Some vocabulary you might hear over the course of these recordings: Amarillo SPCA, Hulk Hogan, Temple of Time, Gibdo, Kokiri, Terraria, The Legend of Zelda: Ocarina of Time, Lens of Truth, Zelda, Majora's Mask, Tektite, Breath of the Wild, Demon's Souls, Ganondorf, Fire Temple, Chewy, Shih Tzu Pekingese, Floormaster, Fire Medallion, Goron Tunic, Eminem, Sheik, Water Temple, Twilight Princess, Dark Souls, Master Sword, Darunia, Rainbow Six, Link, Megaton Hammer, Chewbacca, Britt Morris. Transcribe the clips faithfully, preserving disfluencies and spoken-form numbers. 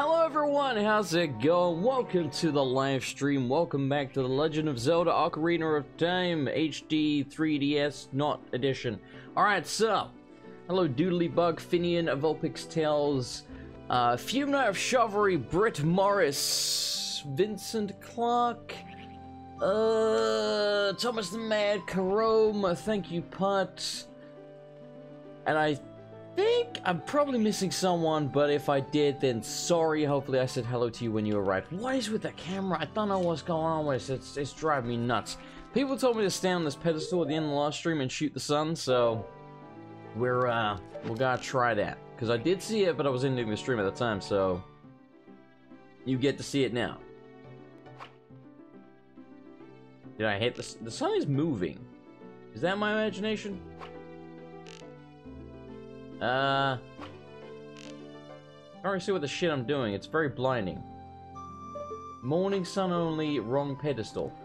Hello everyone, how's it going? Welcome to the live stream. Welcome back to The Legend of Zelda: Ocarina of Time H D three D S Not Edition. Alright, so hello Doodlybug, Finian, Vulpix Tales, uh, Fume Knight of Chivalry, Britt Morris, Vincent Clark, uh, Thomas the Mad, Karoma, Thank You Putt, and I I think I'm probably missing someone, but if I did, then sorry. Hopefully I said hello to you when you arrived. What is with the camera? I don't know what's going on with it. It's, it's driving me nuts. People told me to stay on this pedestal at the end of the last stream and shoot the sun, so we're uh we're gonna try that, because I did see it, but I was ending the stream at the time, so you get to see it now. Did I hit the, the sun is moving? Is that my imagination? Uh, I don't really see what the shit I'm doing. It's very blinding. Morning sun only, wrong pedestal.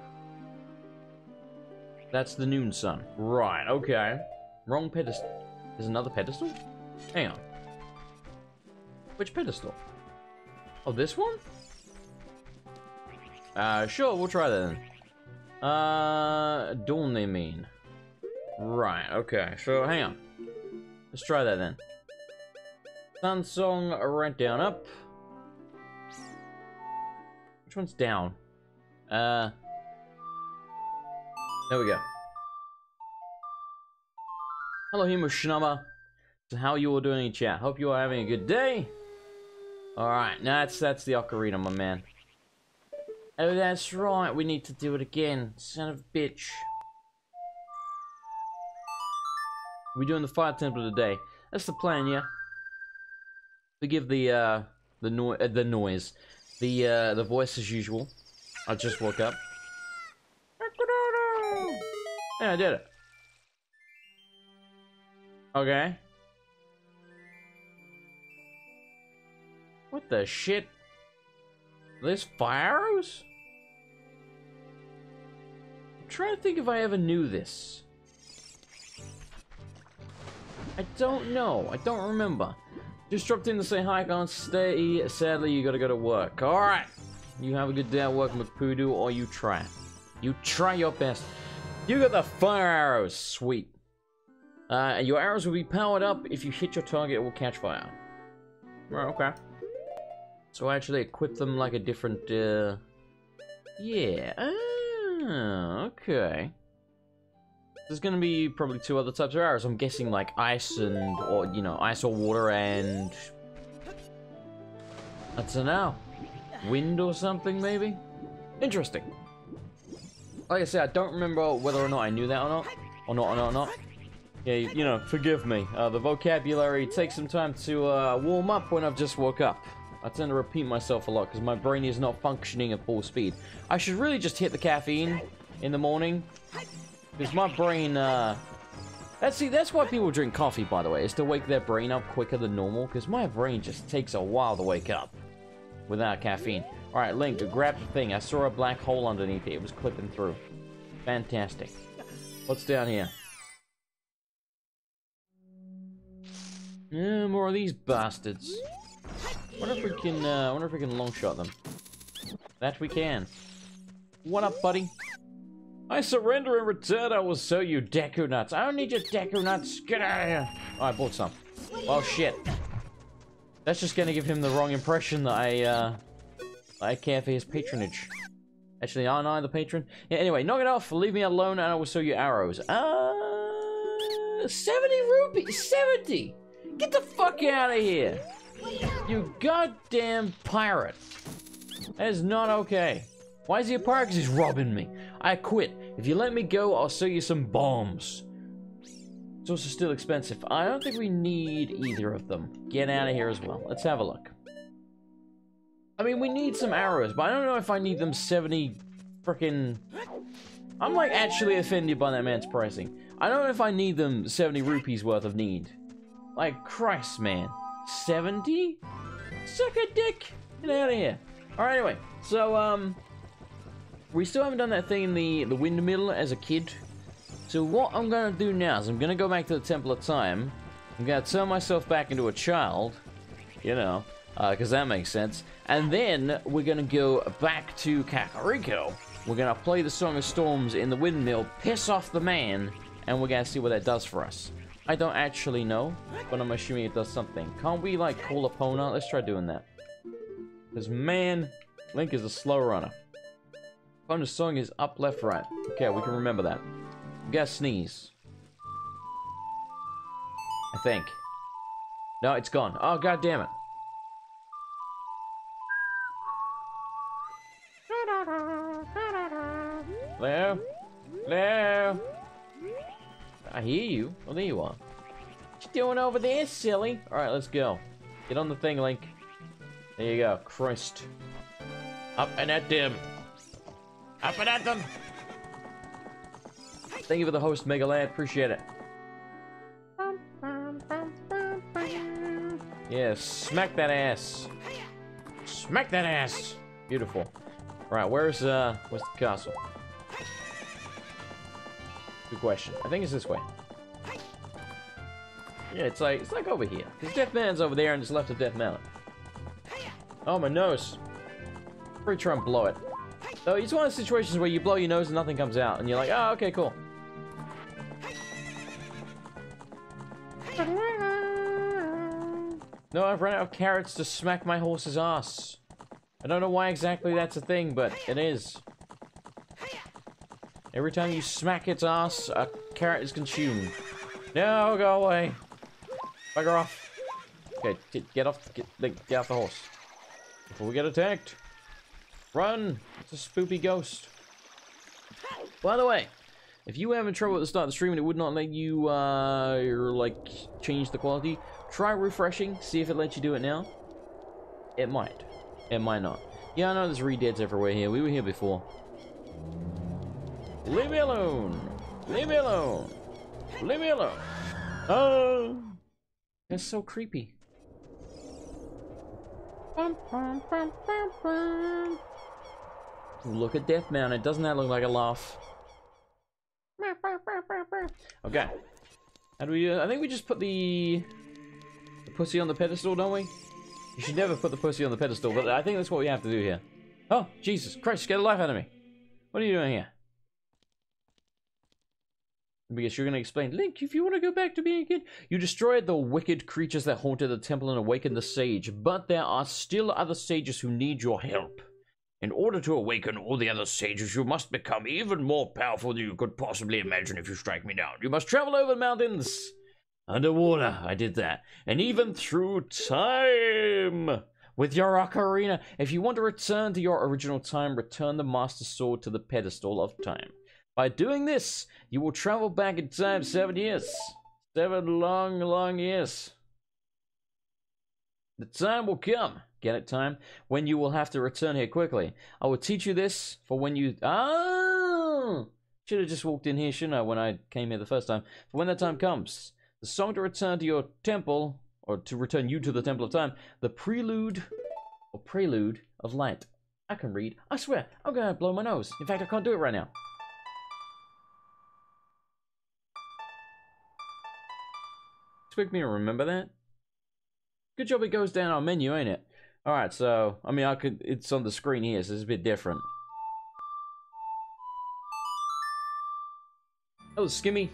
That's the noon sun. Right, okay. Wrong pedestal. There's another pedestal? Hang on. Which pedestal? Oh, this one? Uh, sure, we'll try that then. Uh, dawn they mean. Right, okay. So, hang on. Let's try that then. Sun song right down up. Which one's down? Uh, there we go. Hello, Himushnama. So how you all doing in chat? Hope you are having a good day. All right, now that's that's the ocarina, my man. Oh, that's right. We need to do it again. Son of a bitch. We're doing the Fire Temple today. That's the plan, yeah. Forgive the uh, the no uh, the noise, the uh, the voice as usual. I just woke up. And I did it. Okay. What the shit? There's fire arrows? I'm trying to think if I ever knew this. I don't know. I don't remember. Just dropped in to say hi. Can't stay. Sadly, you gotta go to work. Alright. You have a good day at work, McPoodoo, or you try. You try your best. You got the fire arrows. Sweet. Uh, your arrows will be powered up. If you hit your target, it will catch fire. Right, okay. So I actually equip them like a different, uh... yeah. Ah, okay. There's gonna be probably two other types of arrows. I'm guessing like ice and, or, you know, ice or water and... I don't know. Wind or something, maybe? Interesting. Like I said, I don't remember whether or not I knew that or not. Or not, or not, or not. Yeah, you, you know, forgive me. Uh, the vocabulary takes some time to uh, warm up when I've just woke up. I tend to repeat myself a lot because my brain is not functioning at full speed. I should really just hit the caffeine in the morning. Because my brain, uh... That's, see, that's why people drink coffee, by the way, is to wake their brain up quicker than normal, because my brain just takes a while to wake up without caffeine. Alright, Link, to grab the thing. I saw a black hole underneath it. It was clipping through. Fantastic. What's down here? Uh, more of these bastards. I wonder if we can, uh, I wonder if we can long shot them. That we can. What up, buddy? I surrender in return, I will sell you Deku Nuts. I don't need your Deku Nuts. Get out of here. Oh, I bought some. Oh, shit. That's just gonna give him the wrong impression that I, uh... I care for his patronage. Actually, aren't I the patron? Yeah, anyway, knock it off. Leave me alone and I will sell you arrows. Uh... seventy rupees! seventy! Get the fuck out of here! You goddamn pirate. That is not okay. Why is he a pirate? Because he's robbing me. I quit. If you let me go, I'll sell you some bombs. It's also still expensive. I don't think we need either of them. Get out of here as well. Let's have a look. I mean, we need some arrows, but I don't know if I need them seventy frickin'... I'm, like, actually offended by that man's pricing. I don't know if I need them seventy rupees worth of need. Like, Christ, man. seventy? Suck a dick! Get out of here. Alright, anyway. So, um... we still haven't done that thing in the, the windmill as a kid. So what I'm going to do now is I'm going to go back to the Temple of Time. I'm going to turn myself back into a child. You know. because uh, that makes sense. And then we're going to go back to Kakariko. We're going to play the Song of Storms in the windmill, piss off the man, and we're going to see what that does for us. I don't actually know, but I'm assuming it does something. Can't we, like, call Epona? Let's try doing that. Because, man, Link is a slow runner. Epona's song is up, left, right. Okay, we can remember that. I'm going to sneeze. I think. No, it's gone. Oh, god damn it. Hello? Hello? I hear you. Well, there you are. What you doing over there, silly? Alright, let's go. Get on the thing, Link. There you go. Christ. Up and at them. Up and at them. Thank you for the host, Mega Lad. Appreciate it. Yeah, smack that ass. Smack that ass. Beautiful. Alright, where's, uh, where's the castle? Good question. I think it's this way. Yeah, it's like it's like over here. Because Death Mountain's over there and it's left of Death Mountain. Oh, my nose. I'm pretty sure I'm blow it. So it's one of the situations where you blow your nose and nothing comes out, and you're like, oh, okay, cool. No, I've run out of carrots to smack my horse's ass. I don't know why exactly that's a thing, but it is. Every time you smack its ass, a carrot is consumed. No, go away. Bugger off. Okay, get, get off get, get off the horse. Before we get attacked. Run! It's a spoopy ghost. By the way, if you were having trouble at the start of the stream and it would not let you, uh, like, change the quality, try refreshing, see if it lets you do it now. It might. It might not. Yeah, I know there's re-deads everywhere here. We were here before. Leave me alone! Leave me alone! Leave me alone! Oh! That's so creepy. Look at Death Mountain. Doesn't that look like a laugh? Okay. How do we? Uh, I think we just put the, the pussy on the pedestal, don't we? You should never put the pussy on the pedestal, but I think that's what we have to do here. Oh, Jesus Christ! Get the life out of me! What are you doing here? Because you're going to explain, Link, if you want to go back to being a kid, you destroyed the wicked creatures that haunted the temple and awakened the sage, but there are still other sages who need your help. In order to awaken all the other sages, you must become even more powerful than you could possibly imagine if you strike me down. You must travel over mountains, underwater, I did that, and even through time. With your ocarina, if you want to return to your original time, return the Master Sword to the pedestal of time. By doing this, you will travel back in time seven years. Seven long, long years. The time will come, get it, time, when you will have to return here quickly. I will teach you this for when you... Oh! Should have just walked in here, shouldn't I, when I came here the first time. For when that time comes, the song to return to your temple, or to return you to the Temple of Time, the Prelude, or Prelude of Light. I can read. I swear, I'm going to blow my nose. In fact, I can't do it right now. Expect me to remember that? Good job it goes down our menu, ain't it? Alright, so I mean I could it's on the screen here, so it's a bit different. Oh, Skimmy.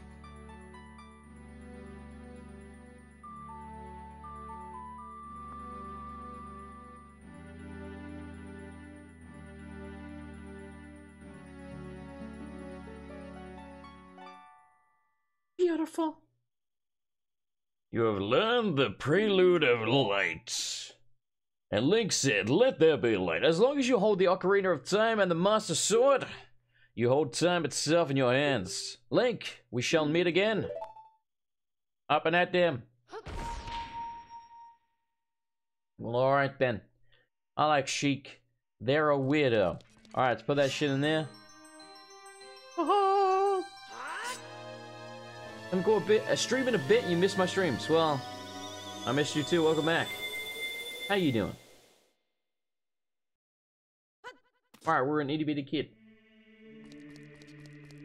Beautiful. You have learned the Prelude of Light. And Link said, let there be light. As long as you hold the Ocarina of Time and the Master Sword, you hold time itself in your hands. Link, we shall meet again. Up and at them. Well, alright then. I like Sheik. They're a weirdo. Alright, let's put that shit in there. I'm going a bit, a stream in a bit and you miss my streams. Well, I missed you too. Welcome back. How you doing? Alright, we're an itty bitty kid.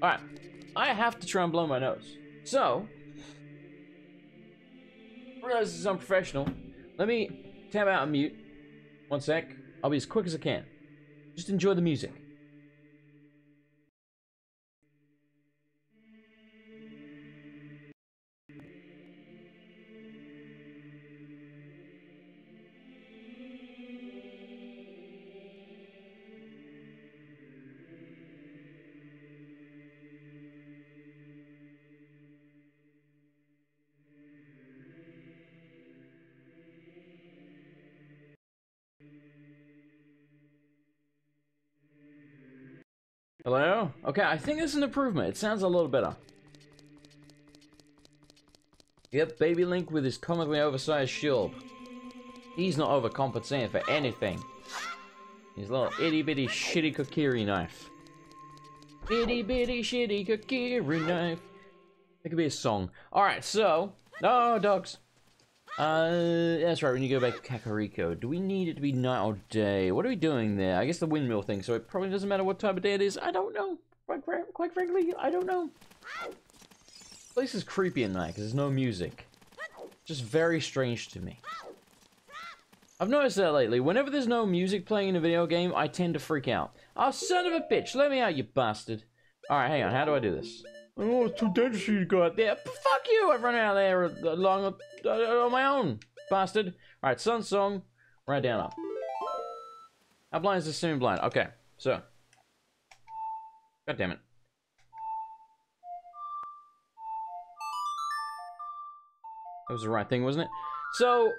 Alright, I have to try and blow my nose. So, I realize this is unprofessional. Let me tap out and mute One sec. I'll be as quick as I can. Just enjoy the music. Hello? Okay, I think this is an improvement. It sounds a little better. Yep, baby Link with his comically oversized shield. He's not overcompensating for anything. His little itty bitty shitty Kokiri knife. Itty bitty shitty Kokiri knife. That could be a song. Alright, so. No, oh, dogs. Uh, that's right, we need to go back to Kakariko. Do we need it to be night or day? What are we doing there? I guess the windmill thing, so it probably doesn't matter what time of day it is. I don't know. Quite, quite frankly, I don't know. This place is creepy at night because there's no music. Just very strange to me. I've noticed that lately. Whenever there's no music playing in a video game, I tend to freak out. Oh, son of a bitch! Let me out, you bastard! Alright, hang on. How do I do this? Oh, it's too dangerous for you to go out there. Fuck you! I've run out of there along uh, on my own, bastard. Alright, Sun Song. Right down up. How blind is the semi blind? Okay, so. God damn it. That was the right thing, wasn't it? So,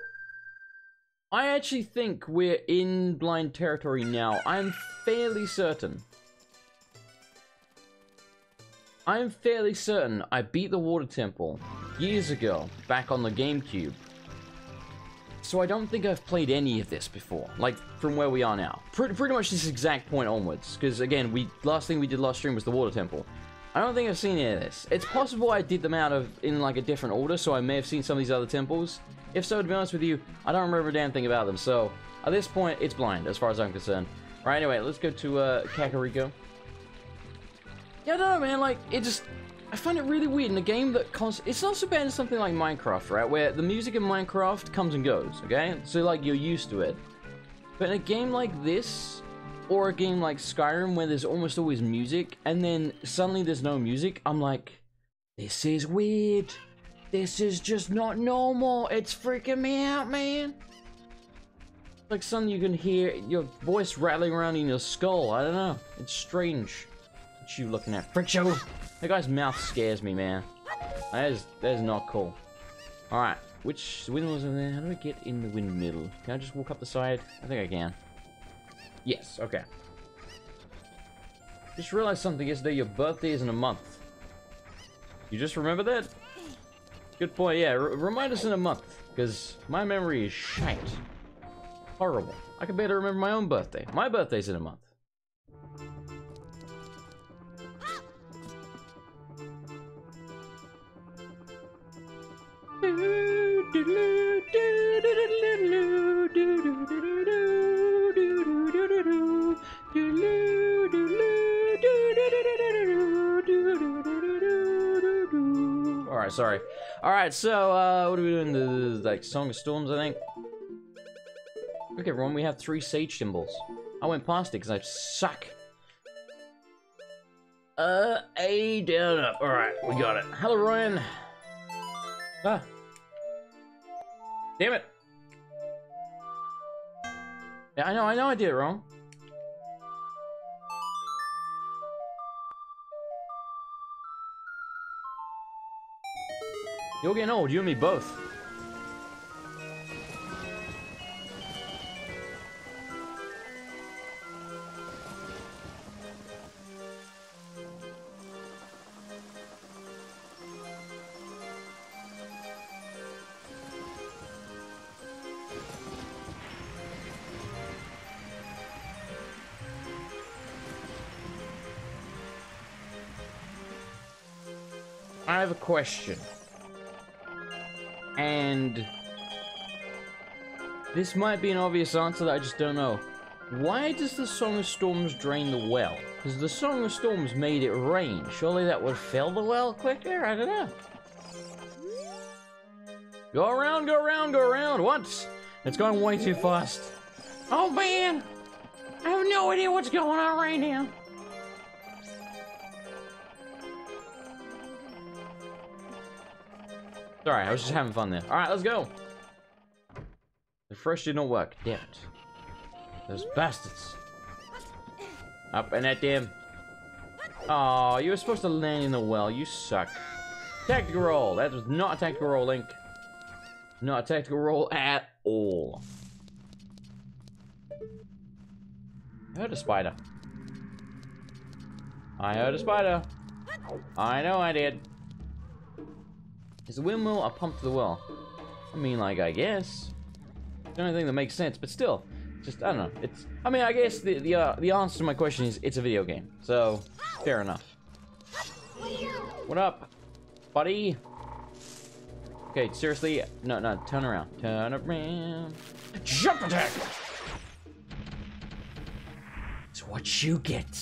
I actually think we're in blind territory now. I'm fairly certain. I'm fairly certain I beat the Water Temple years ago, back on the GameCube. So I don't think I've played any of this before, like, from where we are now. Pretty, pretty much this exact point onwards, because, again, we last thing we did last stream was the Water Temple. I don't think I've seen any of this. It's possible I did them out of in, like, a different order, so I may have seen some of these other temples. If so, to be honest with you, I don't remember a damn thing about them, so at this point, it's blind, as far as I'm concerned. Alright, anyway, let's go to uh, Kakariko. Yeah, I don't know, man, like, it just... I find it really weird in a game that... It's not so bad as something like Minecraft, right? Where the music in Minecraft comes and goes, okay? So, like, you're used to it. But in a game like this, or a game like Skyrim, where there's almost always music, and then suddenly there's no music, I'm like, this is weird. This is just not normal. It's freaking me out, man. Like, suddenly you can hear your voice rattling around in your skull. I don't know. It's strange. What you looking at, freak show? That guy's mouth scares me, man. That is that is not cool. All right, which windmill's in there? How do I get in the windmill? Can I just walk up the side? I think I can. Yes. Okay. Just realized something yesterday. Your birthday is in a month. You just remember that? Good point. Yeah. R remind us in a month, because my memory is shite. Horrible. I can barely remember my own birthday. My birthday's in a month. Alright, sorry. Alright, so, uh, what are we doing? The, like, Song of Storms, I think. Look, everyone, we have three sage symbols. I went past it because I suck. Uh, A down up. Alright, we got it. Hello, Ryan. Ah. Damn it! Yeah, I know, I know I did it wrong. You're getting old, you and me both. I have a question, and this might be an obvious answer that I just don't know. Why does the Song of Storms drain the well? Because the Song of Storms made it rain. Surely that would fill the well quicker? I don't know. Go around, go around, go around. Once. It's going way too fast. Oh man, I have no idea what's going on right now. Sorry, I was just having fun there. All right, let's go. The first did not work. Damn it. Those bastards. Up and at them. Oh, you were supposed to land in the well. You suck. Tactical roll. That was not a tactical roll, Link. Not a tactical roll at all. I heard a spider. I heard a spider. I know I did. Is the windmill a pump to the well? I mean, like, I guess. It's the only thing that makes sense, but still. Just, I don't know. It's. I mean, I guess the the, uh, the answer to my question is it's a video game. So, fair enough. What up, buddy? Okay, seriously. No, no, turn around. Turn around. Jump attack! It's what you get.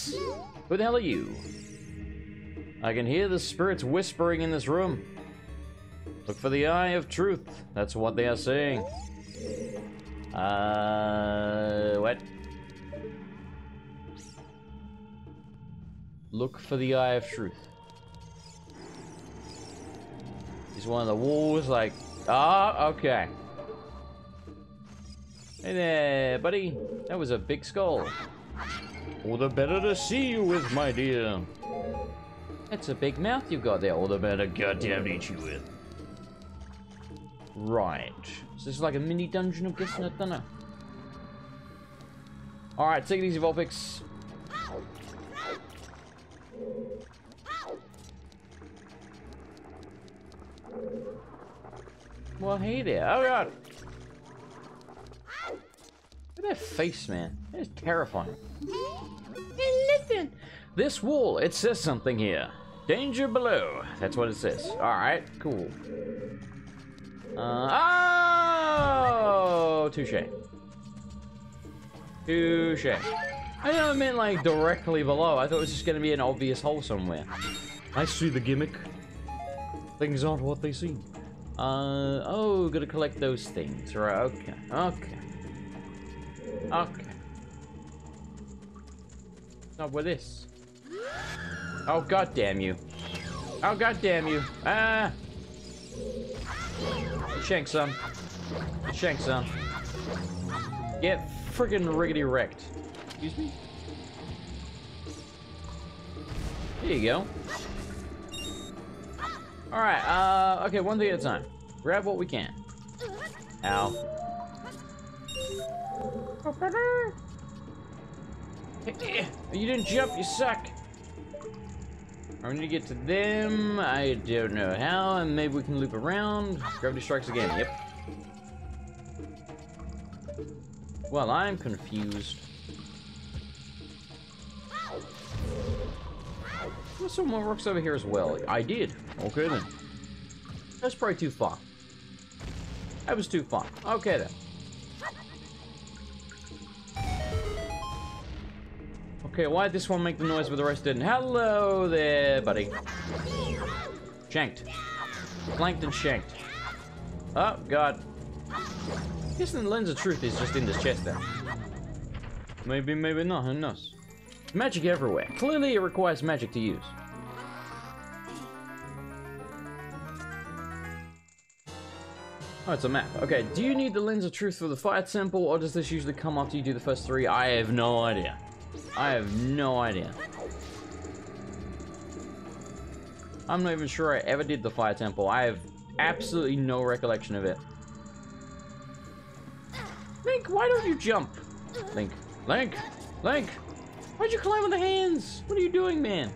Who the hell are you? I can hear the spirits whispering in this room. Look for the eye of truth. That's what they are saying. Uh, what? Look for the eye of truth. Is one of the walls like... Ah, okay. Hey there, buddy. That was a big skull. All the better to see you with, my dear. That's a big mouth you've got there. All the better goddamn eat you with. Right. So this is like a mini dungeon of guessing at dunno. Alright, take it easy, Vulpix. Well, hey there. Oh god. Look at that face, man. That is terrifying. Hey, listen. This wall, it says something here. Danger below. That's what it says. Alright, cool. Uh, oh, touche. Touche. I never meant like directly below. I thought it was just going to be an obvious hole somewhere. I see the gimmick. Things aren't what they seem. Uh, oh, gotta collect those things. Right, okay. Okay. Okay. Stop with this. Oh, god damn you. Oh, god damn you. Ah. Shank some. Shank some. Get friggin' riggedy wrecked. Excuse me? There you go. Alright, uh, okay, one thing at a time. Grab what we can. Ow. You didn't jump, you suck. I need to get to them. I don't know how, and maybe we can loop around. Gravity strikes again. Yep. Well, I'm confused. There's some more rocks over here as well. I did. Okay then. That's probably too far. That was too far. Okay then. Okay, why did this one make the noise but the rest didn't? Hello there, buddy. Shanked. Planked and shanked. Oh, God. I'm guessing the lens of truth is just in this chest now. Maybe, maybe not. Who knows? Magic everywhere. Clearly, it requires magic to use. Oh, it's a map. Okay, do you need the lens of truth for the Fire Temple, or does this usually come after you do the first three? I have no idea. I have no idea. I'm not even sure I ever did the Fire Temple. I have absolutely no recollection of it. Link, why don't you jump? Link. Link! Link! Why'd you climb on the hands? What are you doing, man?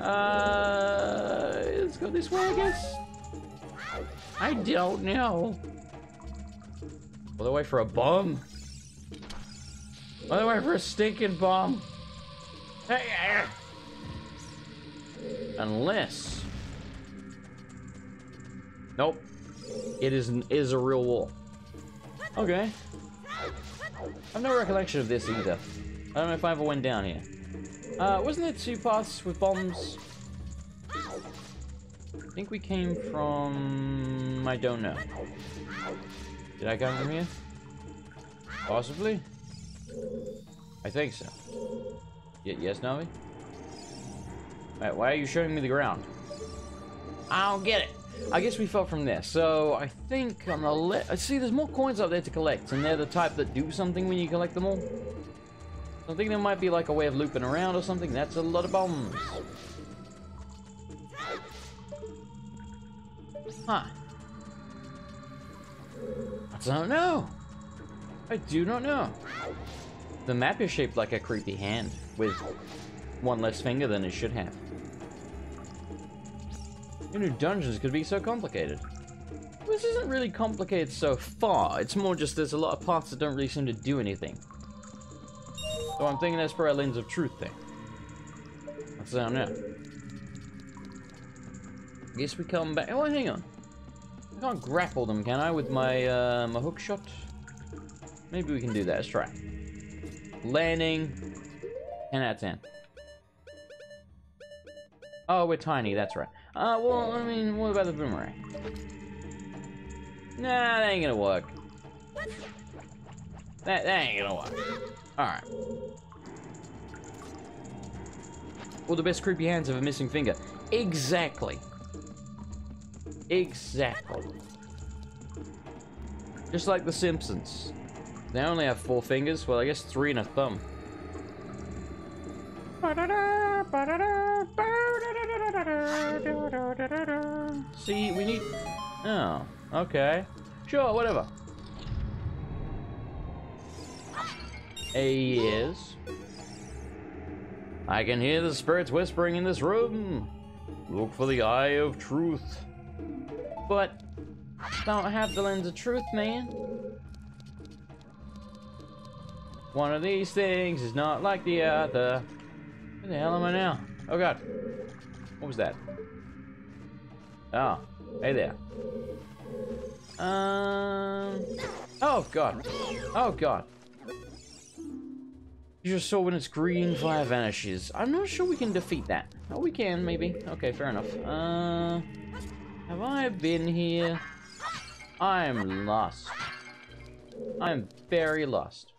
Uh, let's go this way, I guess? I don't know. All the way for a bomb? By the way, for a stinking bomb. Hey, unless, nope, it is an, is a real wall. Okay, I've no recollection of this either. I don't know if I ever went down here. Uh, wasn't there two paths with bombs? I think we came from. I don't know. Did I come from here? Possibly? I think so. Y yes, Navi? Alright, why are you showing me the ground? I don't get it. I guess we fell from there. So, I think I'm gonna let... See, there's more coins up there to collect, and they're the type that do something when you collect them all. I think there might be like a way of looping around or something. That's a lot of bombs. Huh. I don't know. I do not know. The map is shaped like a creepy hand with one less finger than it should have. Who knew dungeons could be so complicated? Well, this isn't really complicated so far. It's more just there's a lot of parts that don't really seem to do anything. So I'm thinking that's for a Lens of Truth thing. That's down there. I guess we come back. Oh, hang on. I can't grapple them, can I, with my uh, my hook shot? Maybe we can do that. Let's try. Landing. ten out of ten. Oh, we're tiny. That's right. Uh, well, I mean, what about the boomerang? Nah, that ain't gonna work. That, that ain't gonna work. Alright. Well, the best creepy hands have a missing finger. Exactly. Exactly. Just like the Simpsons. They only have four fingers. Well, I guess three and a thumb. See, we need... Oh, okay. Sure, whatever. Yes. I can hear the spirits whispering in this room. Look for the Eye of Truth. But don't have the Lens of Truth, man. One of these things is not like the other. Where the hell am I now? Oh god. What was that? Oh, hey there. Um. Oh god. Oh god. You just saw when its green fire vanishes. I'm not sure we can defeat that. Oh, we can maybe. Okay, fair enough. Uh. Have I been here? I'm lost. I'm very lost.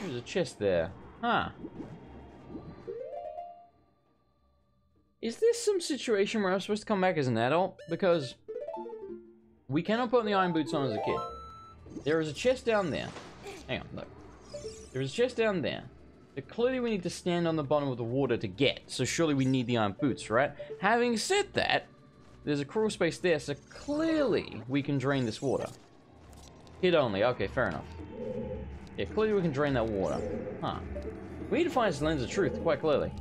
There's a chest there. Huh. Is this some situation where I'm supposed to come back as an adult? Because we cannot put the iron boots on as a kid. There is a chest down there. Hang on, look. There is a chest down there. But clearly we need to stand on the bottom of the water to get. So surely we need the iron boots, right? Having said that, there's a crawl space there, so clearly we can drain this water. Kid only. Okay, fair enough. Yeah, clearly we can drain that water. Huh. We need to find this Lens of Truth, quite clearly.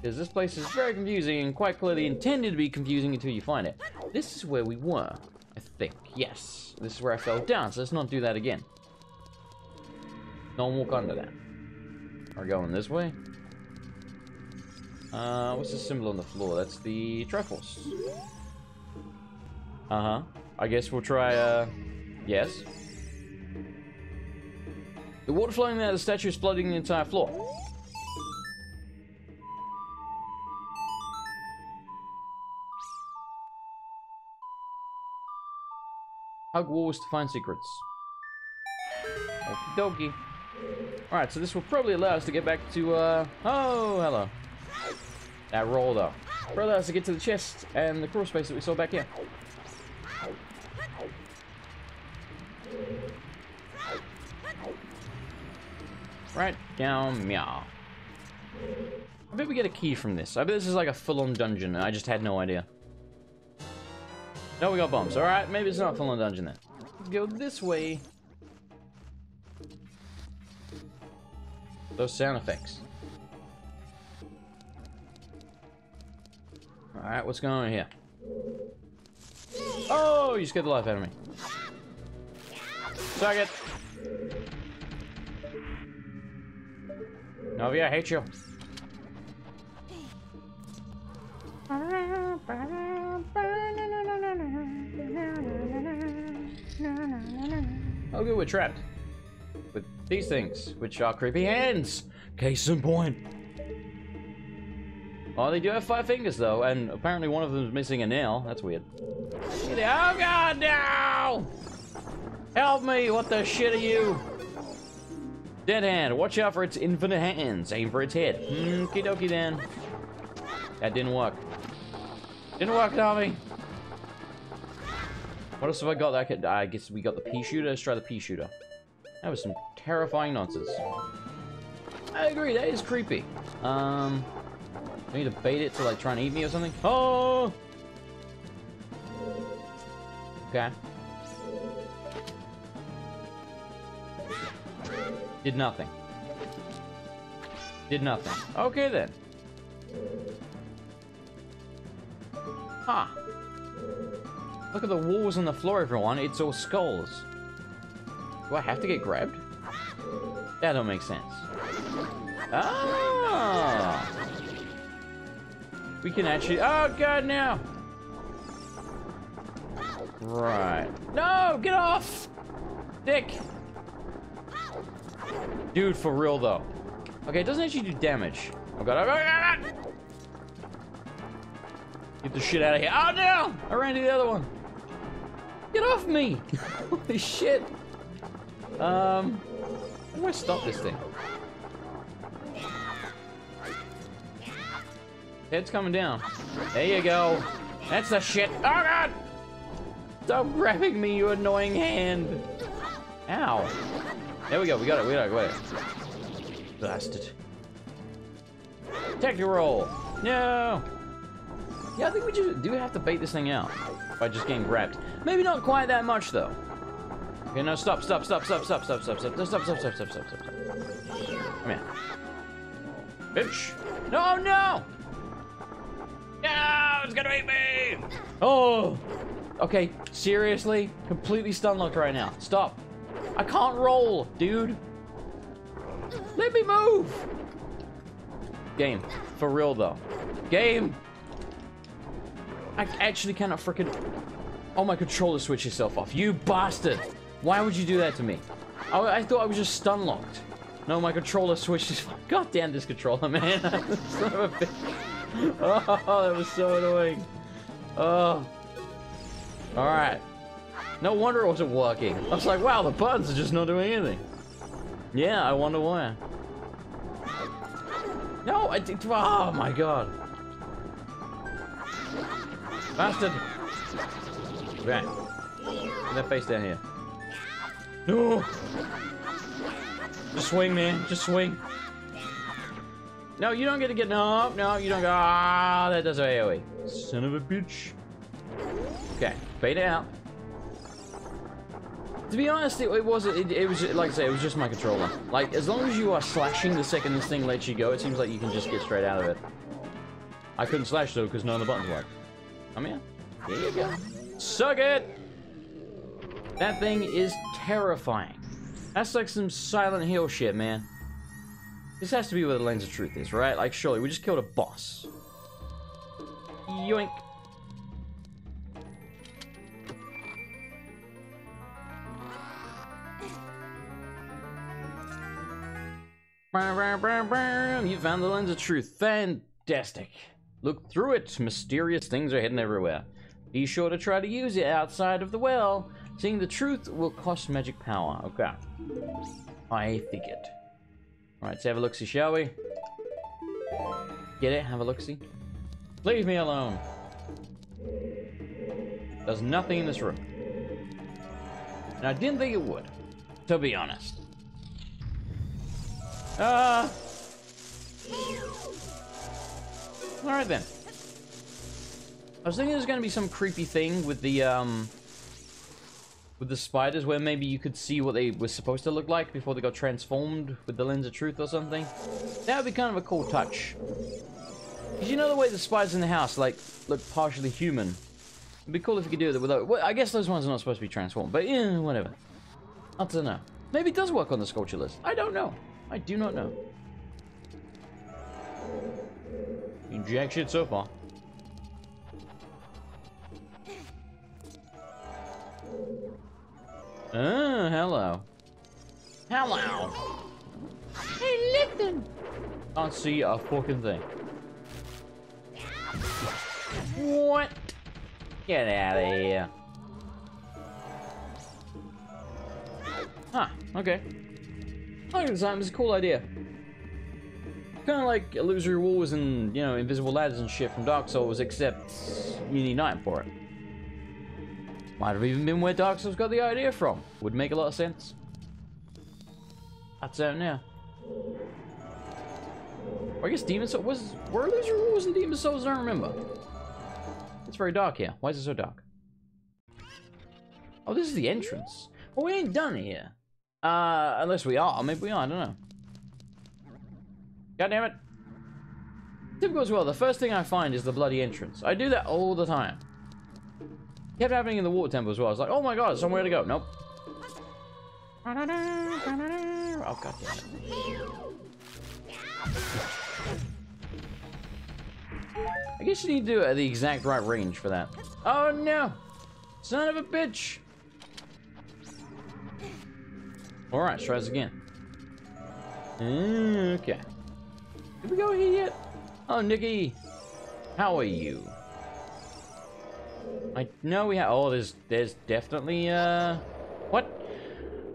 Because this place is very confusing and quite clearly intended to be confusing until you find it. This is where we were, I think. Yes. This is where I fell down, so let's not do that again. Don't walk under that. We're going this way. Uh, what's the symbol on the floor? That's the Triforce. Uh-huh. I guess we'll try, uh... Yes. The water flowing out of the statue is flooding the entire floor. Hug walls to find secrets. Okie dokie. Alright, so this will probably allow us to get back to, uh... Oh, hello. That roll, though. Probably allow us to get to the chest and the crawl space that we saw back here. Right down, meow. I bet we get a key from this. I bet this is like a full-on dungeon, and I just had no idea. No, we got bombs. Alright, maybe it's not full-on dungeon then. Let's go this way. Those sound effects. Alright, what's going on here? Oh, you scared the life out of me. Target! Navi, I hate you. Oh good, we're trapped. With these things, which are creepy hands. Case in point. Oh, they do have five fingers though, and apparently one of them is missing a nail. That's weird. Oh god, no! Help me! What the shit are you? Dead hand. Watch out for its infinite hands. Aim for its head. Mm, okie dokie then. That didn't work. Didn't work, Navi. What else have I got? I, could, I guess we got the pea shooter. Let's try the pea shooter. That was some terrifying nonsense. I agree. That is creepy. Um, I need to bait it to like try and eat me or something. Oh. Okay. Did nothing. Did nothing. Okay then. Huh. Look at the walls and the floor, everyone. It's all skulls. Do I have to get grabbed? That don't make sense. Ah! We can actually... Oh, God, now! Right. No! Get off! Dick! Dude, for real, though. Okay, it doesn't actually do damage. Oh, God. Oh, God. Get the shit out of here. Oh, no! I ran to the other one. Get off me! Holy shit. Um... How do I stop this thing? Head's coming down. There you go. That's the shit. Oh, God! Stop grabbing me, you annoying hand. Ow. There we go. We got it. We got it. Wait. Blasted. Attack your roll. No. Yeah, I think we just do have to bait this thing out by just getting grabbed. Maybe not quite that much, though. Okay, no, stop, stop, stop, stop, stop, stop, stop, stop, stop, stop, stop, stop, stop, stop, stop. Come here. Bitch. No, no! No, it's gonna eat me! Oh! Okay, seriously? Completely stunlocked right now. Stop. I can't roll, dude. Let me move! Game. For real, though. Game! I actually cannot frickin'... Oh, my controller switched itself off. You bastard! Why would you do that to me? I, I thought I was just stunlocked. No, my controller switched itself off. God damn this controller, man. Son of a bitch. Oh, that was so annoying. Oh. Alright. No wonder it wasn't working. I was like, wow, the buttons are just not doing anything. Yeah, I wonder why. No, I did... Oh, my God. Bastard. Right. Get that face down here. No! Just swing, man. Just swing. No, you don't get to get... No, no, you don't go... Ah, that does A O E. Son of a bitch. Okay. Bait it out. To be honest, it, it was... It, it was... Like I say, it was just my controller. Like, as long as you are slashing the second this thing lets you go, it seems like you can just get straight out of it. I couldn't slash, though, because none of the buttons worked. Come here. There you go. Suck it! That thing is terrifying. That's like some Silent Hill shit, man. This has to be where the Lens of Truth is, right? Like, surely, we just killed a boss. Yoink. You found the Lens of Truth. Fantastic. Look through it. Mysterious things are hidden everywhere. Be sure to try to use it outside of the well. Seeing the truth will cost magic power. Okay. I figured. Alright, let's have a look-see, shall we? Get it? Have a look-see. Leave me alone. There's nothing in this room. And I didn't think it would. To be honest. Ah! Uh... Alright then. I was thinking there's going to be some creepy thing with the, um... with the spiders where maybe you could see what they were supposed to look like before they got transformed with the Lens of Truth or something. That would be kind of a cool touch. Because you know the way the spiders in the house, like, look partially human. It'd be cool if you could do that without... Well, I guess those ones are not supposed to be transformed, but eh, whatever. I don't know. Maybe it does work on the sculpture list. I don't know. I do not know. Jack shit so far. Oh, hello. Hello. Hey, listen. Can't see a fucking thing. What? Get out of here. Ah, okay. I think design was a cool idea. Kind of like illusory walls and, you know, invisible ladders and shit from Dark Souls, except you need night for it. Might have even been where Dark Souls got the idea from. Would make a lot of sense. That's out now. Or I guess Demon's Souls was were illusory walls and Demon's Souls, I don't remember. It's very dark here. Why is it so dark? Oh, this is the entrance. Well, we ain't done here. Uh, unless we are. Maybe we are. I don't know. God damn it. Typical as well. The first thing I find is the bloody entrance. I do that all the time. It kept happening in the Water Temple as well. I was like, oh my god, somewhere to go. Nope. Oh, god damn it. I guess you need to do it at the exact right range for that. Oh no! Son of a bitch! Alright, try this again. Okay. Did we go here yet? Oh, Nikki! How are you? I know we have. Oh, there's, there's definitely, uh. What?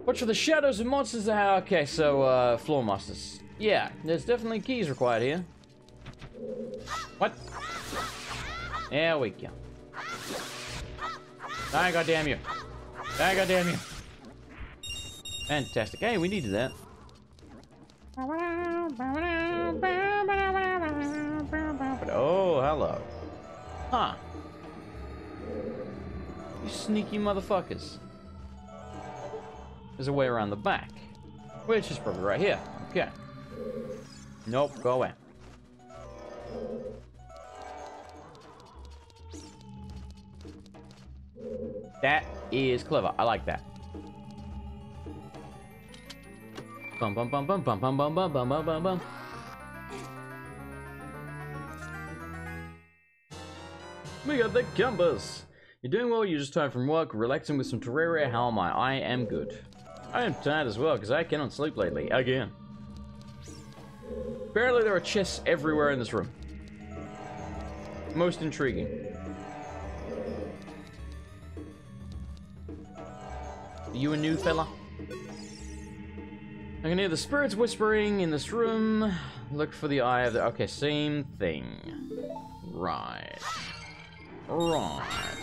Watch for the shadows and monsters that have. Okay, so, uh, floor monsters. Yeah, there's definitely keys required here. What? There we go. Die, goddamn you. Die, goddamn you. Fantastic. Hey, we needed that. Oh, hello. Huh. You sneaky motherfuckers. There's a way around the back. Which is probably right here. Okay. Nope, go away. That is clever. I like that. Bum bum bum bum bum bum bum bum bum bum bum bum. We got the compass. You're doing well. You're just tired from work, relaxing with some Terraria. How am I? I am good. I am tired as well because I cannot sleep lately again. Apparently there are chests everywhere in this room. Most intriguing. Are you a new fella? I can hear the spirits whispering in this room. Look for the eye of the... Okay, same thing. Right. Right.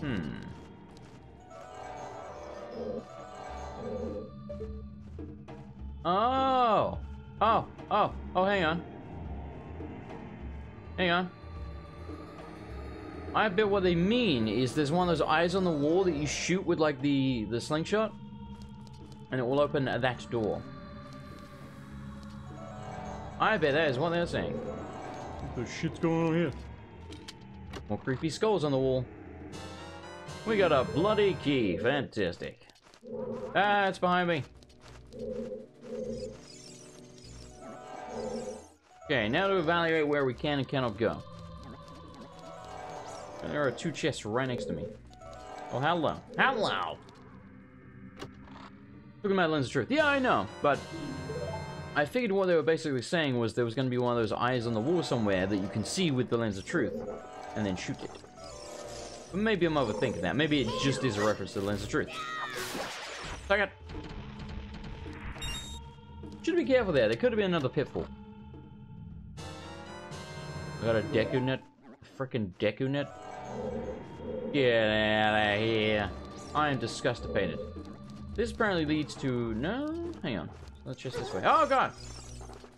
Hmm. Oh! Oh! Oh! Oh, hang on. Hang on. I bet what they mean is there's one of those eyes on the wall that you shoot with, like, the, the slingshot. And it will open that door. I bet that is what they're saying. What the shit's going on here? More creepy skulls on the wall. We got a bloody key. Fantastic. Ah, it's behind me. Okay, now to evaluate where we can and cannot go. There are two chests right next to me. Oh, hello. Hello! Look at my Lens of Truth. Yeah, I know, but I figured what they were basically saying was there was going to be one of those eyes on the wall somewhere that you can see with the Lens of Truth, and then shoot it. But maybe I'm overthinking that. Maybe it just is a reference to the Lens of Truth. Second. Should be careful there. There could have been another pitfall. I got a Deku Nut. Frickin' Deku Nut. Get out of here. I am disgustapated. This apparently leads to... No? Hang on. Let's just this way. Oh, God!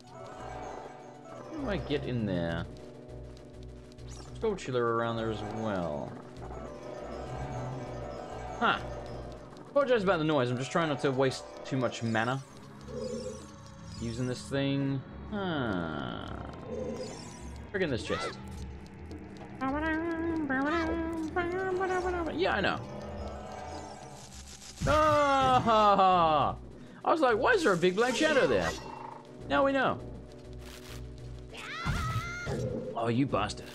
How do I get in there? Skull chiller around there as well. Huh. Apologize about the noise. I'm just trying not to waste too much mana. Using this thing. Huh. Frickin' this chest. Yeah, I know. Ah! I was like, why is there a big black shadow there? Now we know. Oh, you bastard.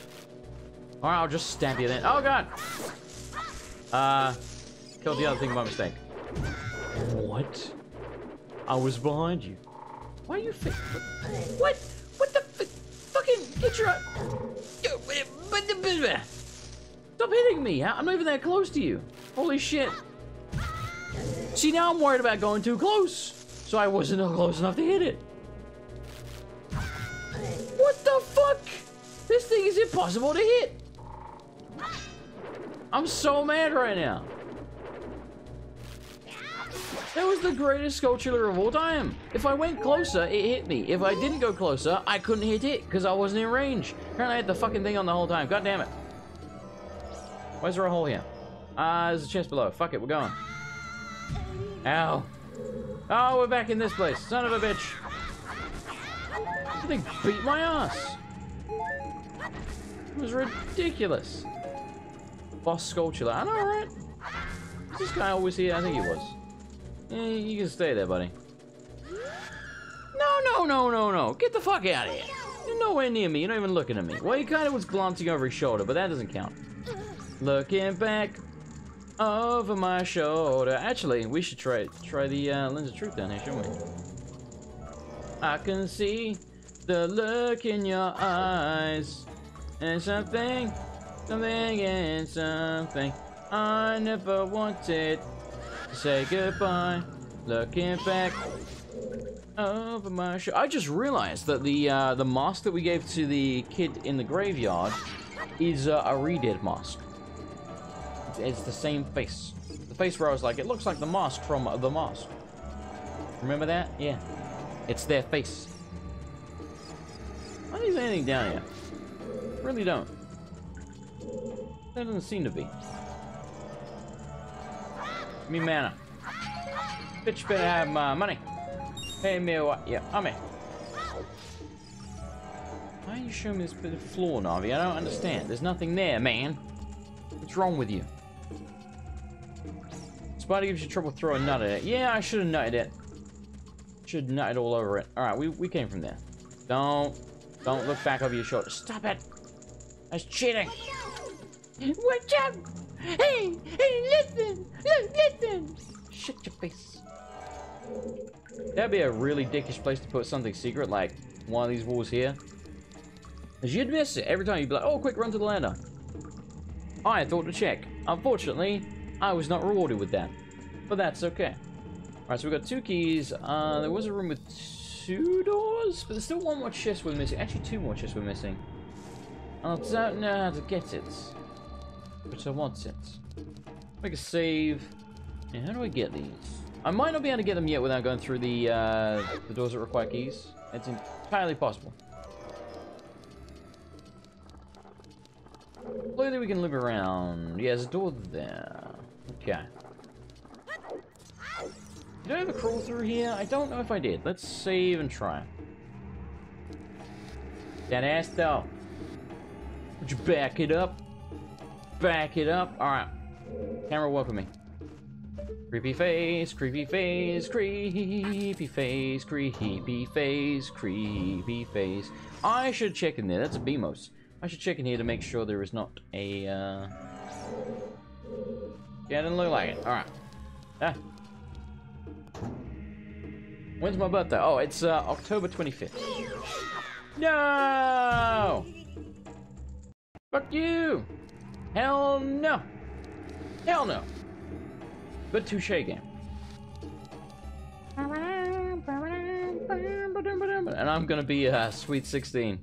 Alright, I'll just stab you then. Oh, God! Uh, killed the other thing by mistake. What? I was behind you. Why are you fi- What? What the f- Fucking get your- Stop hitting me! I'm not even that close to you. Holy shit. See, now I'm worried about going too close. So I wasn't close enough to hit it. What the fuck? This thing is impossible to hit. I'm so mad right now. That was the greatest sculpture of all time. If I went closer, it hit me. If I didn't go closer, I couldn't hit it because I wasn't in range. Apparently I had the fucking thing on the whole time. God damn it. Why is there a hole here? Ah, uh, there's a chest below. Fuck it, we're going. Ow. Oh, we're back in this place. Son of a bitch. That thing beat my ass. It was ridiculous. Boss sculpture. I know, right? Is this guy always here? I think he was. Yeah, you can stay there, buddy. No, no, no, no, no. Get the fuck out of here. You're nowhere near me. You're not even looking at me. Well, you kind of was glancing over his shoulder, but that doesn't count. Looking back over my shoulder. Actually, we should try try the uh, Lens of Truth down here, shouldn't we? I can see the look in your eyes. And something, something, and something. I never wanted to say goodbye. Looking back over my shoulder. I just realized that the uh, the mask that we gave to the kid in the graveyard is uh, a redid mask. It's the same face. The face where I was like, it looks like the mask from The Mask. Remember that? Yeah. It's their face. I don't see anything down here. Really don't. There doesn't seem to be. Give me mana. Bitch better have my money. Pay me what? Yeah, I'm here. Why are you showing me this bit of floor, Navi? I don't understand. There's nothing there, man. What's wrong with you? Spider gives you trouble throwing a nut at it. Yeah, I should have nutted it. Should nut it all over it. Alright, we, we came from there. Don't. Don't look back over your shoulder. Stop it. That's cheating. Watch out. Hey, hey, listen. Look, listen. Shut your face. That'd be a really dickish place to put something secret, like one of these walls here. Because you'd miss it. Every time you'd be like, oh, quick, run to the ladder. I thought to check. Unfortunately, I was not rewarded with that. But that's okay. Alright, so we got two keys. Uh, there was a room with two doors? But there's still one more chest we're missing. Actually, two more chests we're missing. I don't know how to get it. But I want it. Make a save. And how do I get these? I might not be able to get them yet without going through the, uh, the doors that require keys. It's entirely possible. Clearly we can look around. Yeah, there's a door there. Okay. Did I ever crawl through here? I don't know if I did. Let's save and try. That ass though. Would you back it up? Back it up. Alright. Camera, welcome me. Creepy face, creepy face, creepy face, creepy face, creepy face. I should check in there. That's a B M O S. I should check in here to make sure there is not a, uh... yeah, it didn't look like it. Alright. Ah. When's my birthday? Oh, it's, uh, October twenty-fifth. No! Fuck you! Hell no! Hell no! But touche game. And I'm gonna be, uh, sweet sixteen.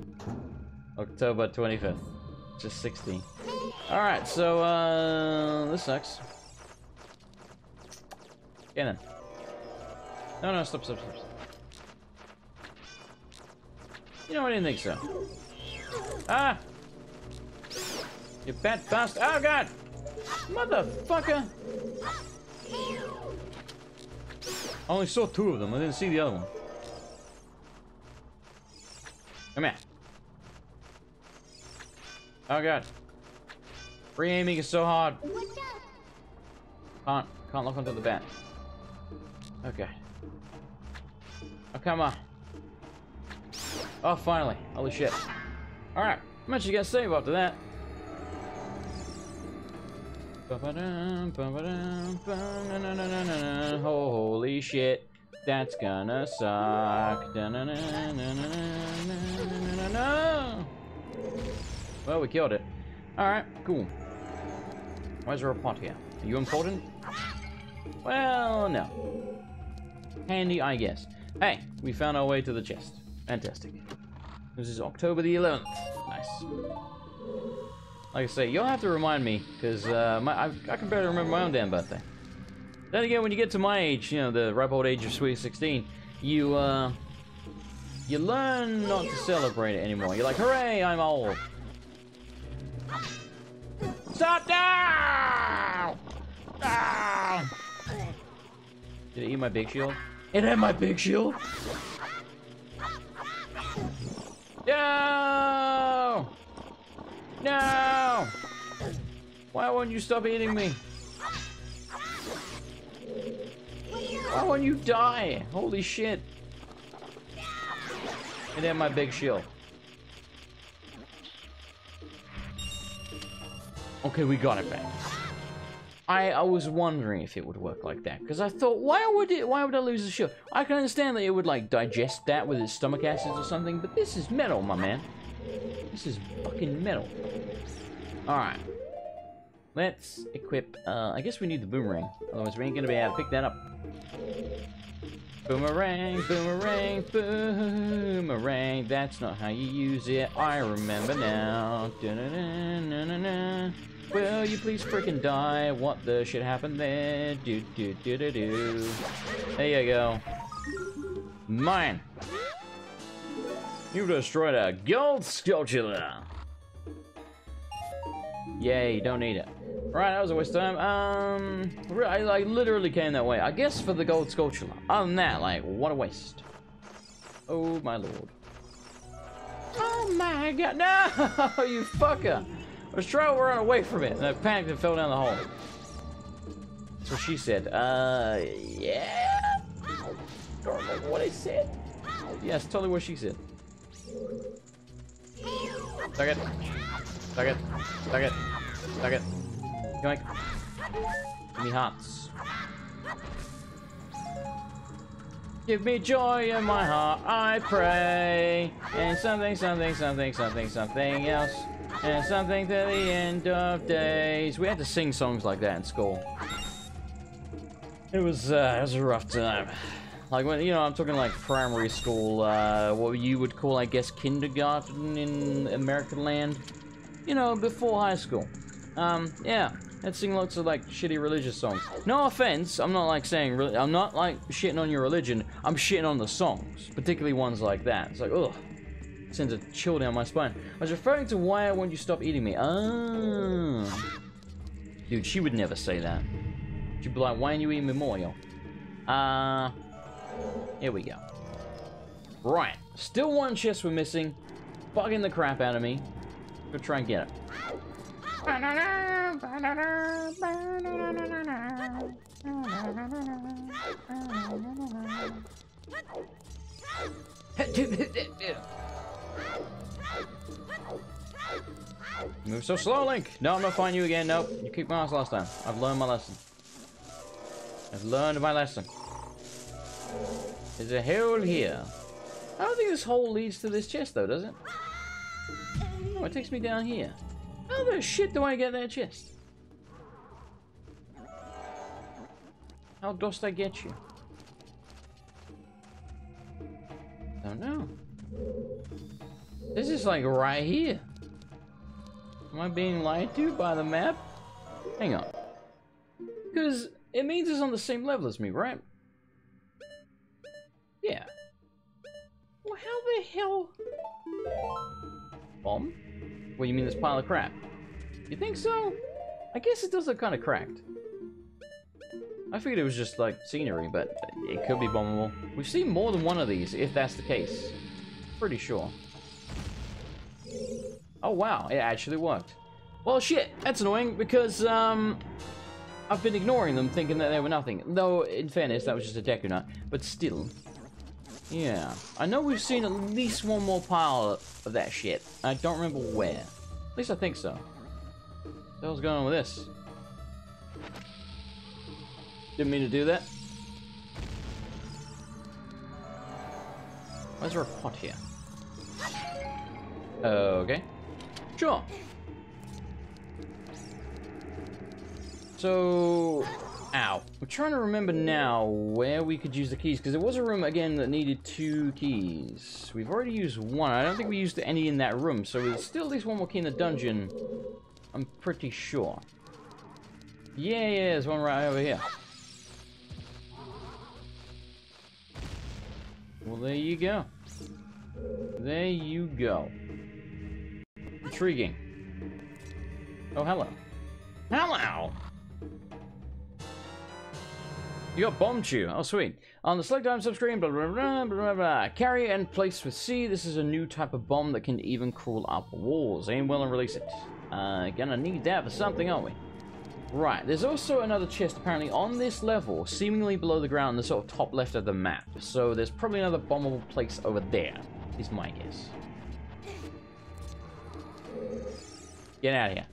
October twenty-fifth. Just sixteen. Alright, so, uh, this sucks. Yeah, then. No, no, stop, stop, stop, stop. You know, I didn't think so. Ah! You bat bastard. Oh, God! Motherfucker! I only saw two of them. I didn't see the other one. Come here. Oh god. Free aiming is so hard. Can't can't lock onto the bat. Okay. Oh come on. Oh finally. Holy shit. Alright. I'm actually gonna save after that. Holy shit. That's gonna suck. Well, we killed it. Alright, cool. Why is there a pot here? Are you important? Well, no. Handy, I guess. Hey, we found our way to the chest. Fantastic. This is October the eleventh. Nice. Like I say, you'll have to remind me, because uh, I, I can barely remember my own damn birthday. Then again, when you get to my age, you know, the ripe old age of sweet sixteen, you, uh, you learn not to celebrate it anymore. You're like, hooray, I'm old. Stop now! Ah! Did it eat my big shield? It had my big shield? No! No! Why won't you stop eating me? Why won't you die? Holy shit. And then my big shield. Okay, we got it back. I, I was wondering if it would work like that, because I thought, why would it? Why would I lose the shield? I can understand that it would, like, digest that with its stomach acids or something, but this is metal, my man. This is fucking metal. Alright. Let's equip, uh, I guess we need the boomerang. Otherwise we ain't gonna be able to pick that up. Boomerang, boomerang, boomerang. That's not how you use it. I remember now. Da-na-na-na-na-na. Will you please frickin' die? What the shit happened there? Do do do do do. There you go. Mine. You destroyed a gold sculpture. Yay! Don't need it. Right, that was a waste of time. Um, I, I literally came that way. I guess for the gold sculpture. Other than that, like, what a waste. Oh my lord. Oh my god! No, you fucker! I was trying to run away from it, and I panicked and fell down the hole. That's what she said. Uh, yeah? I don't remember what I said. Yes, yeah, totally what she said. Suck it. Suck it. Suck it. Suck it. Yoink. Give me hearts. Give me joy in my heart, I pray. And something, something, something, something, something else. And something to the end of days. We had to sing songs like that in school. It was uh, it was a rough time. Like when you know, I'm talking like primary school, uh, what you would call, I guess, kindergarten in American land. You know, before high school. Um, yeah, I'd sing lots of like shitty religious songs. No offense, I'm not like saying re I'm not like shitting on your religion. I'm shitting on the songs, particularly ones like that. It's like, ugh. Sends a chill down my spine. I was referring to why won't you stop eating me. Oh. Dude, she would never say that. She'd be like, why ain't you eating me more, yo? Uh, here we go. Right. Still one chest we're missing. Bugging the crap out of me. Go try and get it. Move so slow, Link. No, I'm not fighting you again. Nope. You kicked my ass last time. I've learned my lesson. I've learned my lesson. There's a hole here. I don't think this hole leads to this chest, though, does it? Oh, it takes me down here. How the shit do I get that chest? How dost I get you? I don't know. This is like right here. Am I being lied to by the map? Hang on. Because it means it's on the same level as me, right? Yeah. Well, how the hell? Bomb? What, you mean this pile of crap? You think so? I guess it does look kind of cracked. I figured it was just like scenery, but it could be bombable. We've seen more than one of these, if that's the case. Pretty sure. Oh wow, it actually worked. Well shit, that's annoying because um, I've been ignoring them thinking that they were nothing. Though in fairness, that was just a Deku Nut, but still. Yeah, I know we've seen at least one more pile of that shit. I don't remember where. At least I think so. What the hell's going on with this? Didn't mean to do that. Why is there a pot here? Okay. Sure. So, Ow. I'm trying to remember now where we could use the keys, because there was a room, again, that needed two keys. We've already used one. I don't think we used any in that room, so there's still at least one more key in the dungeon. I'm pretty sure. Yeah, yeah, there's one right over here. Well, there you go. There you go. Intriguing. Oh, hello. Hello! You got bombed you. Oh, sweet. On the select item subscreen, blah, blah, blah, blah, blah. Carry and place with C. This is a new type of bomb that can even crawl up walls. Aim well and release it. Uh, gonna need that for something, aren't we? Right, there's also another chest apparently on this level, seemingly below the ground, the sort of top left of the map. So there's probably another bombable place over there, is my guess. Get out of here.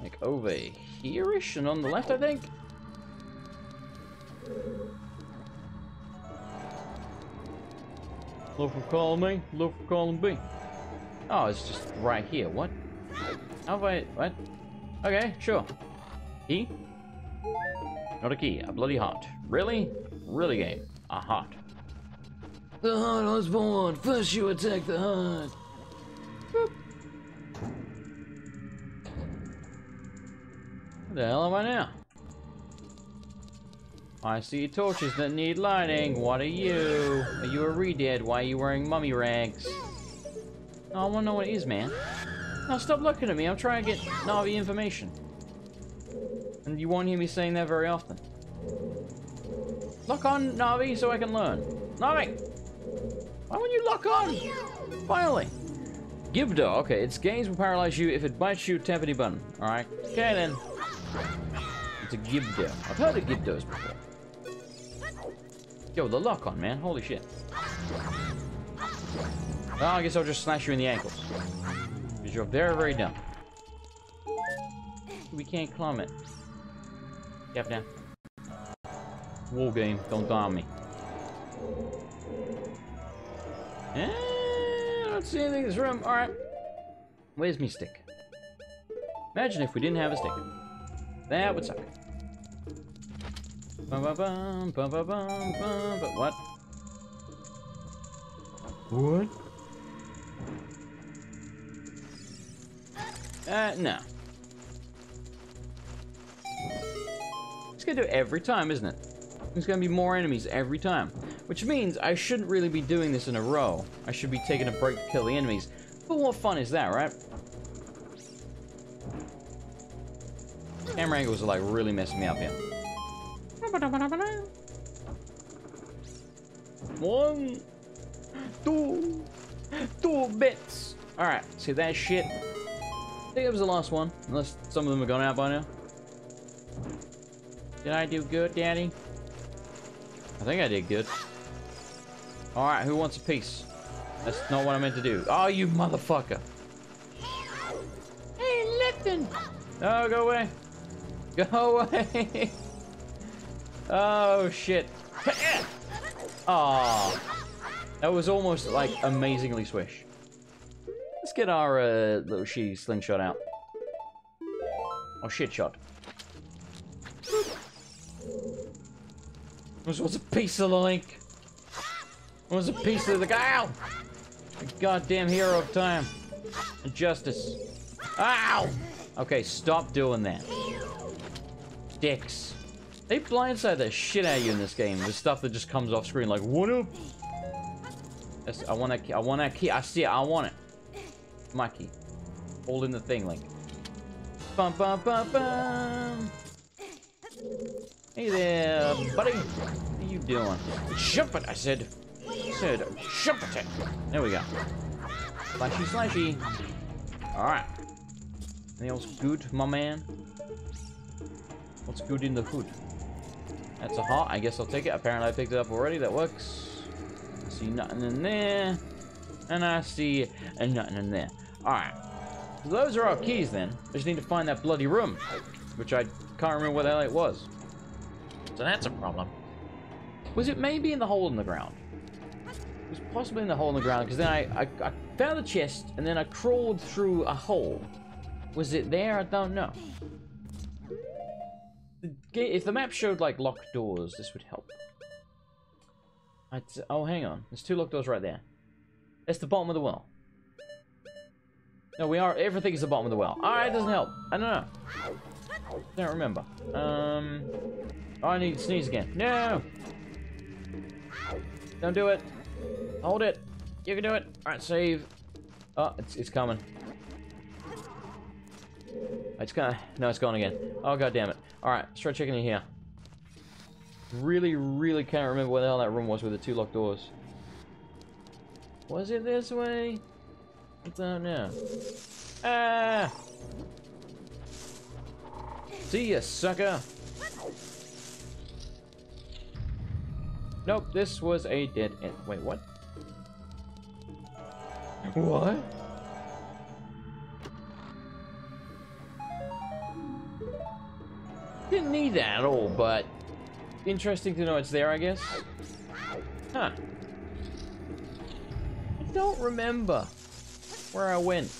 Like over here-ish and on the left, I think? Look for column A, look for column B. Oh, it's just right here, what? How have I... what? Okay, sure. Key? Not a key, a bloody heart. Really? Really, game. A heart. The heart was born! First you attack the heart! Boop. Where the hell am I now? I see torches that need lighting. What are you? Are you a re-dead? Why are you wearing mummy rags? Oh, I wanna know what it is, man. Now stop looking at me, I'm trying to get Navi information. And you won't hear me saying that very often. Lock on, Navi, so I can learn. Navi! Why won't you lock on? Finally! Gibdo, okay, its gaze will paralyze you. If it bites you, tappity button. Alright, okay then. It's a Gibdo. I've heard of Gibdos before. Yo, the lock on, man, holy shit. Well, I guess I'll just slash you in the ankles. You're very, very dumb. We can't climb it. Yep, now. War game, don't die on me. Eh, I don't see anything in this room. Alright. Where's me stick? Imagine if we didn't have a stick. That would suck. Bum, bum, bum, bum, bum, bum, bum, but what? What? Uh, no. It's gonna do it every time, isn't it? There's gonna be more enemies every time. Which means I shouldn't really be doing this in a row. I should be taking a break to kill the enemies. But what fun is that, right? Camera angles are like really messing me up here. One, two, two bits. Alright, see that shit? I think it was the last one, unless some of them have gone out by now. Did I do good, Daddy? I think I did good. Alright, who wants a piece? That's not what I meant to do. Oh, you motherfucker! Hey, nothing! Oh, go away! Go away! Oh, shit. Aww. That was almost, like, amazingly swish. Let's get our uh, little she slingshot out. Or shit shot. What's, what's a piece of the Link? What's a piece of the guy? Ow! The goddamn hero of time. And justice. Ow! Okay, stop doing that. Dicks. They blindside the shit out of you in this game. The stuff that just comes off screen like, what up? That's, I want that key. I want that key. I see it. I want it. Mikey, all in the thing, Link. Bum, bum, bum, bum. Hey there, buddy. What are you doing? Jump it, I said. I said, jump it. There we go. Slashy, slashy. All right. Anything else good, my man? What's good in the hood? That's a heart. I guess I'll take it. Apparently, I picked it up already. That works. I see nothing in there. And I see and nothing in there. Alright. So those are our keys then. I just need to find that bloody room. Which I can't remember where the hell it was. So that's a problem. Was it maybe in the hole in the ground? It was possibly in the hole in the ground. Because then I, I, I found the chest and then I crawled through a hole. Was it there? I don't know. if the map showed like locked doors, this would help. I'd, oh, hang on. There's two locked doors right there. That's the bottom of the well. No, we are. Everything is the bottom of the well. All right, doesn't help. I don't know. Don't remember. Um, oh, I need to sneeze again. No. Don't do it. Hold it. You can do it. All right, save. Oh, it's it's coming. It's gonna. No, it's gone again. Oh, god damn it. All right, let's try checking in here. Really, really can't remember where the hell that room was with the two locked doors. Was it this way? I don't know. Ah! See ya, sucker! Nope, this was a dead end. Wait, what? What? Didn't need that at all, but interesting to know it's there, I guess. Huh. I don't remember where I went.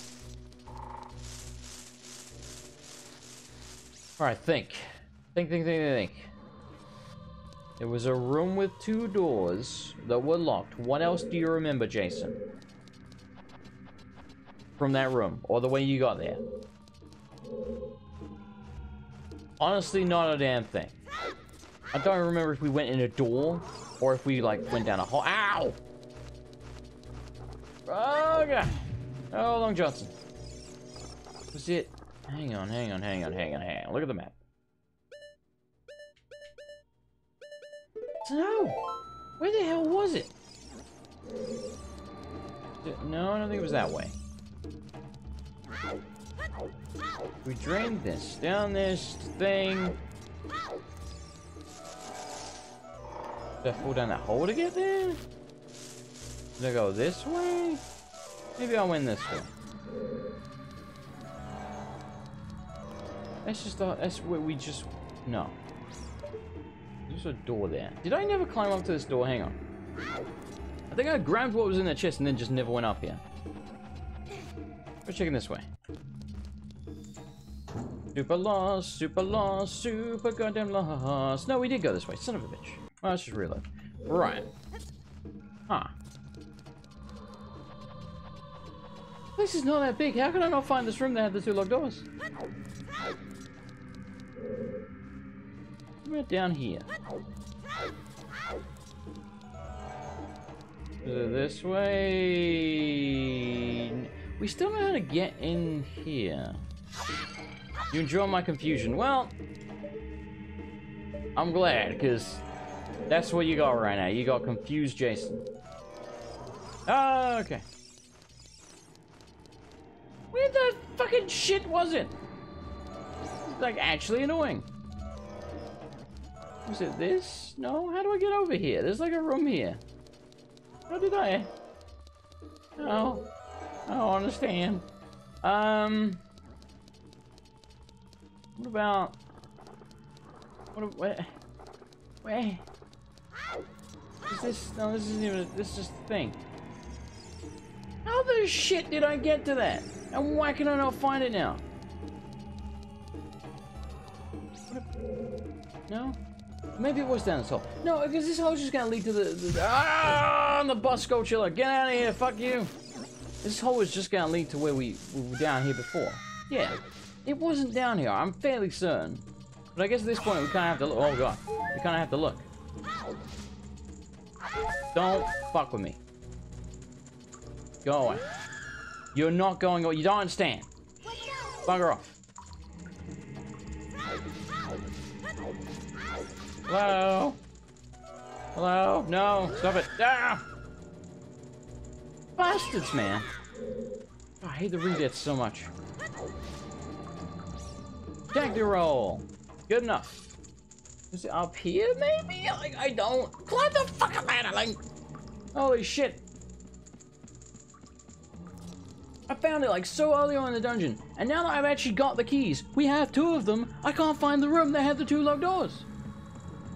Alright, think. Think, think, think, think. There was a room with two doors that were locked. What else do you remember, Jason? From that room, or the way you got there? Honestly, not a damn thing. I don't remember if we went in a door, or if we, like, went down a hole. Ow! Oh, God. Oh, Long Johnson. Was it? Hang on, hang on, hang on, hang on, hang on. Look at the map. No! Where the hell was it? No, I don't think it was that way. We drained this. Down this thing. Did I fall down that hole to get there? Did I go this way? Maybe I'll win this one. That's just the, that's where we just, no. There's a door there. Did I never climb up to this door? Hang on. I think I grabbed what was in the chest and then just never went up here. We're checking this way. Super lost, super lost, super goddamn lost. No, we did go this way, son of a bitch. Well, let's just reload. Right. Huh. This is not that big. How could I not find this room that had the two locked doors? We're down here. This way. We still know how to get in here. You enjoy my confusion. Well, I'm glad, because that's what you got right now. You got confused, Jason. Oh, okay. Where the fucking shit was it? It's like actually annoying. Was it this? No? How do I get over here? There's like a room here. How did I? No. I don't understand. Um. What about. What? Where? Where? Is this. No, this isn't even. This is just the thing. How the shit did I get to that? And why can I not find it now? What? No? Maybe it was down this hole. No, because this hole's just gonna lead to the, the ah, the bus go chiller. Get out of here, fuck you. This hole is just gonna lead to where we, we were down here before. Yeah, it wasn't down here. I'm fairly certain. But I guess at this point we kind of have to look. Oh god, we kind of have to look. Don't fuck with me. Go away. You're not going away. You don't understand. Bugger off. Hello? Hello? No, stop it. Ah! Bastards, man. Oh, I hate the redits so much. Dagger roll. Good enough. Is it up here, maybe? I, I don't. Climb the fucking ladder, Link. Holy shit. I found it like so early on in the dungeon. And now that I've actually got the keys, we have two of them, I can't find the room that had the two locked doors.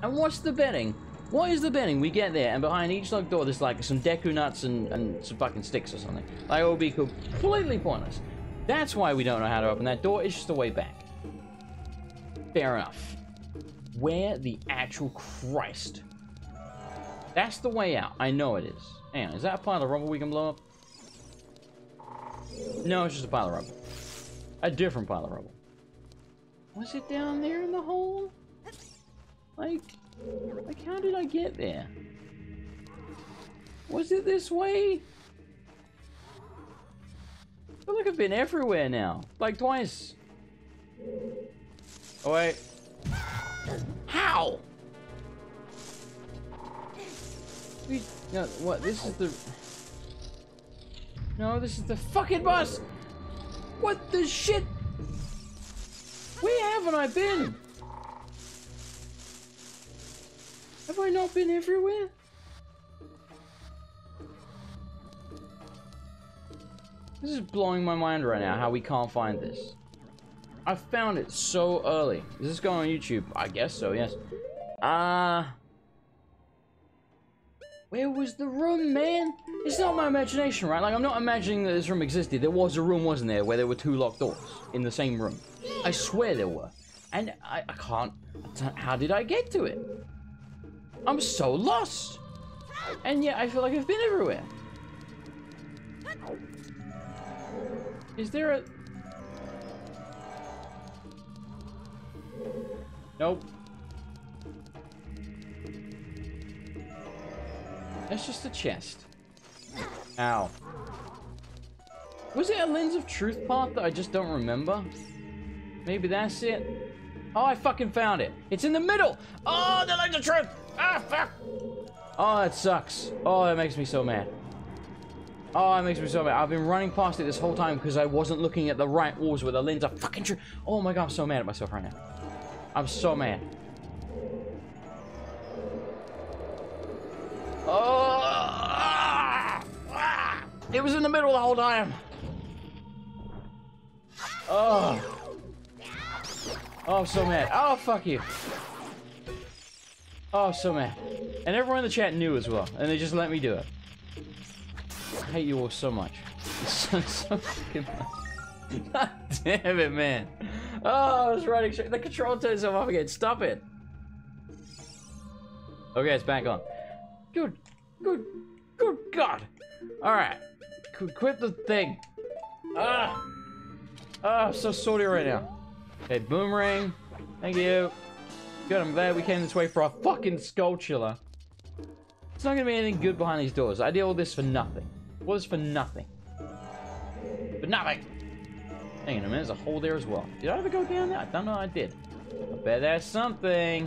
And what's the betting? What is the betting? We get there, and behind each locked door, there's like some Deku Nuts and, and some fucking sticks or something. Like, it would be completely pointless. That's why we don't know how to open that door. It's just a way back. Fair enough. Where the actual Christ? That's the way out. I know it is. Hang on, is that a pile of rubble we can blow up? No, it's just a pile of rubble. A different pile of rubble. Was it down there in the hole? Like, like how did I get there? Was it this way? But look, I've been everywhere now. Like twice. Oh wait. How? We, no, what? This is the... No, this is the fucking bus! What the shit? Where haven't I been? Have I not been everywhere? This is blowing my mind right now, how we can't find this. I found it so early. Is this going on YouTube? I guess so, yes. Uh... Where was the room, man? It's not my imagination, right? Like, I'm not imagining that this room existed. There was a room, wasn't there, where there were two locked doors in the same room. I swear there were. And I, I can't... How did I get to it? I'm so lost! And yet, I feel like I've been everywhere. Is there a... Nope. That's just a chest. Ow. Was it a Lens of Truth path that I just don't remember? Maybe that's it. Oh, I fucking found it. It's in the middle. Oh, the Lens of Truth. Ah, fuck. Oh, that sucks. Oh, that makes me so mad. Oh, it makes me so mad. I've been running past it this whole time because I wasn't looking at the right walls with a lens of fucking truth. Oh my god, I'm so mad at myself right now. I'm so mad. Oh! Ah, ah, it was in the middle the whole time. Oh! Oh, I'm so mad. Oh, fuck you. Oh, I'm so mad. And everyone in the chat knew as well, and they just let me do it. I hate you all so much. So, so fucking much. God damn it, man. Oh, I was running straight. The control turns itself off again. Stop it. Okay, it's back on. Good, good, good God. All right. Qu quit the thing. Ah. Ah, I'm so sorry right now. Okay, boomerang. Thank you. Good, I'm glad we came this way for our fucking skull chiller. It's not going to be anything good behind these doors. I did all this for nothing. All this for nothing. For nothing. Hang on a minute, there's a hole there as well. Did I ever go down there? I don't know I did. I bet there's something.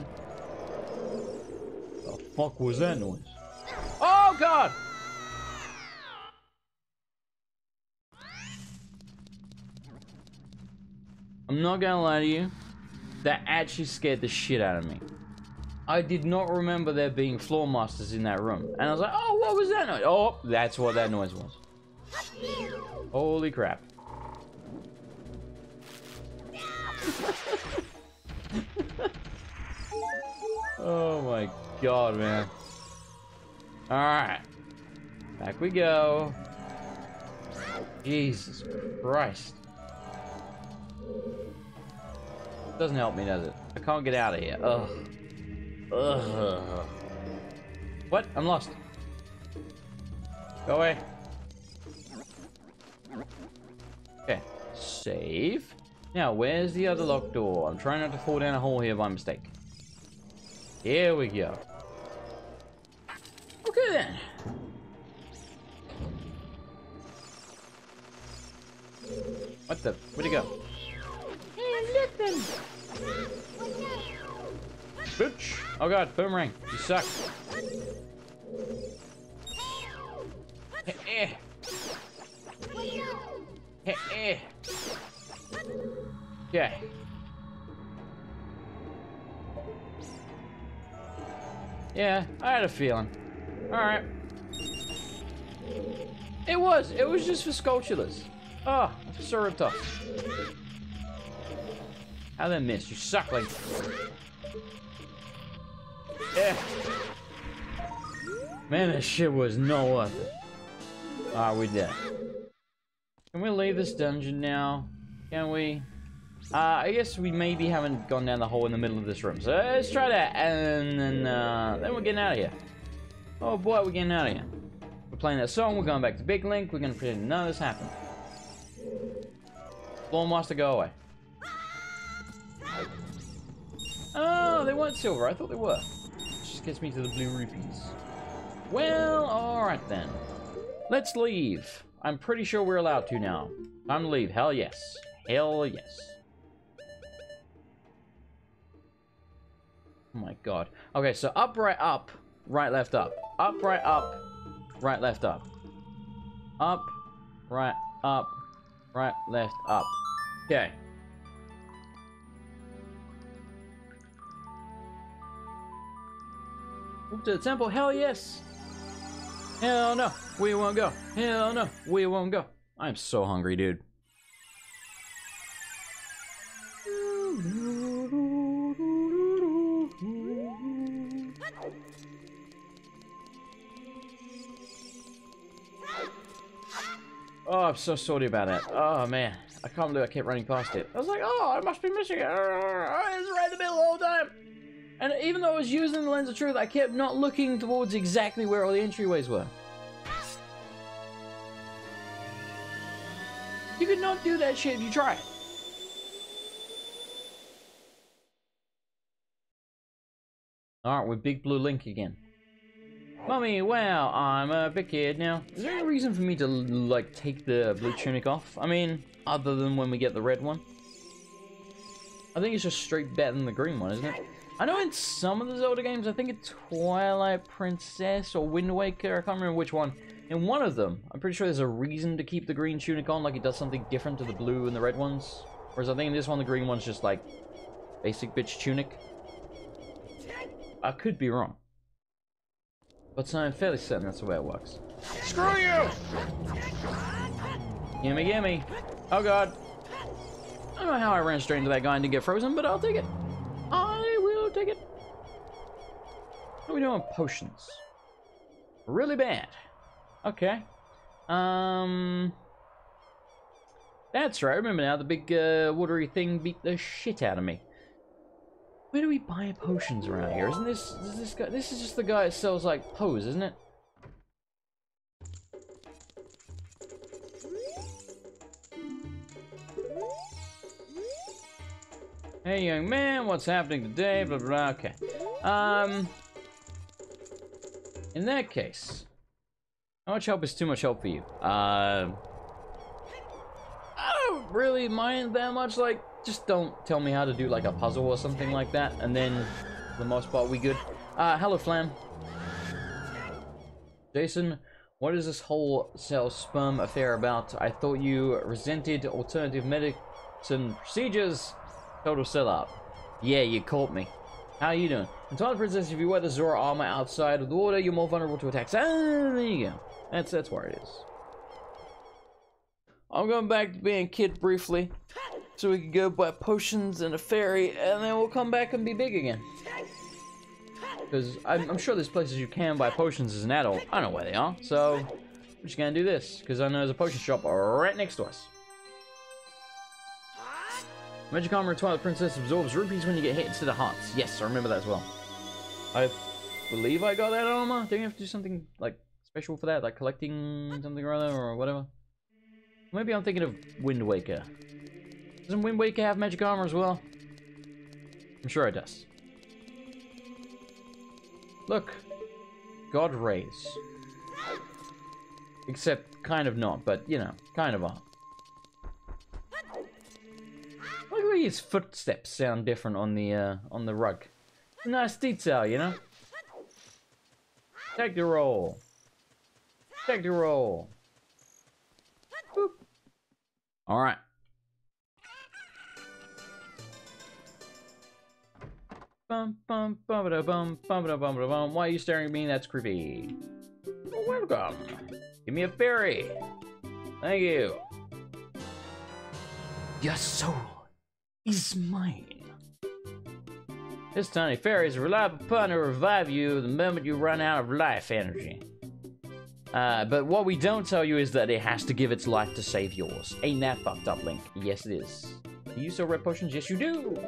What the fuck was that noise? Oh god! I'm not gonna lie to you. That actually scared the shit out of me. I did not remember there being floor masters in that room. And I was like, oh, what was that noise? Oh, that's what that noise was. Holy crap. Oh my god, man. Alright. Back we go. Jesus Christ. Doesn't help me, does it? I can't get out of here. Ugh. Ugh. What? I'm lost. Go away. Okay. Save. Now, where's the other locked door? I'm trying not to fall down a hole here by mistake. Here we go. Okay then. What the? Where'd he go? Hey, listen. Bitch. Oh god, boomerang. You suck. Hey, eh. Hey, eh. Okay. Yeah, I had a feeling. Alright. It was. It was just for sculptures. Oh, I'm so ripped off. How did I miss? You suck like... Yeah. Man, that shit was not worth it. Alright, we did. Can we leave this dungeon now? Can we... Uh, I guess we maybe haven't gone down the hole in the middle of this room. So let's try that, and then uh, then we're getting out of here. Oh boy, we're getting out of here. We're playing that song. We're going back to Big Link. We're gonna pretend none of this happened. Floor Master, go away. Oh, they weren't silver. I thought they were. It just gets me to the blue rupees. Well, all right then. Let's leave. I'm pretty sure we're allowed to now. Time to leave. Hell yes. Hell yes. Oh my god. Okay, so up, right, up, right, left, up. Up, right, up, right, left, up. Up, right, up, right, left, up. Okay. Up to the temple. Hell yes. Hell no. We won't go. Hell no. We won't go. I'm so hungry, dude. Oh, I'm so sorry about that. Oh, man. I can't believe I kept running past it. I was like, oh, I must be missing it. Oh, it's right in the middle the whole time. And even though I was using the Lens of Truth, I kept not looking towards exactly where all the entryways were. You could not do that shit if you tried. Alright, we're Big Blue Link again. Mummy, wow, I'm a big kid now. Is there any reason for me to, like, take the blue tunic off? I mean, other than when we get the red one. I think it's just straight better than the green one, isn't it? I know in some of the Zelda games, I think it's Twilight Princess or Wind Waker, I can't remember which one. In one of them, I'm pretty sure there's a reason to keep the green tunic on, like it does something different to the blue and the red ones. Whereas I think in this one, the green one's just, like, basic bitch tunic. I could be wrong. But I'm fairly certain that's the way it works. Screw you! Gimme, gimme. Oh god. I don't know how I ran straight into that guy and didn't get frozen, but I'll take it. I will take it. What are we doing on potions? Really bad. Okay. Um. That's right. Remember now, the big uh, watery thing beat the shit out of me. Where do we buy potions around here? Isn't this, is this guy? This is just the guy that sells like pose, isn't it? Hey young man, what's happening today? Blah blah. Okay. Um. In that case, how much help is too much help for you? Uh. I don't really mind that much. Like. Just don't tell me how to do like a puzzle or something like that, and then for the most part we good. Uh, hello Flam. Jason, what is this whole cell sperm affair about? I thought you resented alternative medicine procedures. Total sell up. Yeah, you caught me. How are you doing? And Twilight Princess, if you wear the Zora armor outside of the water, you're more vulnerable to attacks. Ah, there you go. That's that's where it is. I'm going back to being a kid briefly. So we can go buy potions and a fairy, and then we'll come back and be big again. Because I'm, I'm sure there's places you can buy potions as an adult. I don't know where they are, so I'm just gonna do this. Because I know there's a potion shop right next to us. Magic Armor of Twilight Princess absorbs rupees when you get hit instead of hearts. Yes, I remember that as well. I believe I got that armor. Don't you have to do something, like, special for that? Like collecting something or other, or whatever? Maybe I'm thinking of Wind Waker. Doesn't Wind Waker have magic armor as well? I'm sure it does. Look. God rays. Except kind of not, but you know, kind of are. Look at his footsteps sound different on the uh, on the rug. Nice detail, you know? Take the roll. Take the roll. Boop. Alright. Bum bum bum da bum bum da bum da bum. Why are you staring at me? That's creepy. Welcome. Give me a berry. Thank you. Your soul is mine. This tiny fairy is a reliable partner to revive you the moment you run out of life energy. Uh, but what we don't tell you is that it has to give its life to save yours. Ain't that fucked up, Link? Yes, it is. Do you still rip potions? Yes, you do!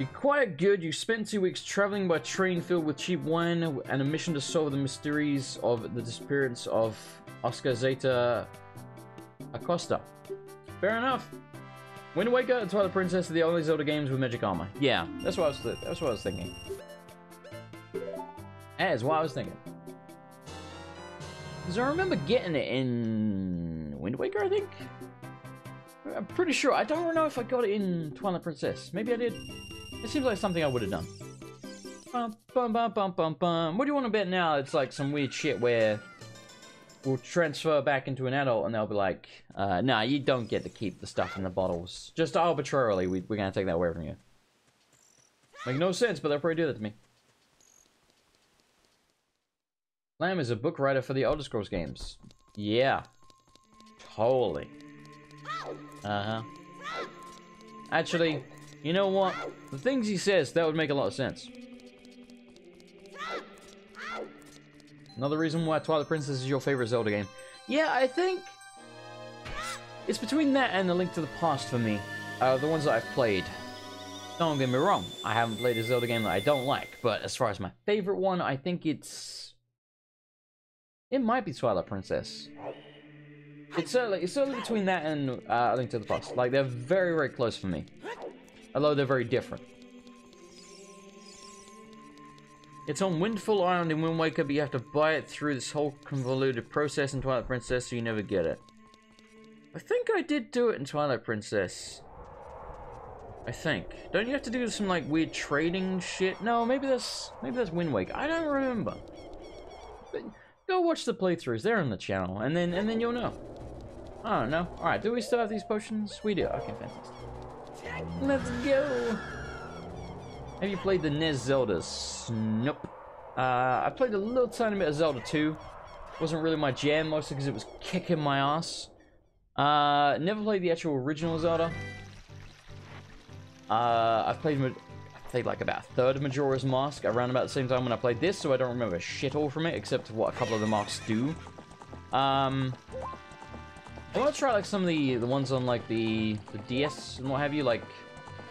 You're quite good. You spent two weeks traveling by train filled with cheap wine and a mission to solve the mysteries of the disappearance of Oscar Zeta Acosta. Fair enough. Wind Waker and Twilight Princess are the only Zelda games with magic armor. Yeah, that's what I was, that's what I was thinking. That is what I was thinking. Because I remember getting it in Wind Waker, I think? I'm pretty sure. I don't know if I got it in Twilight Princess. Maybe I did. It seems like something I would have done. Bum, bum, bum, bum, bum, bum. What do you want to bet now? It's like some weird shit where we'll transfer back into an adult and they'll be like, uh, nah, you don't get to keep the stuff in the bottles. Just arbitrarily, we, we're going to take that away from you. Make no sense, but they'll probably do that to me. Lamb is a book writer for the Elder Scrolls games. Yeah. Totally. Uh-huh. Actually, you know what? The things he says, that would make a lot of sense. Another reason why Twilight Princess is your favorite Zelda game. Yeah, I think it's between that and A Link to the Past for me. Uh, the ones that I've played. Don't get me wrong, I haven't played a Zelda game that I don't like, but as far as my favorite one, I think it's... It might be Twilight Princess. It's certainly, it's certainly between that and uh, A Link to the Past. Like, they're very, very close for me. Although they're very different. It's on Windfall Island in Wind Waker, but you have to buy it through this whole convoluted process in Twilight Princess, so you never get it. I think I did do it in Twilight Princess. I think. Don't you have to do some, like, weird trading shit? No, maybe that's, maybe that's Wind Waker. I don't remember. But go watch the playthroughs. They're on the channel. And then, and then you'll know. I don't know. Alright, do we still have these potions? We do. Okay, fantastic. Let's go! Have you played the N E S Zeldas? Nope. Uh, I played a little tiny bit of Zelda two. Wasn't really my jam, mostly because it was kicking my ass. Uh, never played the actual original Zelda. Uh, I've played, I played like about a third of Majora's Mask around about the same time when I played this, so I don't remember shit all from it, except what a couple of the masks do. Um, I want to try like some of the, the ones on like the, the D S and what have you, like...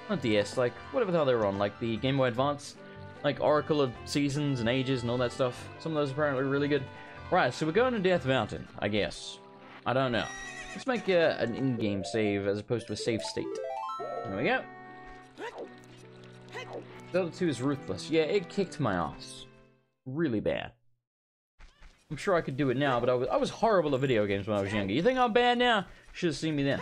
Not D S, like, whatever the hell they were on, like the Game Boy Advance, like Oracle of Seasons and Ages and all that stuff. Some of those apparently are really good. Right, so we're going to Death Mountain, I guess. I don't know. Let's make a, an in-game save as opposed to a save state. There we go. Zelda two is ruthless. Yeah, it kicked my ass. Really bad. I'm sure I could do it now, but I was, I was horrible at video games when I was younger. You think I'm bad now? Should have seen me then.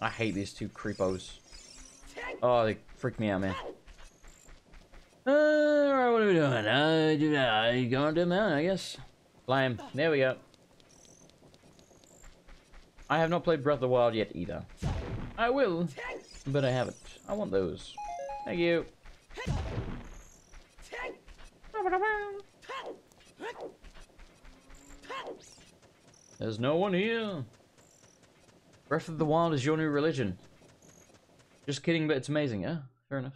I hate these two creepos. Oh, they freak me out, man. Uh, Alright, what are we doing? Uh, do that. Uh, going to the mountain, I guess. Blam. There we go. I have not played Breath of the Wild yet either. I will, but I haven't. I want those. Thank you. There's no one here. Breath of the Wild is your new religion. Just kidding, but it's amazing, huh? Fair enough.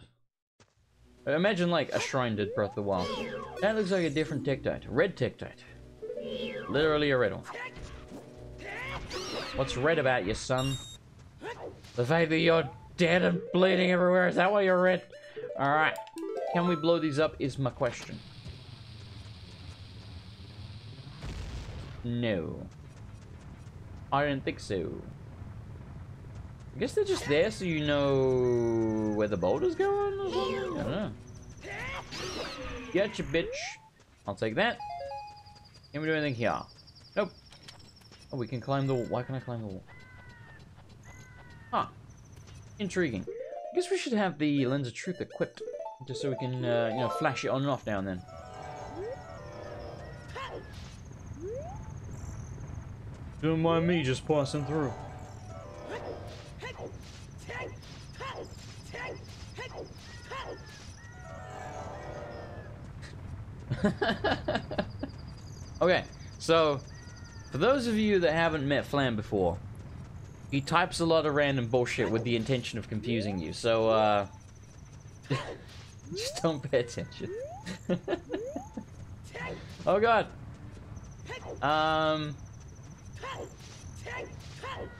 Imagine, like, a shrine did Breath of the Wild. That looks like a different Tektite. Red Tektite. Literally a red one. What's red about you, son? The fact that you're dead and bleeding everywhere, is that why you're red? Alright. Can we blow these up is my question. No. I don't think so. I guess they're just there so you know where the boulder's going or something? I don't know. Gotcha, bitch. I'll take that. Can we do anything here? Nope. Oh, we can climb the wall. Why can't I climb the wall? Huh. Intriguing. I guess we should have the Lens of Truth equipped. Just so we can, uh, you know, flash it on and off now and then. Don't mind me just passing through. Okay, so for those of you that haven't met Flam before, he types a lot of random bullshit with the intention of confusing you, so uh just don't pay attention. Oh god, Um,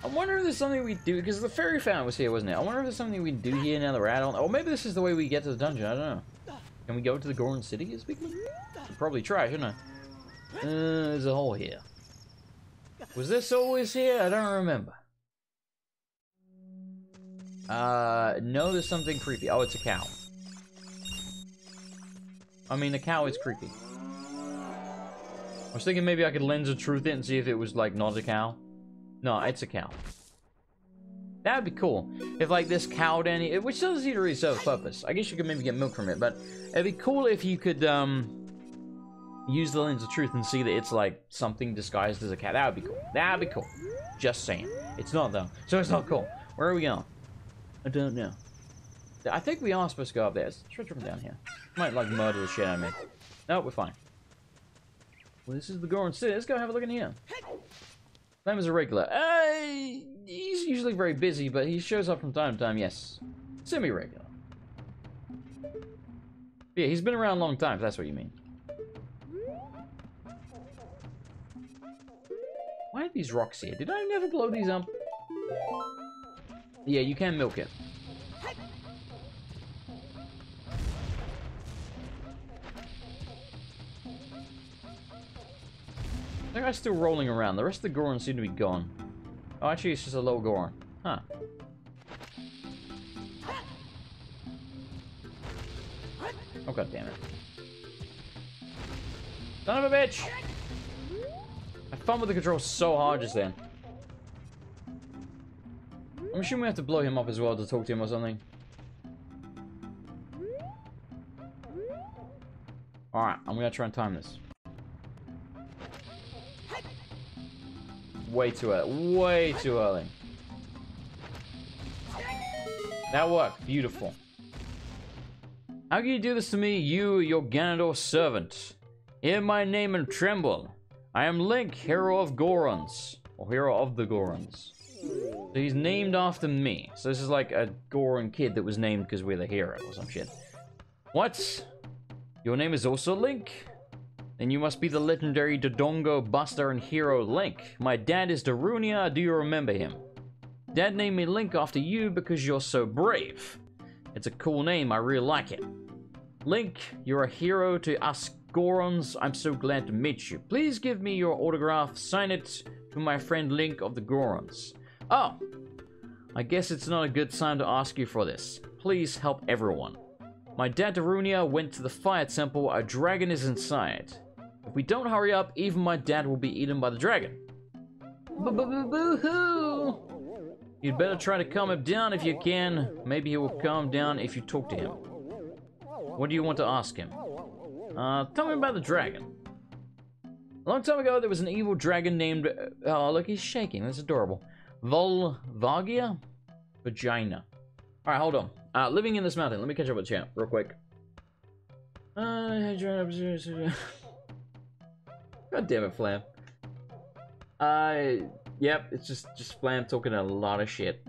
I wonder if there's something we do, because the fairy fountain was here, wasn't it? I wonder if there's something we do here now that we're at on. Oh, maybe this is the way we get to the dungeon. I don't know. Can we go to the Goron City this week? Probably try, shouldn't I? Uh, there's a hole here. Was this always here? I don't remember. Uh, no, there's something creepy. Oh, it's a cow. I mean, the cow is creepy. I was thinking maybe I could lens of truth in and see if it was, like, not a cow. No, it's a cow. That would be cool. If, like, this cow, Danny, it, which doesn't seem to really serve a purpose. I guess you could maybe get milk from it, but it'd be cool if you could, um, use the lens of truth and see that it's, like, something disguised as a cow. That would be cool. That would be cool. Just saying. It's not, though. So it's not cool. Where are we going? I don't know. I think we are supposed to go up there. Let's try to come down here. Might, like, murder the shit out of me. No, we're fine. Well, this is the Goron City. Let's go have a look in here. Name is a regular. Uh, he's usually very busy, but he shows up from time to time. Yes, semi-regular. Yeah, he's been around a long time, if that's what you mean. Why are these rocks here? Did I never blow these up? Yeah, you can milk it. That guy's still rolling around. The rest of the Goron seem to be gone. Oh, actually, it's just a little Goron. Huh. Oh, god damn it. Son of a bitch! I fumbled the controls so hard just then. I'm assuming we have to blow him up as well to talk to him or something. Alright, I'm gonna try and time this. Way too early. Way too early. That worked. Beautiful. How can you do this to me, you, your Ganondorf servant? Hear my name and tremble. I am Link, hero of Gorons. Or hero of the Gorons. So he's named after me. So this is like a Goron kid that was named because we're the hero or some shit. What? Your name is also Link? Then you must be the legendary Dodongo buster and hero Link. My dad is Darunia, do you remember him? Dad named me Link after you because you're so brave. It's a cool name, I really like it. Link, you're a hero to us Gorons. I'm so glad to meet you. Please give me your autograph, sign it to my friend Link of the Gorons. Oh, I guess it's not a good time to ask you for this. Please help everyone. My dad Darunia went to the Fire Temple, a dragon is inside. If we don't hurry up, even my dad will be eaten by the dragon. Boo-boo-boo-boo-hoo! You'd better try to calm him down if you can. Maybe he will calm down if you talk to him. What do you want to ask him? Uh, tell me about the dragon. A long time ago, there was an evil dragon named... Oh, look, he's shaking. That's adorable. Volvagia? Vagina. Alright, hold on. Uh, living in this mountain. Let me catch up with the chat real quick. Uh... God damn it, Flam. Uh, yep, it's just, just Flam talking a lot of shit.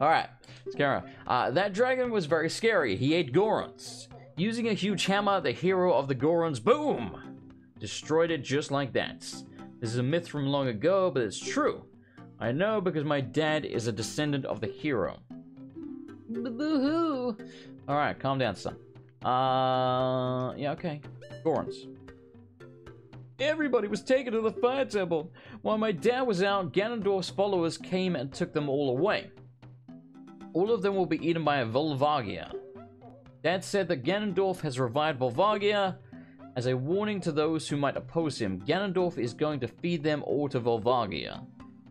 Alright, let's carry on. Uh, that dragon was very scary. He ate Gorons. Using a huge hammer, the hero of the Gorons, boom! Destroyed it just like that. This is a myth from long ago, but it's true. I know because my dad is a descendant of the hero. Boo-hoo! Alright, calm down, son. Uh, yeah, okay. Gorons. Everybody was taken to the Fire Temple. While my dad was out, Ganondorf's followers came and took them all away. All of them will be eaten by a Volvagia. Dad said that Ganondorf has revived Volvagia as a warning to those who might oppose him. Ganondorf is going to feed them all to Volvagia.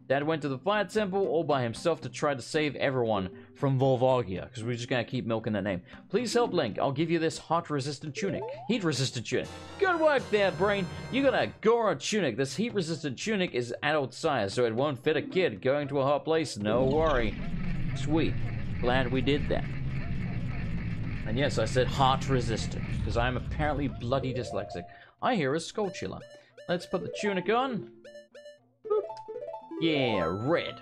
Dad went to the Fire Temple all by himself to try to save everyone from Volvagia, because we're just going to keep milking that name. Please help Link. I'll give you this hot-resistant tunic. Heat-resistant tunic. Good work there, Brain. You got a Goron tunic. This heat-resistant tunic is adult size, so it won't fit a kid going to a hot place. No worry. Sweet. Glad we did that. And yes, I said hot-resistant, because I'm apparently bloody dyslexic. I hear a Skulltula. Let's put the tunic on. Boop. Yeah, red.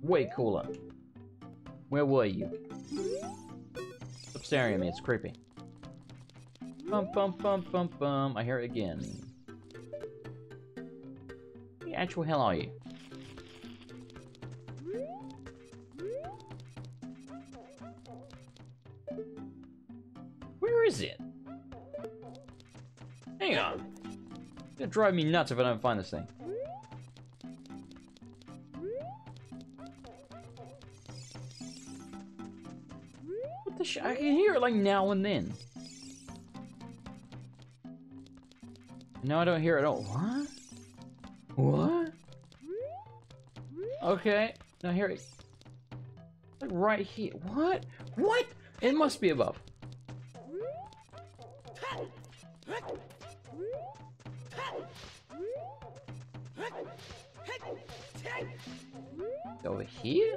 Way cooler. Where were you? Stop staring at me, it's creepy. Bum bum bum bum bum. I hear it again. the actual hell are you? Where is it? Hang on. It's gonna drive me nuts if I don't find this thing. What the sh- I can hear it like now and then. No, I don't hear it at all. What? What? Okay. No, here it is. Like right here. What? What? It must be above. Over here?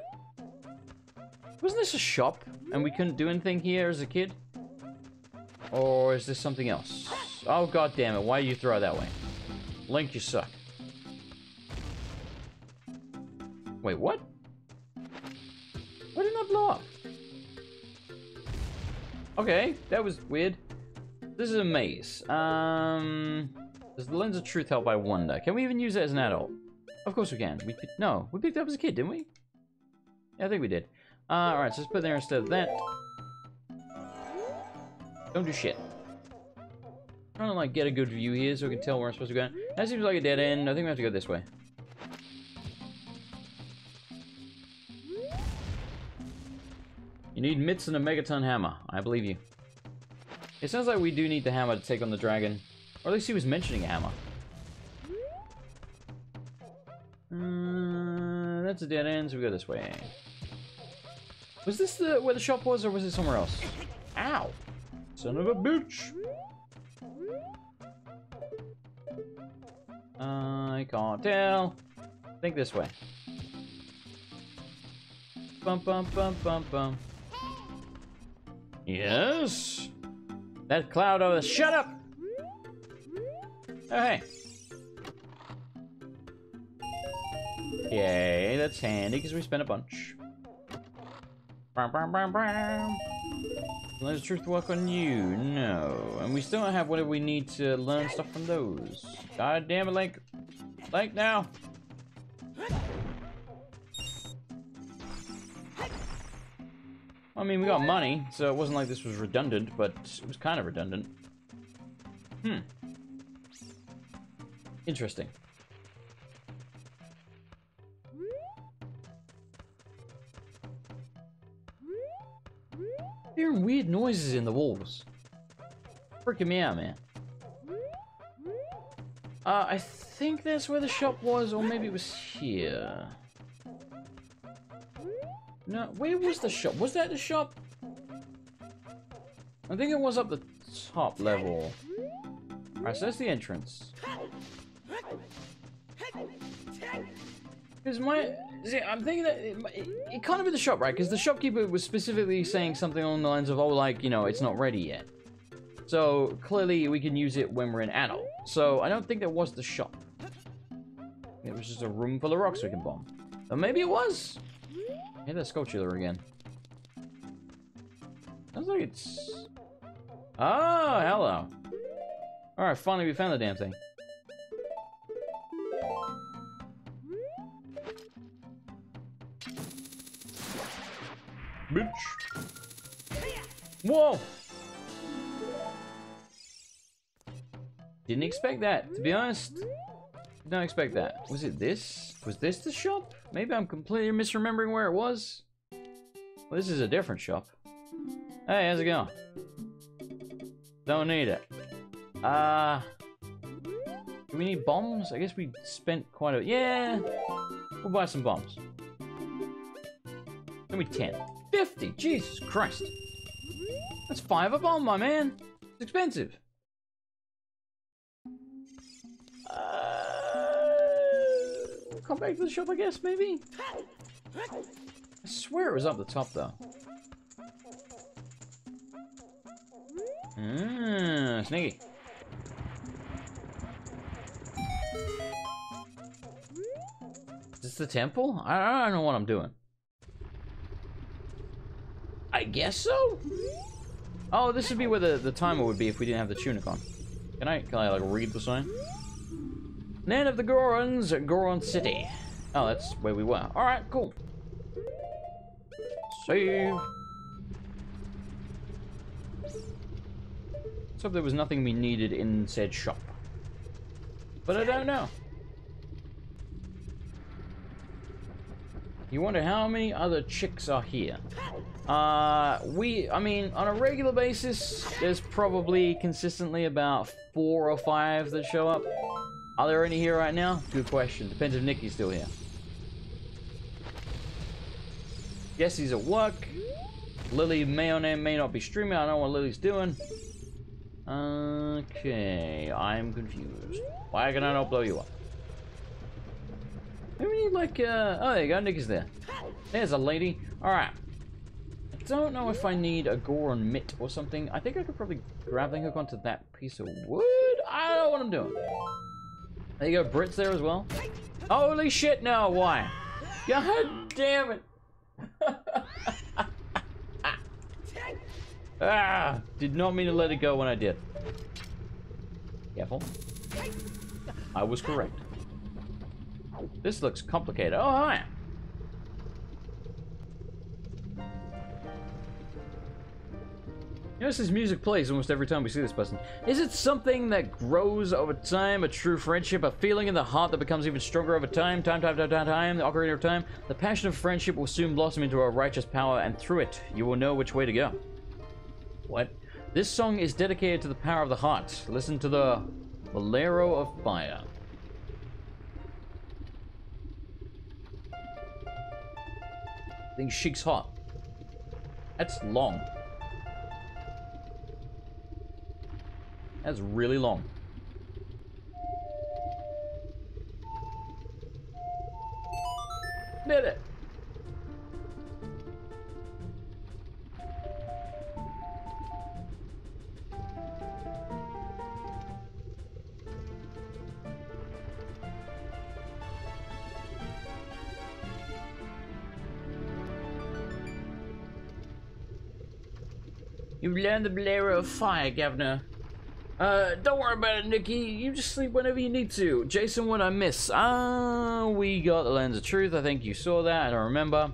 Wasn't this a shop and we couldn't do anything here as a kid? Or is this something else? Oh, god damn it, why do you throw that way? Link, you suck. Wait, what? Why didn't that blow up? Okay, that was weird. This is a maze. Um, does the Lens of Truth help, I wonder? Can we even use it as an adult? Of course we can. We No, we picked it up as a kid, didn't we? Yeah, I think we did. Uh, Alright, so let's put it there instead of that. Don't do shit. I'm trying to like get a good view here so we can tell where I'm supposed to go. That seems like a dead end. I think we have to go this way. You need mitts and a Megaton Hammer. I believe you. It sounds like we do need the hammer to take on the dragon. Or at least he was mentioning a hammer. Uh, that's a dead end, so we go this way. Was this the where the shop was or was it somewhere else? Ow! Son of a bitch! I can't tell. Think this way. Bum bum bum bum bum. Yes. That cloud over there. Shut up. Oh hey. Yay, that's handy because we spent a bunch. Brum, brum, brum, brum. Let's truth work on you. No, and we still don't have whatever we need to learn stuff from those. God damn it, Link. Link now. I mean, we got money, so it wasn't like this was redundant, but it was kind of redundant. Hmm. Interesting. Hearing weird noises in the walls. Freaking me out, man. Uh, I think that's where the shop was, or maybe it was here. No, where was the shop? Was that the shop? I think it was up the top level. Alright, so that's the entrance. Because my... See, I'm thinking that it, it, it can't be the shop, right? Because the shopkeeper was specifically saying something along the lines of, oh, like, you know, it's not ready yet. So, clearly, we can use it when we're an adult. So, I don't think that was the shop. It was just a room full of rocks we can bomb. Or maybe it was. I hear that skulltula again. Sounds like it's... Oh, hello. Alright, finally we found the damn thing. Bitch. Whoa! Didn't expect that, to be honest. Did not expect that. Was it this? Was this the shop? Maybe I'm completely misremembering where it was. Well, this is a different shop. Hey, how's it going? Don't need it. Uh... Do we need bombs? I guess we spent quite a... Yeah! We'll buy some bombs. Give me ten. fifty! Jesus Christ! That's five a bomb, my man! It's expensive! Uh, come back to the shop, I guess, maybe? I swear it was up the top, though. Mmm, sneaky. Is this the temple? I don't know what I'm doing. I guess so? Oh, this would be where the, the timer would be if we didn't have the tunic on. Can I, can I like, read the sign? Land of the Gorons, Goron City. Oh, that's where we were. Alright, cool. Save. Let's hope there was nothing we needed in said shop. But I don't know. You wonder how many other chicks are here. Uh, we, I mean, on a regular basis, there's probably consistently about four or five that show up. Are there any here right now? Good question. Depends if Nikki's still here. Guess he's at work. Lily may or may not be streaming. I don't know what Lily's doing. Okay, I'm confused. Why can I not blow you up? Maybe we need like, uh, oh, there you go, Nikki's there. There's a lady. Alright. I don't know if I need a Goron mitt or something. I think I could probably grab and hook onto that piece of wood. I don't know what I'm doing. There you go, Brit's there as well. Holy shit, no, why? God damn it. Ah, did not mean to let it go when I did. Careful. I was correct. This looks complicated. Oh, hi. Notice his music plays almost every time we see this person. Is it something that grows over time? A true friendship? A feeling in the heart that becomes even stronger over time? Time, time, time, time, time. The Ocarina of Time. The passion of friendship will soon blossom into a righteous power, and through it, you will know which way to go. What? This song is dedicated to the power of the heart. Listen to the Bolero of Fire. I think Sheik's hot. That's long. That's really long. Did it. You learned the Bolero of Fire, Governor. Uh, don't worry about it, Nikki. You just sleep whenever you need to. Jason, what I miss? Ah, uh, we got the Lens of Truth. I think you saw that. I don't remember.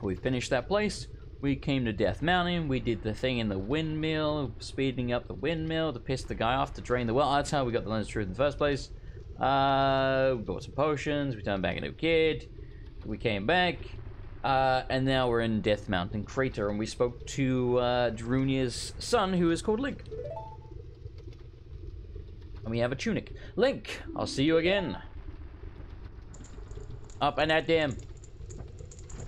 We finished that place. We came to Death Mountain. We did the thing in the windmill, speeding up the windmill to piss the guy off to drain the well. That's how we got the Lens of Truth in the first place. Uh, we bought some potions. We turned back into a kid. We came back. Uh, and now we're in Death Mountain Crater, and we spoke to uh, Darunia's son, who is called Link. And we have a tunic. Link, I'll see you again. Up and at them.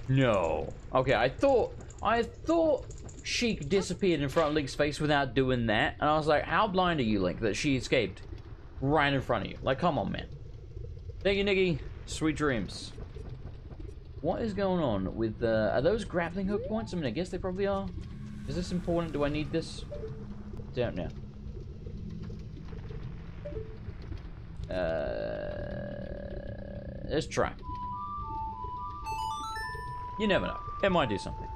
No. Okay, I thought... I thought Sheik disappeared in front of Link's face without doing that. And I was like, how blind are you, Link, that she escaped right in front of you? Like, come on, man. Thank you, Nikki. Sweet dreams. What is going on with the... Uh, are those grappling hook points? I mean, I guess they probably are. Is this important? Do I need this? Don't know. Uh, let's try. You never know. It might do something.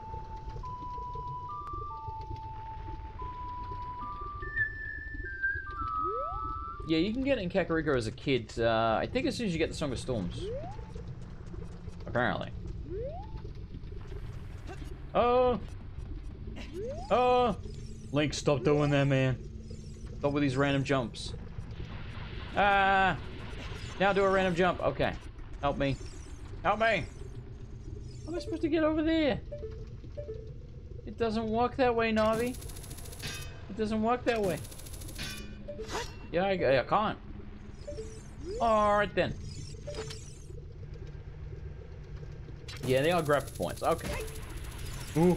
Yeah, you can get it in Kakariko as a kid. Uh, I think as soon as you get the Song of Storms. Apparently. Oh! Oh! Link, stop doing that, man. Stop with these random jumps. Ah! Uh, now do a random jump. Okay. Help me. Help me! How am I supposed to get over there? It doesn't work that way, Navi. It doesn't work that way. Yeah, I, I can't. Alright then. Yeah, they are grapple points. Okay. Ooh.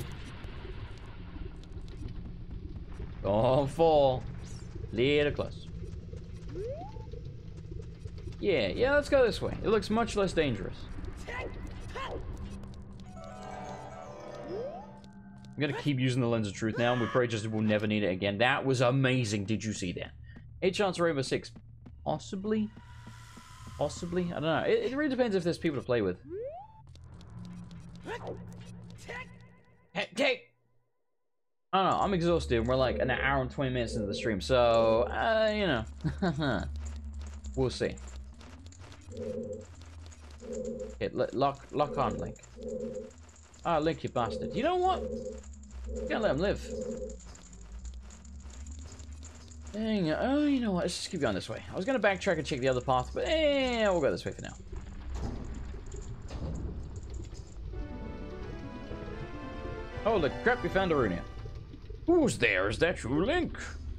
Don't fall. Little close. Yeah, yeah, let's go this way. It looks much less dangerous. I'm gonna keep using the Lens of Truth now, and we probably just will never need it again. That was amazing. Did you see that? A chance of Rainbow Six. Possibly? Possibly? I don't know. It, it really depends if there's people to play with. Hey, I don't know, I'm exhausted and we're like an hour and twenty minutes into the stream, so uh, you know. We'll see. Okay, lock, lock on, Link. Ah, Link, you bastard. You know what? You can't let him live. Dang it. Oh, you know what? Let's just keep going this way. I was going to backtrack and check the other path, but eh, we'll go this way for now. Holy crap, we found Darunia. Who's there? Is that you, Link?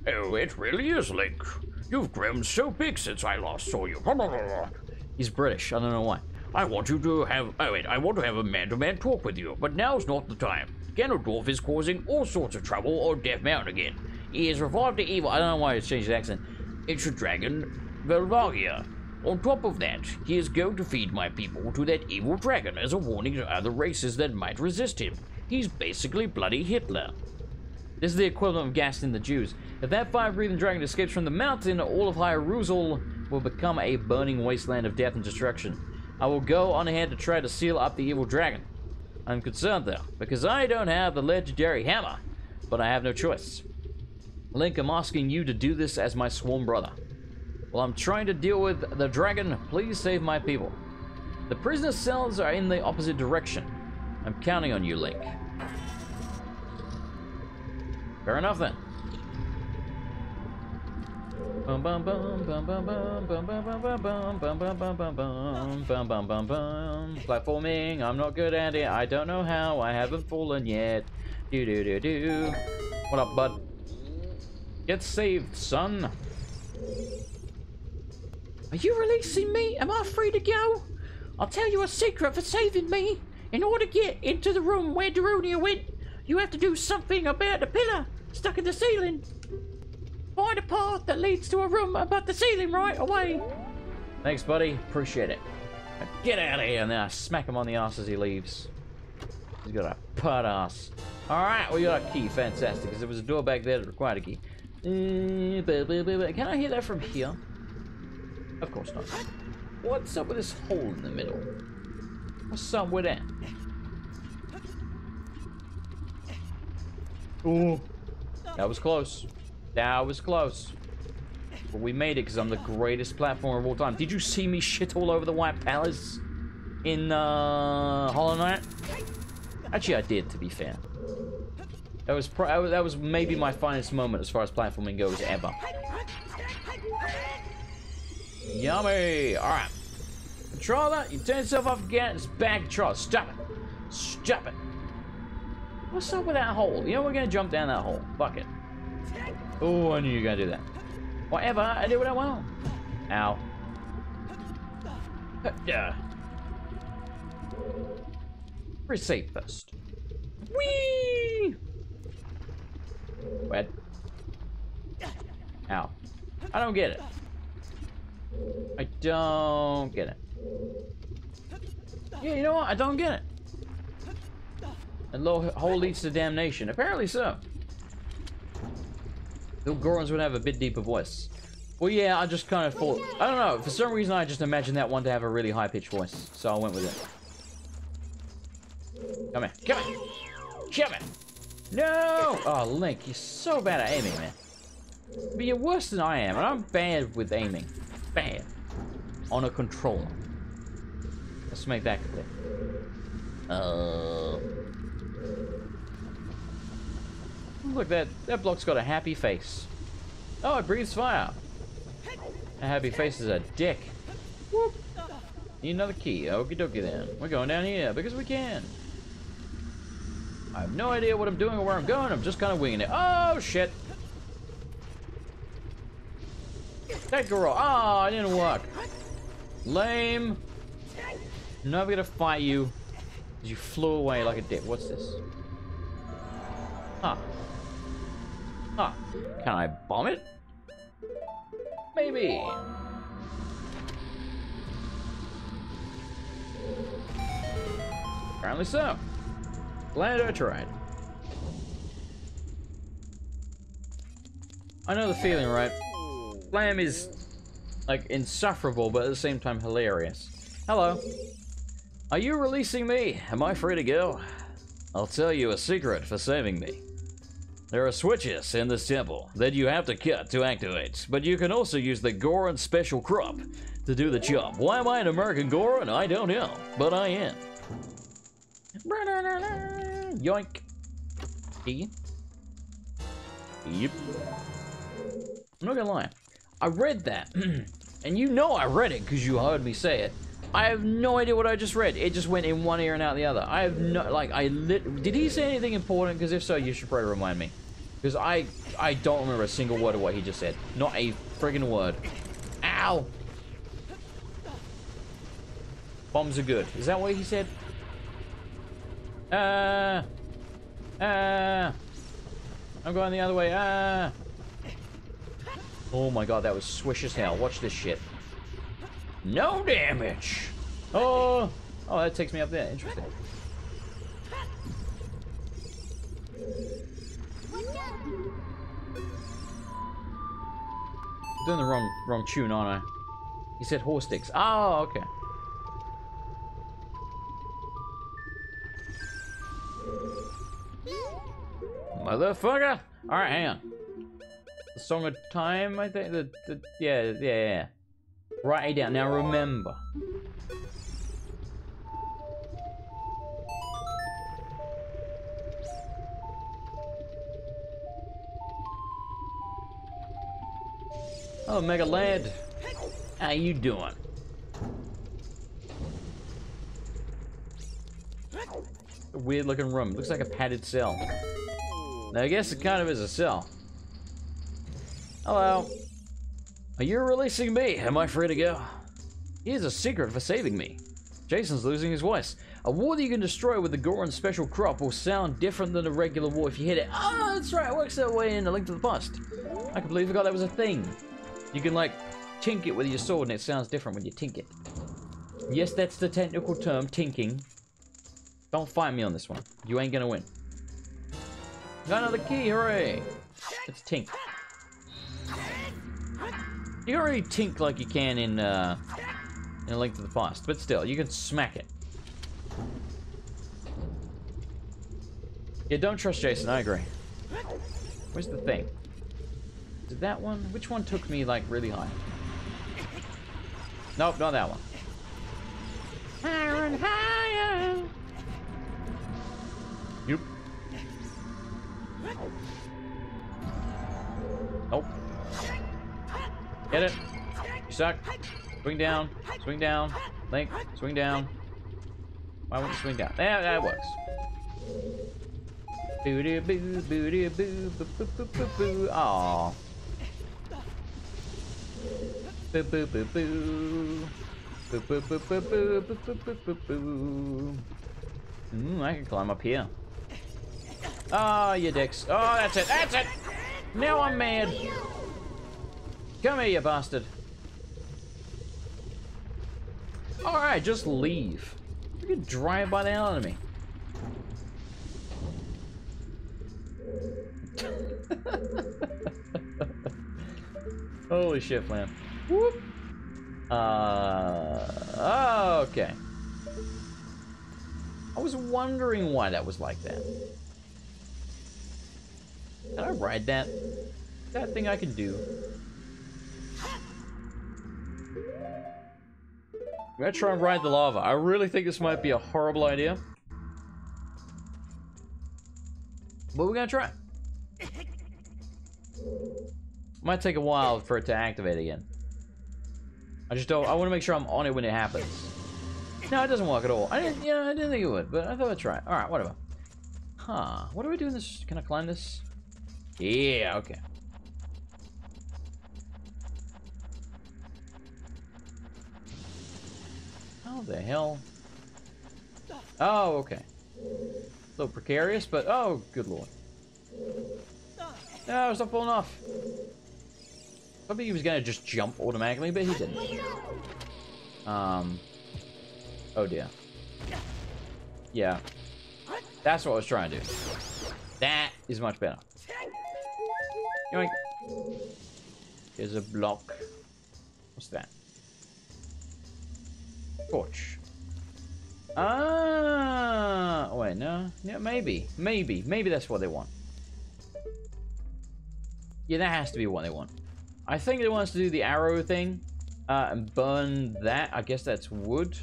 Oh, it really is, Link. You've grown so big since I last saw you. He's British. I don't know why. I want you to have... Oh, wait. I want to have a man-to-man talk with you, but now's not the time. Ganondorf is causing all sorts of trouble on Death Mountain again. He has revived the evil... I don't know why he's changed his accent. It's a dragon, Volvagia. On top of that, he is going to feed my people to that evil dragon as a warning to other races that might resist him. He's basically bloody Hitler. This is the equivalent of gassing the Jews. If that fire-breathing dragon escapes from the mountain, all of Hyrule will become a burning wasteland of death and destruction. I will go on ahead to try to seal up the evil dragon. I'm concerned, though, because I don't have the legendary hammer, but I have no choice. Link, I'm asking you to do this as my sworn brother. While I'm trying to deal with the dragon, please save my people. The prisoner cells are in the opposite direction. I'm counting on you, Link. Fair enough, then. Platforming, I'm not good at it. I don't know how. I haven't fallen yet. Do do do do. What up, bud? Get saved, son. Are you releasing me? Am I free to go? I'll tell you a secret for saving me. In order to get into the room where Darunia went, you have to do something about the pillar stuck in the ceiling. Find a path that leads to a room above the ceiling right away. Thanks, buddy. Appreciate it. Now get out of here. And then I smack him on the ass as he leaves. He's got a putt ass. Alright, we got a key. Fantastic. Because there was a door back there that required a key. Can I hear that from here? Of course not. What's up with this hole in the middle? What's up with that? Ooh. That was close. That was close. But we made it because I'm the greatest platformer of all time. Did you see me shit all over the White Palace in uh, Hollow Knight? Actually, I did, to be fair. That was, pro that was maybe my finest moment as far as platforming goes ever. Yummy! Alright. Controller, you turn yourself off again. It's back, controller. Stop it. Stop it. What's up with that hole? You know, we're going to jump down that hole. Fuck it. Oh, I knew you were going to do that. Whatever, I do what I want. Ow. Yeah. Reset first. Whee! Wet. Ow. I don't get it. I don't get it. Yeah, you know what? I don't get it. A little hole leads to damnation. Apparently so. The Gorons would have a bit deeper voice. Well, yeah, I just kind of thought... I don't know. For some reason, I just imagined that one to have a really high-pitched voice. So I went with it. Come here. Come here. Come here. No! Oh, Link, you're so bad at aiming, man. But you're worse than I am, and I'm bad with aiming. Bad. On a controller. Let's make that clear. Uh... Look, that, that block's got a happy face. Oh, it breathes fire. A happy face is a dick. Whoop. Need another key. Okie dokie then. We're going down here because we can. I have no idea what I'm doing or where I'm going. I'm just kind of winging it. Oh, shit. That girl. Ah, oh, it didn't work. Lame. Never gonna fight you. You flew away like a dick. What's this? Huh. Huh. Can I bomb it? Maybe. Apparently so. Glad I tried. I know the feeling, right? Slam is, like, insufferable, but at the same time hilarious. Hello. Are you releasing me? Am I free to go? I'll tell you a secret for saving me. There are switches in this temple that you have to cut to activate, but you can also use the Goron special crop to do the job. Why am I an American Goron? I don't know, but I am. Yoink. Yep. I'm not gonna lie. I read that, and you know I read it because you heard me say it. I have no idea what I just read. It just went in one ear and out the other. I have no, like, I lit. Did he say anything important? Because if so, you should probably remind me. Because I, I don't remember a single word of what he just said. Not a friggin' word. Ow! Bombs are good. Is that what he said? Uh, uh, I'm going the other way. Uh. Oh my god, that was swish as hell. Watch this shit. No damage. Oh, oh, that takes me up there. Interesting. I'm doing the wrong, wrong tune, aren't I? He said horse sticks. Oh, okay. Motherfucker! All right, hang on. The Song of Time, I think. The, the yeah, yeah, yeah. Write it down. Now remember. Oh, Mega Lad. How you doing? A weird looking room. Looks like a padded cell. Now, I guess it kind of is a cell. Hello. Are you releasing me? Am I free to go? Here's a secret for saving me. Jason's losing his voice. A war that you can destroy with the Goron special crop will sound different than a regular war if you hit it. Oh, that's right. It works that way in A Link to the Past. I completely forgot that was a thing. You can, like, tink it with your sword and it sounds different when you tink it. Yes, that's the technical term, tinking. Don't fight me on this one. You ain't gonna win. Got another key, hooray. Let's tink. You can already tink like you can in, uh, in A Link to the Past, but still, you can smack it. Yeah, don't trust Jason, I agree. Where's the thing? Is it that one? Which one took me, like, really high? Nope, not that one. Higher and higher! Yep. Nope. Get it. You suck. Swing down. Swing down. Link. Swing down. Why won't you swing down? Yeah, that works. Boo doo boo boo doo boo boo boo boo boo boo. Aww. Boo boo boo boo. Boo boo boo boo boo boo boo boo boo. Mmm, I can climb up here. Ah, you dicks. Oh, that's it. That's it. Now I'm mad. Come here, you bastard. Alright, just leave. You can drive by the hell out of me. Holy shit, flam. Whoop. Uh, okay. I was wondering why that was like that. Can I ride that? Is that a thing I can do? I'm gonna try and ride the lava. I really think this might be a horrible idea. But we're gonna try. Might take a while for it to activate again. I just don't, I wanna make sure I'm on it when it happens. No, it doesn't work at all. I didn't, you know, I didn't think it would, but I thought I'd try it. Alright, whatever. Huh, what do we do in this? Can I climb this? Yeah, okay. How the hell? Oh, okay. A little precarious, but oh, good lord. No, it's not falling off. I think he was gonna just jump automatically, but he didn't. Um. Oh dear. Yeah. That's what I was trying to do. That is much better. Yoink. Here's a block. What's that? Torch. Ah, oh, wait, no, yeah, maybe, maybe, maybe that's what they want. Yeah, that has to be what they want. I think they want us to do the arrow thing, uh, and burn that. I guess that's wood.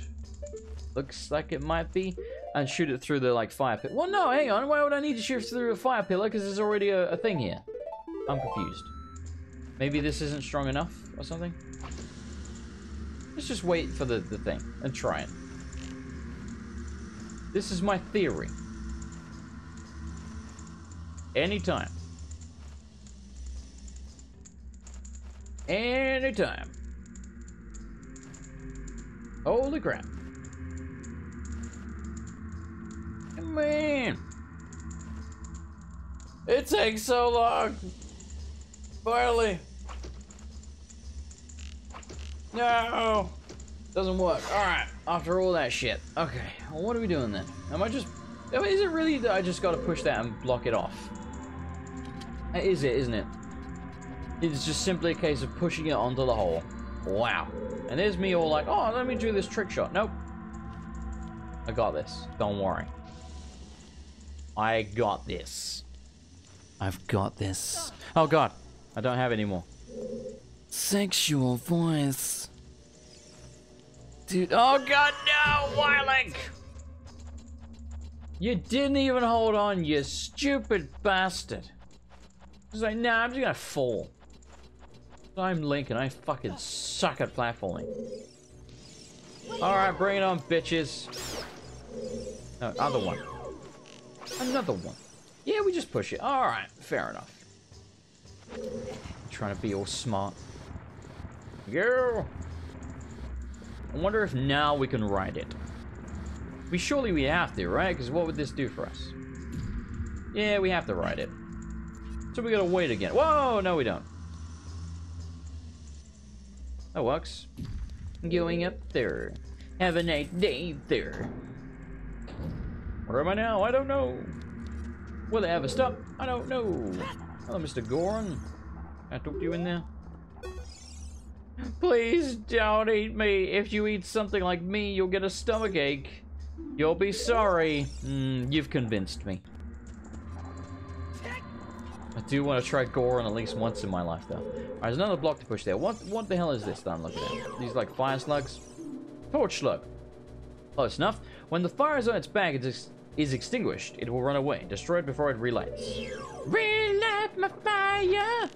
Looks like it might be. And shoot it through the, like, fire pit. Well, no, hang on. Why would I need to shoot through a fire pillar? Because there's already a, a thing here. I'm confused. Maybe this isn't strong enough or something? Let's just wait for the, the thing and try it. This is my theory. Anytime. Anytime. Holy crap. Man. It takes so long. Barley. No. Doesn't work. Alright. After all that shit. Okay. Well, what are we doing then? Am I just... I mean, is it really that I just gotta push that and block it off? That is it, isn't it? It's just simply a case of pushing it onto the hole. Wow. And there's me all like, oh, let me do this trick shot. Nope. I got this. Don't worry. I got this. I've got this. Oh god. I don't have any more. Sexual voice. Dude. Oh god, no! Why, Link? You didn't even hold on, you stupid bastard. It's like, nah, I'm just gonna fall. I'm Link and I fucking suck at platforming. Alright, bring it on, bitches. No, other one. Another one. Yeah, we just push it. Alright, fair enough. I'm trying to be all smart. Girl! I wonder if now we can ride it. We surely we have to, right? Because what would this do for us? Yeah, we have to ride it. So we gotta wait again. Whoa! No, we don't. That works. Going up there. Have a nice day there. Where am I now? I don't know. Will it ever stop? I don't know. Hello, Mister Goron. Can I talk to you in there? Please don't eat me. If you eat something like me, you'll get a stomachache. You'll be sorry. Mm, you've convinced me. I do want to try Goron at least once in my life, though. Alright, there's another block to push there. What, what the hell is this that I'm looking at? These, like, fire slugs? Torch slug. Close enough. When the fire is on its back, it is, is extinguished. It will run away, destroyed before it relights. Relight my fire.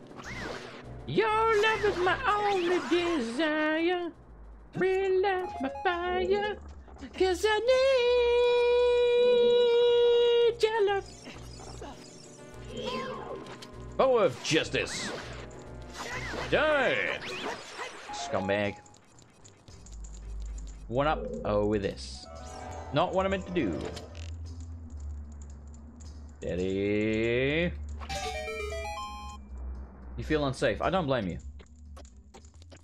Your love is my only desire. Relight my fire. Cause I need your love. Bow of justice. Die. Scumbag. One up. Oh, with this. Not what I meant to do. Steady. You feel unsafe. I don't blame you.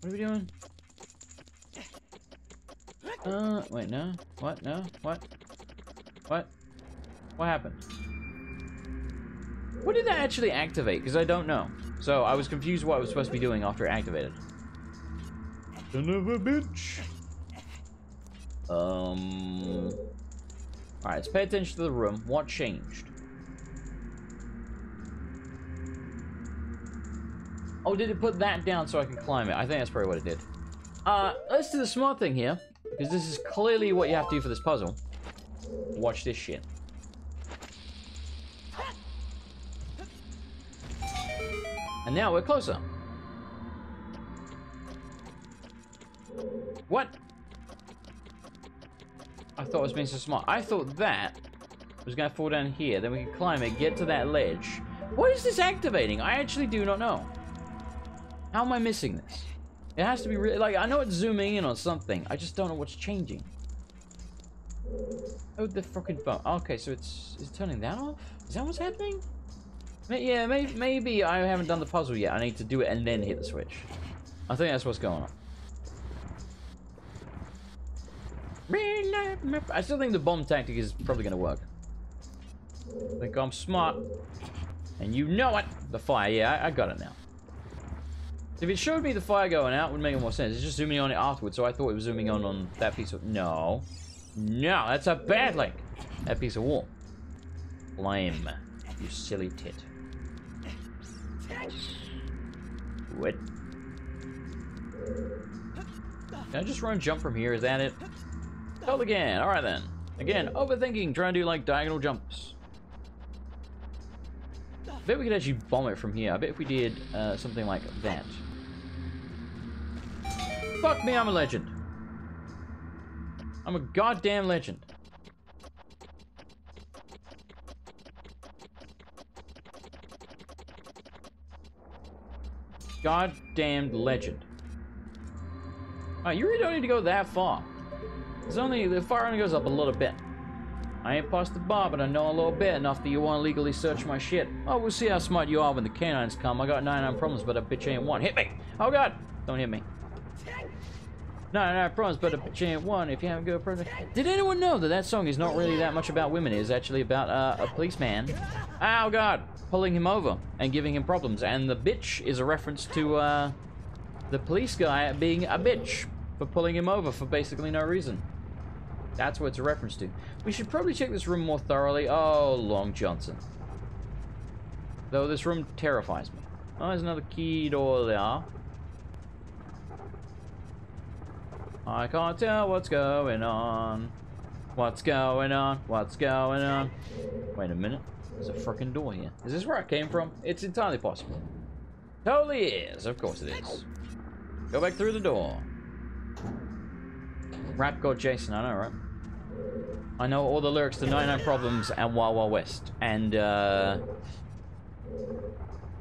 What are we doing? Uh, wait, no. What? No? What? What? What happened? What did that actually activate? Because I don't know. So, I was confused what I was supposed to be doing after it activated. Son of a bitch. Um. Alright, let's pay attention to the room. What changed? Oh, did it put that down so I can climb it? I think that's probably what it did. Uh, let's do the smart thing here. Because this is clearly what you have to do for this puzzle. Watch this shit. And now we're closer. What? I thought I was being so smart. I thought that was going to fall down here. Then we can climb it, get to that ledge. What is this activating? I actually do not know. How am I missing this? It has to be really... Like, I know it's zooming in on something. I just don't know what's changing. Oh, the fucking phone. Okay, so it's... Is it turning that off? Is that what's happening? Yeah, maybe, maybe I haven't done the puzzle yet. I need to do it and then hit the switch. I think that's what's going on. I still think the bomb tactic is probably going to work. I think I'm smart. And you know it! The fire, yeah, I, I got it now. If it showed me the fire going out, it would make more sense. It's just zooming on it afterwards, so I thought it was zooming on on that piece of... No. No, that's a bad link. That piece of wall. Blame. You silly tit. What? Can I just run jump from here? Is that it? Tell again. Alright then. Again, overthinking. Trying to do like diagonal jumps. I bet we could actually bomb it from here. I bet if we did uh, something like that. Fuck me, I'm a legend. I'm a goddamn legend. Goddamn legend. Alright, you really don't need to go that far. It's only, the fire only goes up a little bit. I ain't past the bar, but I know a little bit, enough that you won't legally search my shit. Oh, we'll see how smart you are when the canines come. I got ninety-nine problems, but a bitch ain't one. Hit me! Oh god! Don't hit me. ninety-nine problems, but a bitch ain't one. If you haven't got a problem. Did anyone know that that song is not really that much about women? It is actually about uh, a policeman. Oh god! Pulling him over and giving him problems. And the bitch is a reference to uh, the police guy being a bitch for pulling him over for basically no reason. That's what it's a reference to. We should probably check this room more thoroughly. Oh, Long Johnson. Though this room terrifies me. Oh, there's another key door there. I can't tell what's going on. What's going on? What's going on? Wait a minute. There's a frickin' door here. Is this where I came from? It's entirely possible. Totally is. Of course it is. Go back through the door. Rap God Jason, I know, right? I know all the lyrics to ninety-nine Problems and Wild Wild West. And, uh...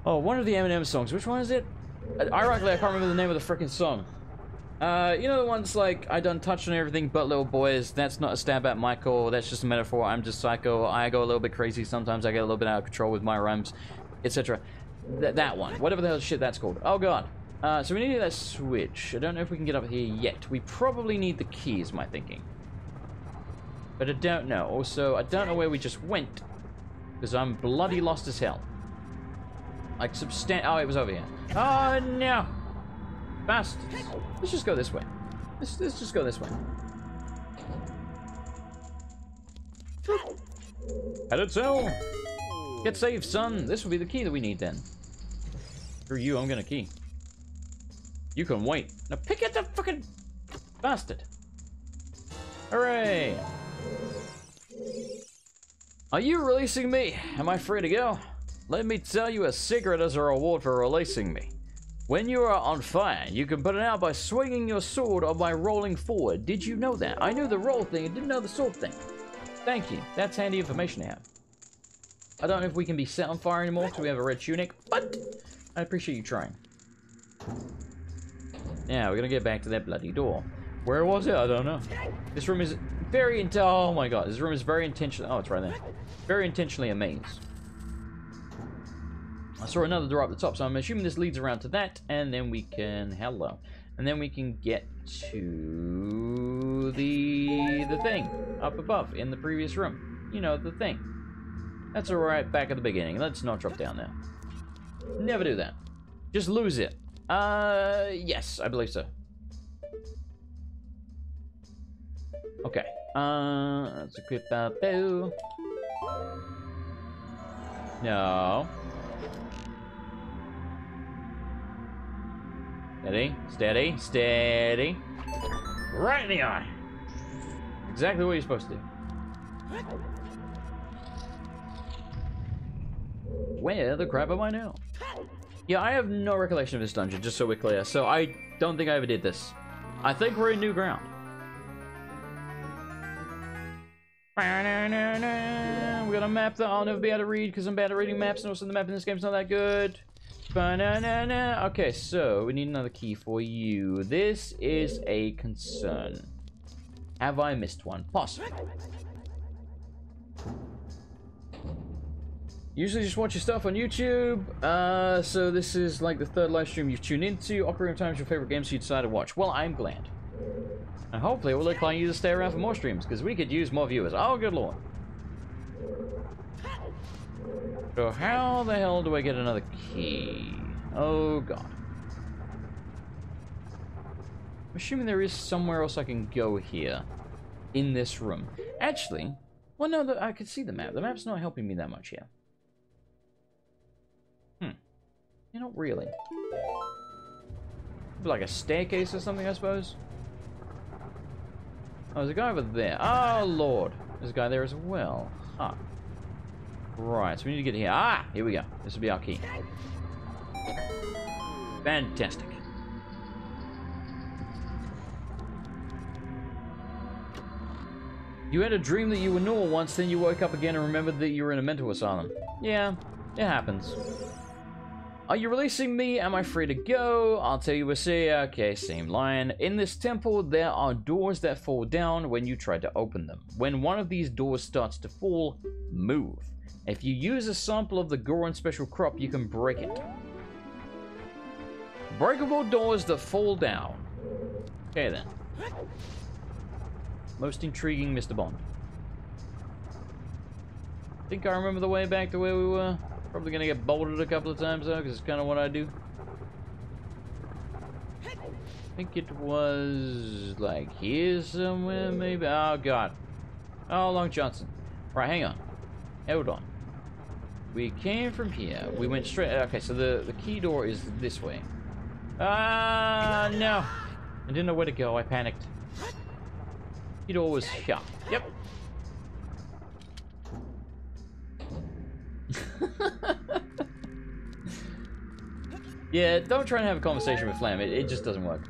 oh, one of the Eminem songs. Which one is it? Ironically, I can't remember the name of the frickin' song. Uh, you know the ones like, I done touched on everything but little boys. That's not a stab at Michael. That's just a metaphor. I'm just psycho. I go a little bit crazy. Sometimes I get a little bit out of control with my rhymes, et cetera. Th that one. Whatever the hell shit that's called. Oh, God. Uh, so we need that switch. I don't know if we can get up here yet. We probably need the key is my thinking. But I don't know. Also, I don't know where we just went. Because I'm bloody lost as hell. Like substan- oh, it was over here. Oh, no! Bastards. Let's just go this way. Let's, let's just go this way. Headed so! Get saved, son. This will be the key that we need then. Through you, I'm gonna key. You can wait. Now pick up the fucking bastard. Hooray! Are you releasing me? Am I free to go? Let me tell you a secret as a reward for releasing me. When you are on fire, you can put it out by swinging your sword or by rolling forward. Did you know that? I knew the roll thing and didn't know the sword thing. Thank you. That's handy information to have. I don't know if we can be set on fire anymore because we have a red tunic, but I appreciate you trying. Now, we're gonna get back to that bloody door. Where was it? I don't know. This room is very int- oh my god. This room is very intentional- oh, it's right there. Very intentionally a maze. I saw another door up the top, so I'm assuming this leads around to that, and then we can- hello. And then we can get to the- the thing up above in the previous room. You know, the thing. That's alright, back at the beginning. Let's not drop down there. Never do that. Just lose it. Uh, yes, I believe so. Okay. Uh, let's equip our bow. No. Steady, steady, steady. Right in the eye. Exactly what you're supposed to do. Where the crap am I now? Yeah, I have no recollection of this dungeon, just so we're clear. So I don't think I ever did this. I think we're in new ground. We got a map that I'll never be able to read because I'm bad at reading maps, and also the map in this game's not that good. Okay, so we need another key for you. This is a concern. Have I missed one? Possibly. Usually just watch your stuff on YouTube. Uh, so this is like the third live stream you've tuned into. Ocarina of Time is your favorite game, so you decided to watch. Well, I'm glad. And hopefully it will incline you to stay around for more streams, because we could use more viewers. Oh, good lord. So how the hell do I get another key? Oh, god. I'm assuming there is somewhere else I can go here. In this room. Actually, well, no, I could see the map. The map's not helping me that much here. Not really. Like a staircase or something, I suppose. Oh, there's a guy over there. Oh, Lord. There's a guy there as well. Huh. Right, so we need to get here. Ah, here we go. This will be our key. Fantastic. You had a dream that you were normal once, then you woke up again and remembered that you were in a mental asylum. Yeah, it happens. Are you releasing me? Am I free to go? I'll tell you we'll see. Okay, same line. In this temple, there are doors that fall down when you try to open them. When one of these doors starts to fall, move. If you use a sample of the Goron special crop, you can break it. Breakable doors that fall down. Okay then. Most intriguing, Mister Bond. I think I remember the way back to where we were. Probably gonna get bolted a couple of times though, because it's kind of what I do. I think it was like here somewhere, maybe. Oh god. Oh, Long Johnson. Right, hang on. Hold on. We came from here. We went straight. Okay, so the the key door is this way. Ah, uh, no. I didn't know where to go. I panicked. Key door was here. Yep. Yeah, don't try and have a conversation with Flam. It, it just doesn't work.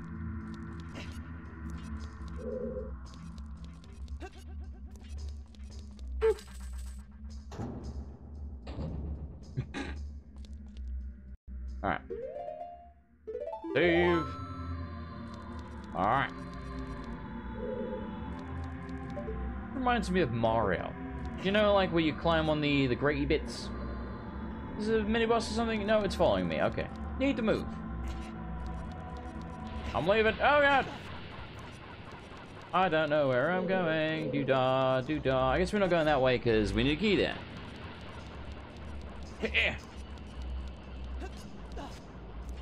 Alright. Save. Alright. Reminds me of Mario. You know, like where you climb on the, the gritty bits? Is it a mini-boss or something? No, it's following me. Okay. Need to move. I'm leaving. Oh, God! I don't know where I'm going. Doo-da, doo-da. I guess we're not going that way because we need a key there. Yeah.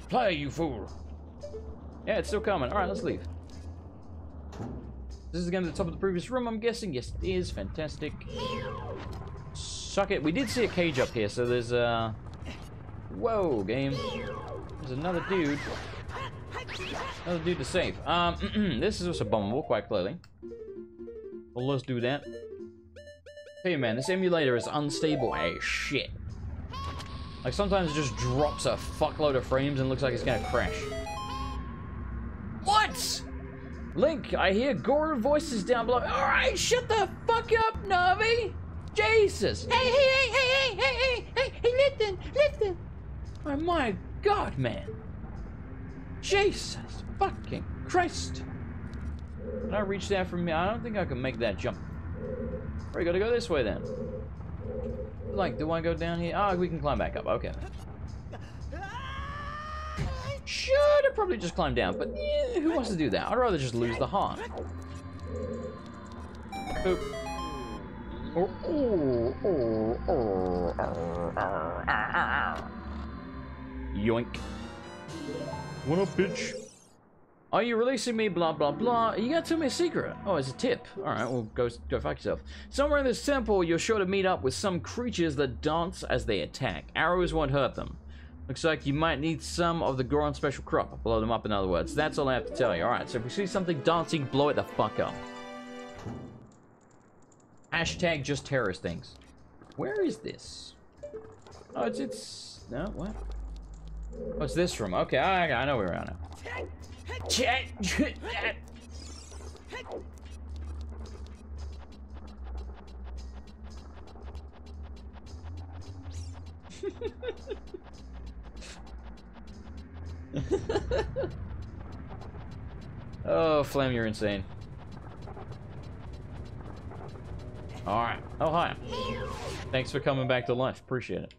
Play, you fool! Yeah, it's still coming. Alright, let's leave. This is going to the top of the previous room, I'm guessing. Yes, it is. Fantastic. Suck it. We did see a cage up here, so there's a... Uh... Whoa, game. There's another dude. Another dude to save. Um, this is also bombable, quite clearly. Well, let's do that. Hey, man, this emulator is unstable as shit. Like, sometimes it just drops a fuckload of frames and looks like it's gonna crash. What?! Link, I hear Goron voices down below. Alright, shut the fuck up, Navi! Jesus! Hey, hey, hey, hey, hey, hey, hey, hey, hey, listen, listen! Oh my god, man. Jesus fucking Christ. Can I reach that from me? I don't think I can make that jump. We gotta go this way then. Like, do I go down here? Ah, oh, we can climb back up. Okay. Should have probably just climbed down, but yeah, who wants to do that? I'd rather just lose the heart. Boop. Oh, oh, oh, oh, oh, oh, oh. Yoink. What up, bitch? Are you releasing me? Blah, blah, blah. You gotta tell me a secret. Oh, it's a tip. Alright, well, go, go fuck yourself. Somewhere in this temple, you're sure to meet up with some creatures that dance as they attack. Arrows won't hurt them. Looks like you might need some of the Goron special crop. Blow them up, in other words. That's all I have to tell you. Alright, so if we see something dancing, blow it the fuck up. Hashtag just terrorist things. Where is this? Oh, it's... it's no, what? Oh, it's this room. Okay, I, I know where we are now. Oh, Flam, you're insane. Alright. Oh, hi. Thanks for coming back to life. Appreciate it.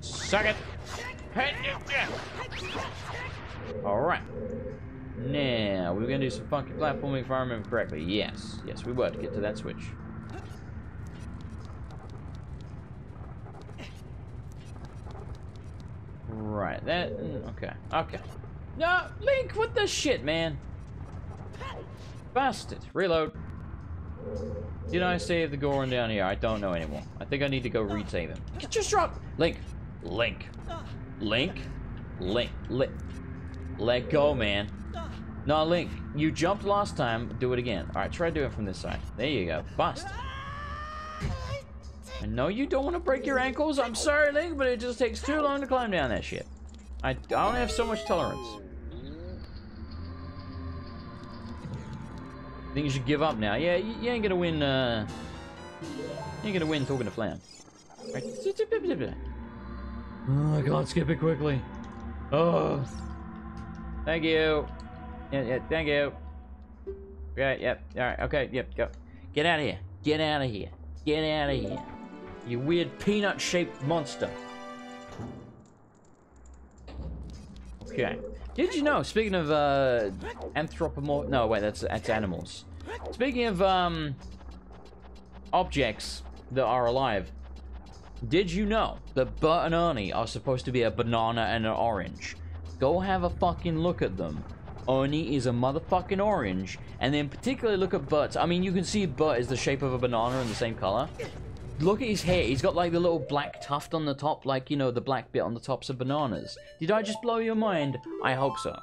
Suck it! Alright. Now, we were gonna do some funky platforming if I remember correctly. Yes. Yes, we were to get to that switch. Right, that... Okay. Okay. No! Link, what the shit, man? Bastard. Reload. Did I save the Goron down here? I don't know anymore. I think I need to go re-save him. Just drop! Link! Link. Link. Link. Link. Let go, man. No, Link, you jumped last time. Do it again. All right, try doing it from this side. There you go. Bust. I know you don't want to break your ankles. I'm sorry, Link, but it just takes too long to climb down that shit. I, I don't have so much tolerance. I think you should give up now. Yeah, you, you ain't gonna win, uh... You ain't gonna win talking to Flam. Right. Oh, I can't skip it quickly. Oh. Thank you. Yeah, yeah, thank you. Right, yep, alright, okay, yep, go. Get out of here. Get out of here. Get out of here. You weird peanut-shaped monster. Okay. Did you know, speaking of, uh, anthropomorph- no, wait, that's, that's animals. Speaking of, um, objects that are alive, did you know that Bert and Ernie are supposed to be a banana and an orange? Go have a fucking look at them. Ernie is a motherfucking orange, and then particularly look at Bert's. I mean, you can see Bert is the shape of a banana and the same color. Look at his hair. He's got, like, the little black tuft on the top, like, you know, the black bit on the tops of bananas. Did I just blow your mind? I hope so.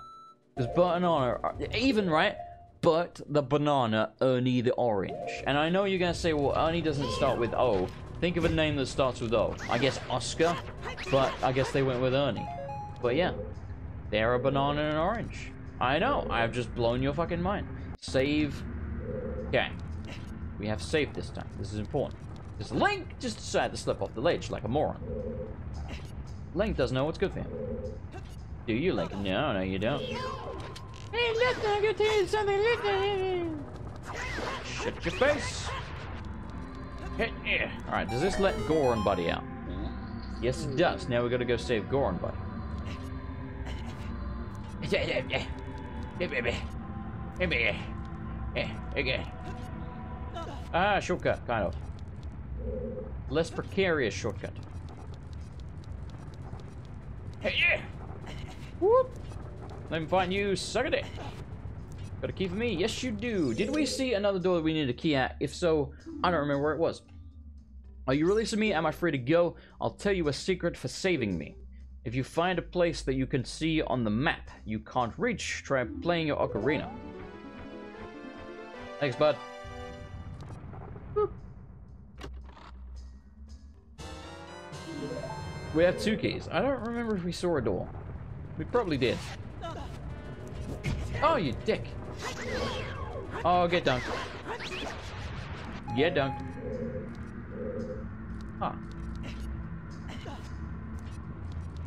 Because Bert and Ernie are... Even, right? Bert the banana, Ernie the orange. And I know you're going to say, well, Ernie doesn't start with O. Think of a name that starts with O. I guess Oscar, but I guess they went with Ernie. But, yeah. They're a banana and an orange. I know. I've just blown your fucking mind. Save. Okay. We have saved this time. This is important. Because Link just decided to slip off the ledge like a moron. Link doesn't know what's good for him. Do you, Link? No, no, you don't. Hey, listen, I'm gonna tell you something. Listen. Shut your face. Hit you. Alright, does this let Goron Buddy out? Yes, it does. Now we gotta go save Goron Buddy. Hey, baby. Hey, baby. Hey, again. Ah, shortcut, kind of. Less precarious shortcut. Hey, yeah! Whoop! Let me find you, suck it. Got a key for me? Yes, you do. Did we see another door that we needed a key at? If so, I don't remember where it was. Are you releasing me? Am I free to go? I'll tell you a secret for saving me. If you find a place that you can see on the map you can't reach, try playing your ocarina. Thanks, bud. Boop. We have two keys. I don't remember if we saw a door. We probably did. Oh, you dick. Oh, get dunked. Get dunked. Huh.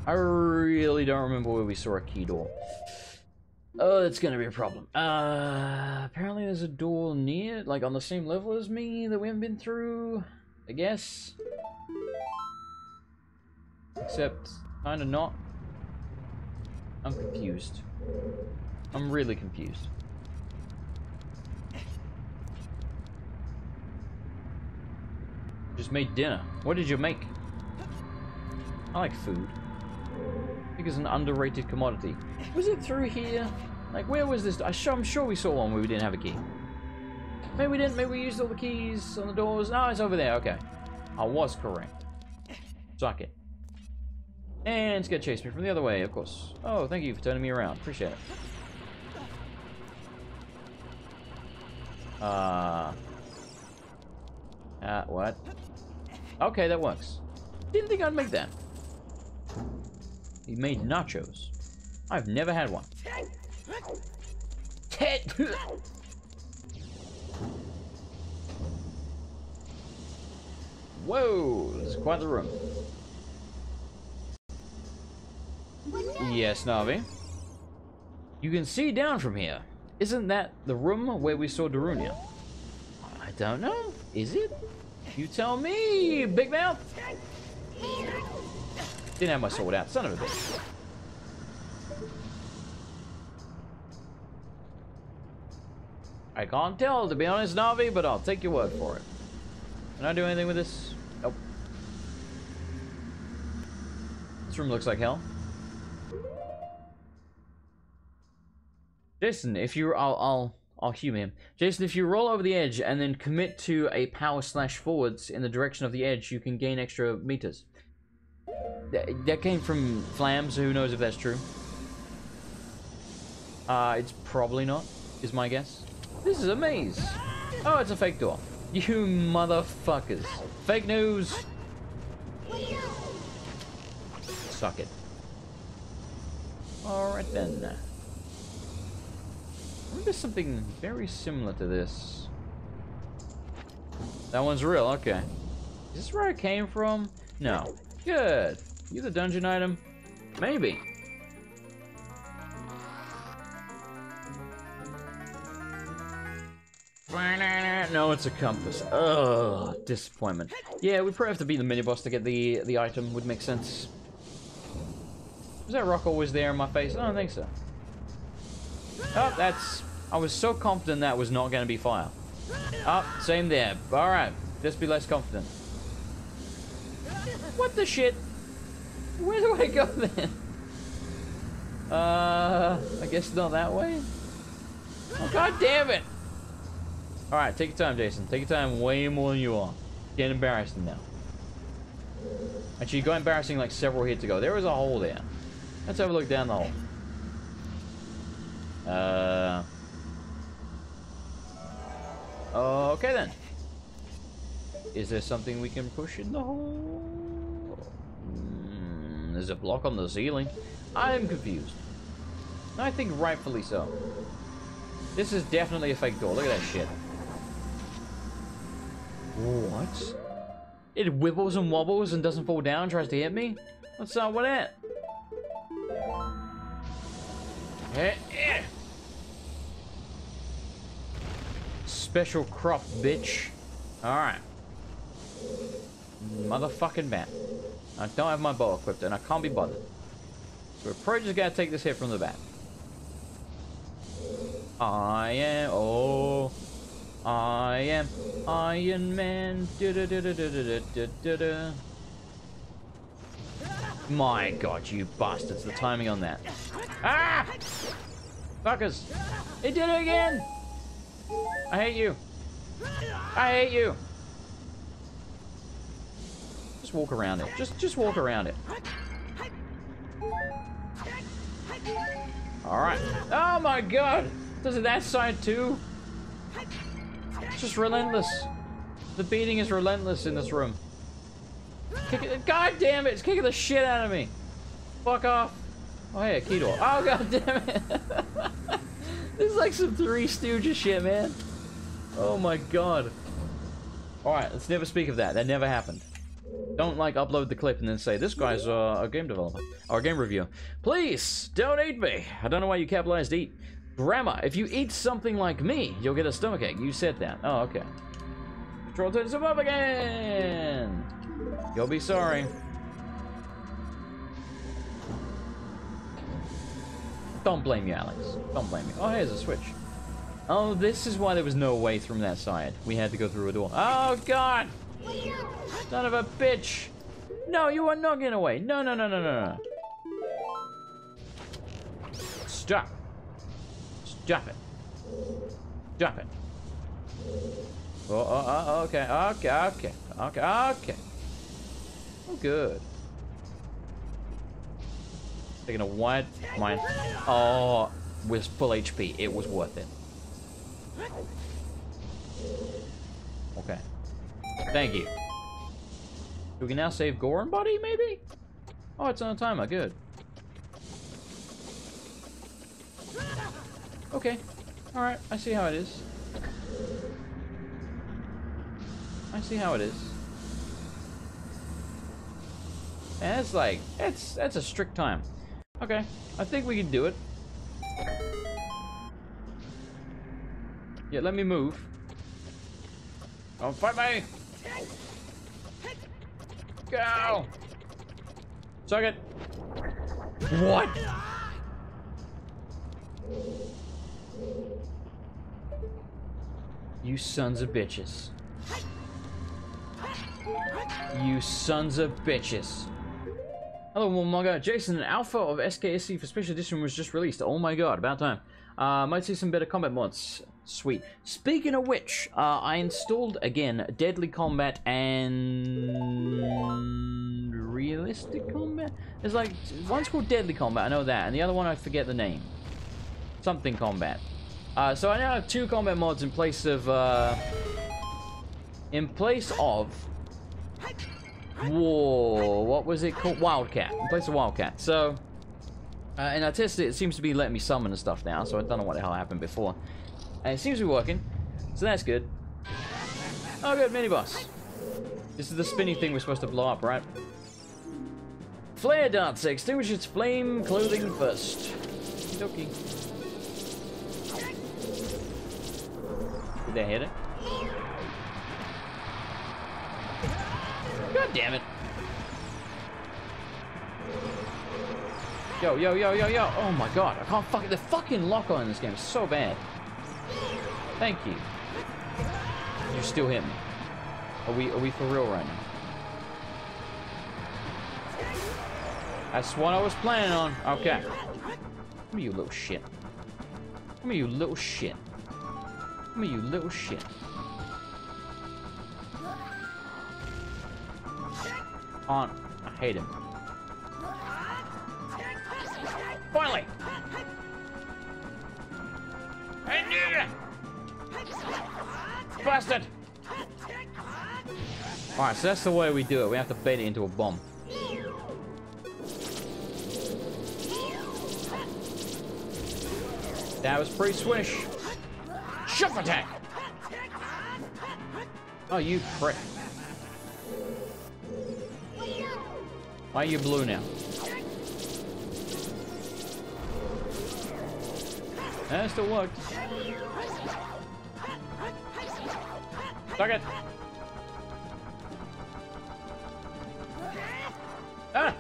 I really don't remember where we saw a key door. Oh, that's gonna be a problem. Uh, apparently there's a door near, like on the same level as me that we haven't been through, I guess. Except, kinda not. I'm confused. I'm really confused. Just made dinner. What did you make? I like food. I think it's an underrated commodity. Was it through here? Like, where was this? I'm sure we saw one where we didn't have a key. Maybe we didn't. Maybe we used all the keys on the doors. No, it's over there. Okay. I was correct. Suck it. And it's gonna chase me from the other way, of course. Oh, thank you for turning me around. Appreciate it. Uh... Uh, what? Okay, that works. Didn't think I'd make that. He made nachos. I've never had one. Whoa, there's quite the room. Yes, Navi. You can see down from here. Isn't that the room where we saw Darunia? I don't know. Is it? You tell me, Big Mouth. Didn't have my sword out, son of a bitch. I can't tell, to be honest, Navi, but I'll take your word for it. Can I do anything with this? Nope. This room looks like hell. Jason, if you... I'll... I'll, I'll humor him. Jason, if you roll over the edge and then commit to a power slash forwards in the direction of the edge, you can gain extra meters. That came from Flam, so who knows if that's true. Uh, it's probably not, is my guess. This is a maze. Oh, it's a fake door. You motherfuckers. Fake news. Suck it. Alright then. I remember something very similar to this. That one's real, okay. Is this where I came from? No. Good. You the dungeon item? Maybe. No, it's a compass. Ugh, disappointment. Yeah, we probably have to beat the mini-boss to get the, the item, would make sense. Was that rock always there in my face? I don't think so. Oh, that's... I was so confident that was not going to be fire. Oh, same there. Alright, just be less confident. What the shit? Where do I go then? Uh, I guess not that way? Oh, God damn it! Alright, take your time, Jason. Take your time way more than you are. Getting embarrassing now. Actually, you got embarrassing like several hits ago. There was a hole there. Let's have a look down the hole. Uh... Okay then. Is there something we can push in the hole? Mm, there's a block on the ceiling. I am confused. I think rightfully so. This is definitely a fake door. Look at that shit. What? It wibbles and wobbles and doesn't fall down, tries to hit me? What's up with that? Eh, eh. Special crop, bitch. Alright. Motherfucking bat. I don't have my bow equipped and I can't be bothered. So we're probably just gotta take this hit from the bat. I am, oh, I am Iron Man. Du -du -du -du -du -du -du -du -du. My god, you bastards, the timing on that. Ah! Fuckers! It did it again! I hate you. I hate you. Just walk around it. Just just walk around it. Alright. Oh my god! Does it that side too? It's just relentless. The beating is relentless in this room. Kick it. God damn it! It's kicking the shit out of me. Fuck off. Oh hey, a key door. Oh god damn it! This is like some Three Stooges shit, man. Oh my god. Alright, let's never speak of that. That never happened. Don't like upload the clip and then say, this guy's uh, a game developer, or a game reviewer. Please, don't eat me. I don't know why you capitalized eat. Grandma, if you eat something like me, you'll get a stomachache. You said that. Oh, okay. Control turns up again. You'll be sorry. Don't blame you, Alex. Don't blame you. Oh, here's a switch. Oh, this is why there was no way from that side. We had to go through a door. Oh, God! Son of a bitch! No, you are not getting away. No, no, no, no, no, no. Stop. Stop it. Stop it. Oh, oh, oh, okay, okay, okay, okay, okay. Oh, good. Taking a wide mine. Oh, with full H P. It was worth it. Okay. Thank you. We can now save Goron Body, maybe? Oh, it's on a timer. Good. Okay. Alright. I see how it is. I see how it is. And it's like, it's, that's a strict time. Okay. I think we can do it. Yeah, let me move. Don't fight me! Go! Suck it! What? You sons of bitches. You sons of bitches. Hello, Womanga. Jason, an alpha of S K S C for Special Edition was just released. Oh my god, about time. Uh, might see some better combat mods. Sweet. Speaking of which, uh, I installed, again, Deadly Combat and... Realistic Combat? There's like... One's called Deadly Combat, I know that, and the other one I forget the name. something combat. Uh, so I now have two combat mods in place of uh, in place of whoa, what was it called? Wildcat. In place of Wildcat. So uh, and I tested it. It seems to be letting me summon and stuff now. So I don't know what the hell happened before. And it seems to be working. So that's good. Oh, good mini boss. This is the spinny thing we're supposed to blow up, right? Flare darts extinguish its flame clothing first. Doki. Did they hit it? God damn it! Yo, yo, yo, yo, yo! Oh my god, I can't fucking the fucking lock on in this game is so bad. Thank you. You still hit me. Are we are we for real right now? That's what I was planning on. Okay. Come here, you little shit. Come here, you little shit. Come here, you little shit. Aunt, I hate him. Finally! Bastard! Alright, so that's the way we do it. We have to bait it into a bomb. That was pretty swish. Shove attack! Oh, you prick. Why are you blue now? That still worked. Suck it! Ah!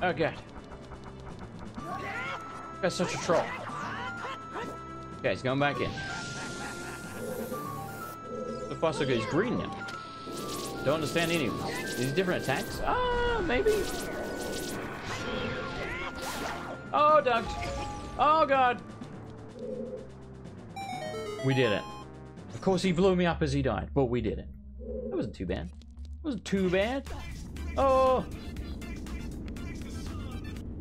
Oh god. That's such a troll. Okay, he's going back in. The fossil goes green now. Don't understand any of these. These different attacks? Ah, maybe. Oh, ducked. Oh, God. We did it. Of course, he blew me up as he died, but we did it. That wasn't too bad. That wasn't too bad. Oh.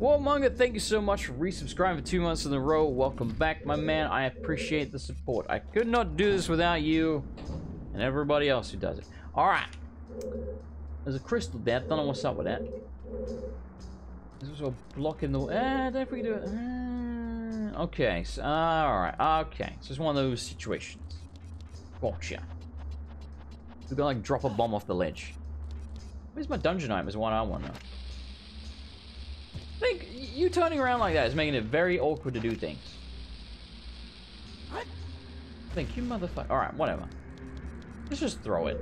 Warmonger, thank you so much for resubscribing for two months in a row. Welcome back, my man. I appreciate the support. I could not do this without you and everybody else who does it. All right. There's a crystal there. I don't know what's up with that. There's also a block in the way. Ah, don't we do it. Ah, okay. So, all right. Okay. So it's one of those situations. Gotcha. We're gonna like drop a bomb off the ledge. Where's my dungeon item? Is what I want to know. I think you turning around like that is making it very awkward to do things. What? Thank you, motherfucker. All right. Whatever. Let's just throw it.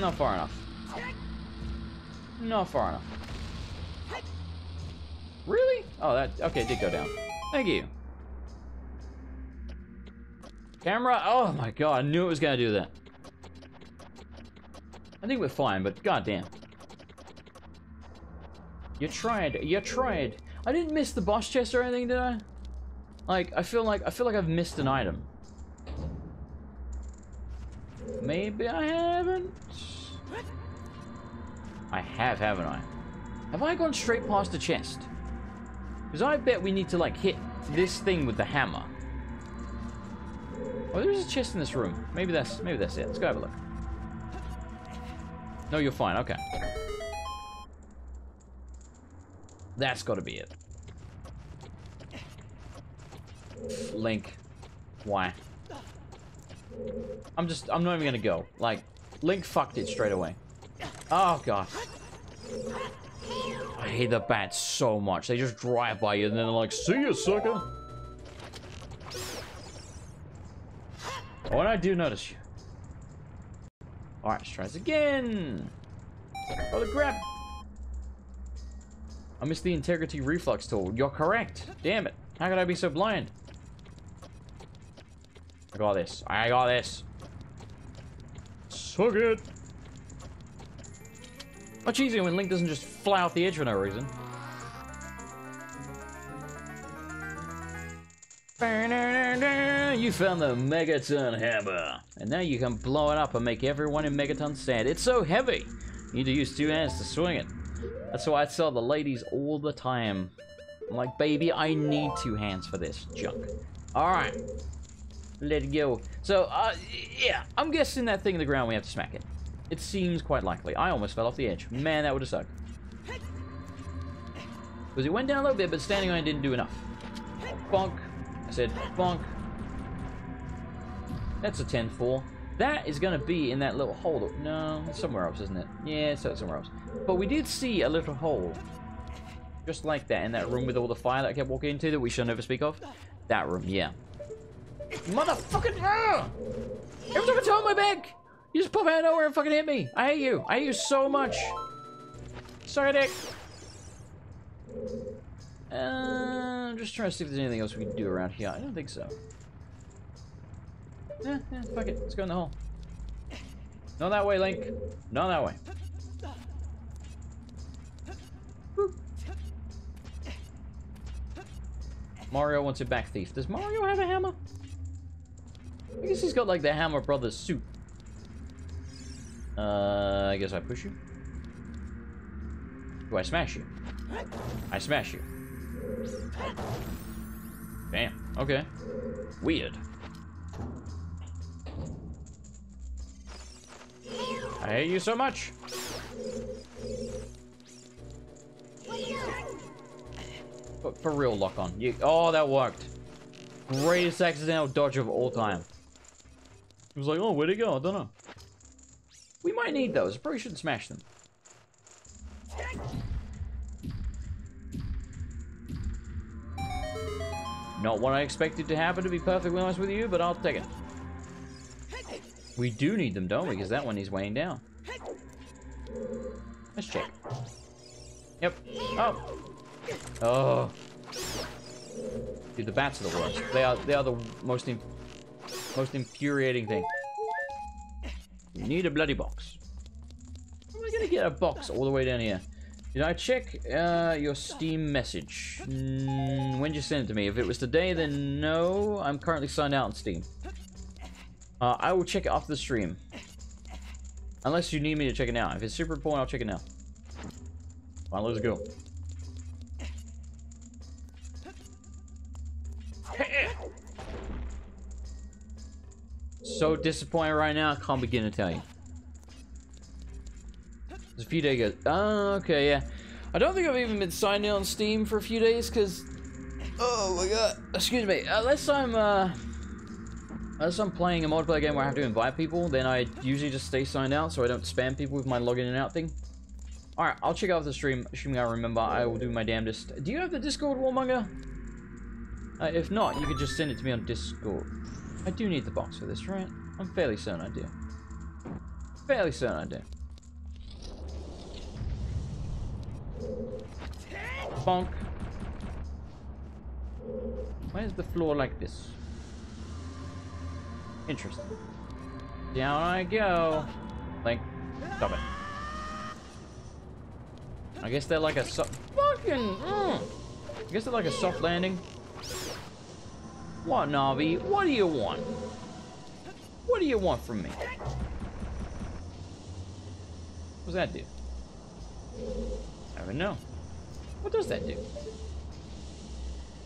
Not far enough. Not far enough. Really? Oh, that... Okay, it did go down. Thank you. Camera? Oh, my God. I knew it was going to do that. I think we're fine, but goddamn. You tried. You tried. I didn't miss the boss chest or anything, did I? Like, I feel like... I feel like I've missed an item. Maybe I haven't. I have, haven't I? Have I gone straight past the chest? Because I bet we need to, like, hit this thing with the hammer. Oh, there is a chest in this room. Maybe that's, maybe that's it. Let's go have a look. No, you're fine. Okay. That's got to be it. Link. Why? I'm just, I'm not even gonna go. Like, Link fucked it straight away. Oh, God. I hate the bats so much. They just drive by you and then they're like, see ya, sucker. What I do notice you. Alright, let's try this again. Holy crap. I missed the integrity reflex tool. You're correct. Damn it. How could I be so blind? I got this. I got this. So good. Much easier when Link doesn't just fly off the edge for no reason. You found the Megaton Hammer. And now you can blow it up and make everyone in Megaton sad. It's so heavy. You need to use two hands to swing it. That's why I tell the ladies all the time. I'm like, baby, I need two hands for this junk. Alright. Let it go. So, uh, yeah, I'm guessing that thing in the ground we have to smack it. It seems quite likely. I almost fell off the edge. Man, that would have sucked. Because it went down a little bit, but standing on it didn't do enough. Bonk. I said, bonk. That's a ten four. That is going to be in that little hole. That, no, it's somewhere else, isn't it? Yeah, so it's somewhere else. But we did see a little hole. Just like that, in that room with all the fire that I kept walking into that we shall never speak of. That room, yeah. Motherfucking... Uh, every time I turn my back, you just pop out of nowhere and fucking hit me. I hate you. I hate you so much. Suck a dick. Uh, I'm just trying to see if there's anything else we can do around here. I don't think so. Eh, eh, fuck it. Let's go in the hole. Not that way, Link. Not that way. Boop. Mario wants a back thief. Does Mario have a hammer? I guess he's got like the Hammer Brothers suit. Uh, I guess I push you. Do I smash you? I smash you. Damn. Okay. Weird. I hate you so much. But for real, lock on. You, oh, that worked. Greatest accidental dodge of all time. It was like, oh, where'd it go? I don't know. We might need those. Probably shouldn't smash them. Not what I expected to happen, to be perfectly honest with you, but I'll take it. We do need them, don't we? Because that one is weighing down. Let's check. Yep. Oh. Oh. Dude, the bats are the worst. They are they are the most in, most infuriating thing. You need a bloody box. How am I gonna get a box all the way down here? Did I check uh, your Steam message? Mm, when did you send it to me? If it was today, then no. I'm currently signed out on Steam. Uh, I will check it after the stream. Unless you need me to check it now. If it's super important, I'll check it now. Alright, let's go. So disappointed right now, I can't begin to tell you. It's a few days ago. Oh, okay, yeah. I don't think I've even been signed in on Steam for a few days, because... Oh my god. Excuse me. Unless I'm, uh... Unless I'm playing a multiplayer game where I have to invite people, then I usually just stay signed out so I don't spam people with my login and out thing. Alright, I'll check out the stream. Assuming I remember, I will do my damnedest. Do you have the Discord, Warmonger? Uh, if not, you could just send it to me on Discord. I do need the box for this, right? I'm fairly certain I do. Fairly certain I do. Bonk. Why is the floor like this? Interesting. Down I go. Link, stop it. I guess they're like a soft... Fucking... Mm. I guess they're like a soft landing. What, Navi? What do you want? What do you want from me? What does that do? I don't know. What does that do?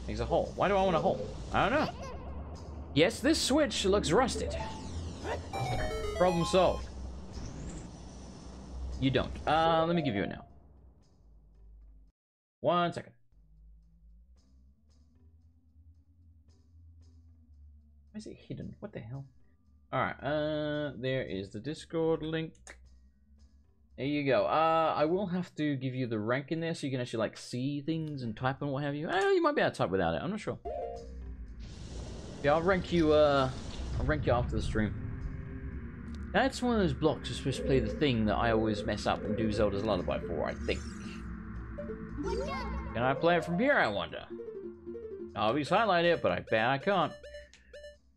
Makes a hole. Why do I want a hole? I don't know. Yes, this switch looks rusted. Problem solved. You don't. Uh, let me give you it now. One second. Why is it hidden? What the hell? Alright, uh, there is the Discord link. There you go. Uh, I will have to give you the rank in there so you can actually, like, see things and type and what have you. Oh, you might be able to type without it. I'm not sure. Yeah, I'll rank you, uh, I'll rank you after the stream. That's one of those blocks that's supposed to play the thing that I always mess up and do Zelda's Lullaby for, I think. Can I play it from here, I wonder? I'll at least highlight it, but I bet I can't.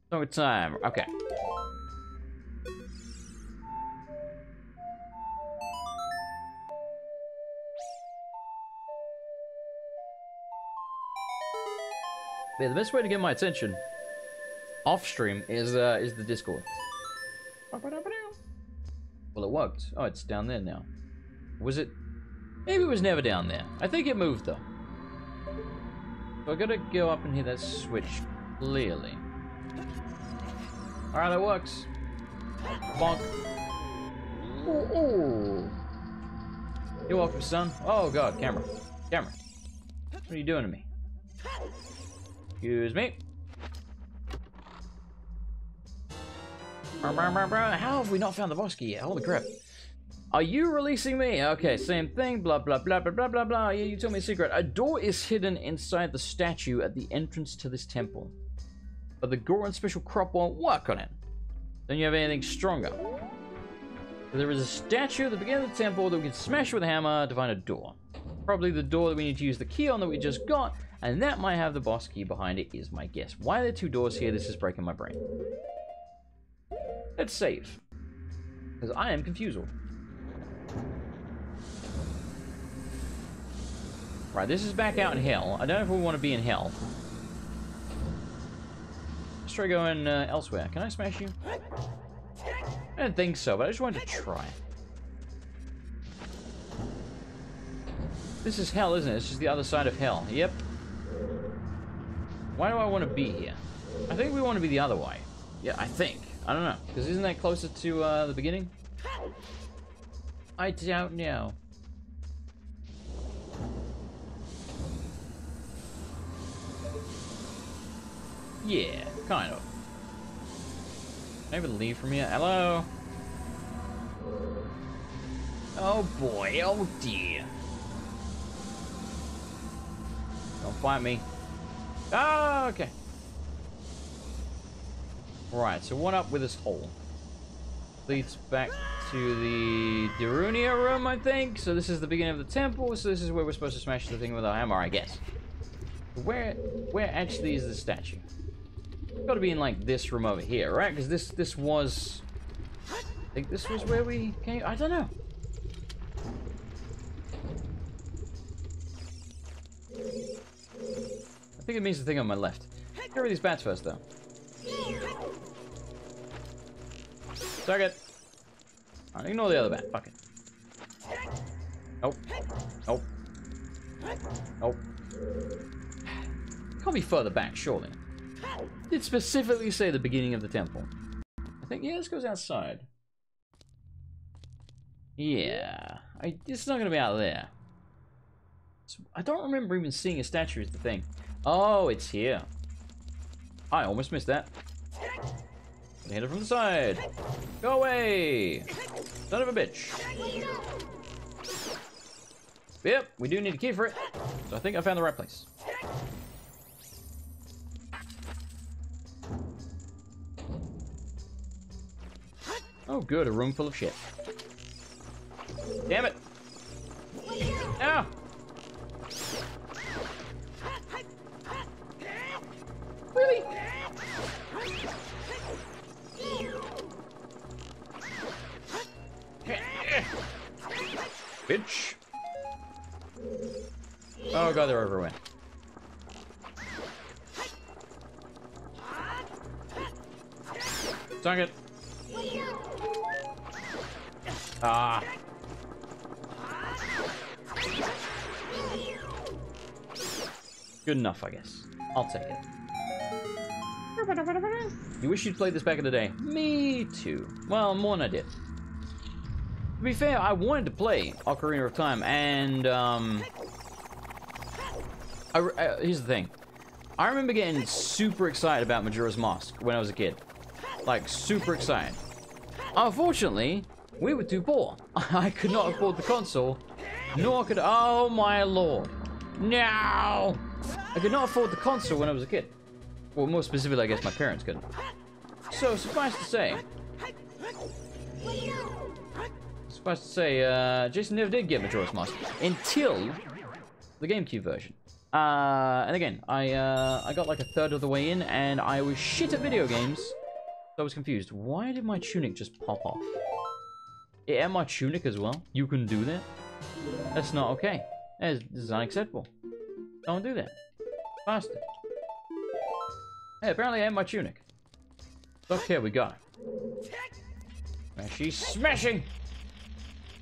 So it's time. Okay. Yeah, the best way to get my attention off stream is uh, is the Discord. Well, it worked. Oh, it's down there now. Was it? Maybe it was never down there. I think it moved though. So I gotta go up and hit that switch, clearly. Alright, that works. Bonk. Ooh, ooh. You're welcome, son. Oh god, camera. Camera. What are you doing to me? Excuse me. How have we not found the boss key yet? Holy crap. Are you releasing me? Okay, same thing. Blah, blah, blah, blah, blah, blah, blah. Yeah, you told me a secret. A door is hidden inside the statue at the entrance to this temple. But the Goron special crop won't work on it. Don't you have anything stronger? There is a statue at the beginning of the temple that we can smash with a hammer to find a door. Probably the door that we need to use the key on that we just got. And that might have the boss key behind it, is my guess. Why are there two doors here? This is breaking my brain. Let's save. Because I am confused. Right, this is back out in hell. I don't know if we want to be in hell. Let's try going uh, elsewhere. Can I smash you? I don't think so, but I just wanted to try. This is hell, isn't it? It's just the other side of hell. Yep. Why do I want to be here? I think we want to be the other way. Yeah, I think. I don't know. Because isn't that closer to uh, the beginning? I doubt now. Yeah, kind of. Can I even leave from here? Hello? Oh boy, oh dear. Don't fight me. Oh, okay. Right, so what up with this hole? Leads back to the Darunia room, I think. So this is the beginning of the temple, so this is where we're supposed to smash the thing with our hammer, I guess. Where where actually is the statue? It's gotta be in like this room over here, right? Because this this was I think this was where we came. I don't know. I think it means the thing on my left. Get rid of these bats first though. Target. All right, ignore the other bat. Fuck it. Nope. Nope. Nope. Can't be further back, surely. Did specifically say the beginning of the temple. I think, yeah, this goes outside. Yeah. I, it's not gonna be out there. So, I don't remember even seeing a statue is the thing. Oh, it's here. I almost missed that. Hit it from the side. Go away! Son of a bitch. Yep, we do need a key for it. So I think I found the right place. Oh good, a room full of shit. Damn it! Ow! Really? Bitch. Oh god, they're everywhere. Target. Ah. Good enough, I guess. I'll take it. You wish you'd played this back in the day. Me too. Well, more than I did. To be fair, I wanted to play Ocarina of Time, and, um... I, I, here's the thing. I remember getting super excited about Majora's Mask when I was a kid. Like, super excited. Unfortunately, we were too poor. I could not afford the console, nor could... Oh, my lord. No! I could not afford the console when I was a kid. Well, more specifically, I guess my parents couldn't. So, suffice to say... Suffice to say, uh, Jason never did get Majora's Mask until the GameCube version. Uh, and again, I uh, I got like a third of the way in, and I was shit at video games. So I was confused. Why did my tunic just pop off? It and my tunic as well. You can do that. That's not okay. That is, this is unacceptable. Don't do that, bastard. Hey, apparently I am my tunic. Okay, we got it. And she's smashing.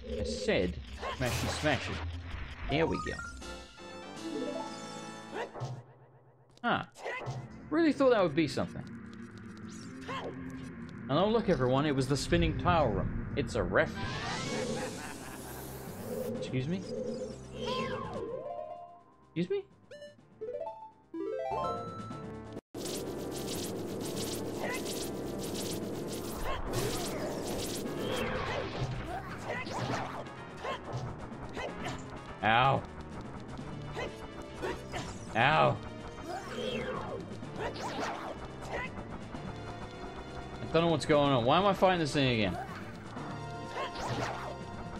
I said, smashy, smashy. There we go. Huh. Really thought that would be something. And oh look everyone, it was the spinning tile room. It's a refuge. Excuse me? Excuse me? Ow. Ow. I don't know what's going on. Why am I fighting this thing again?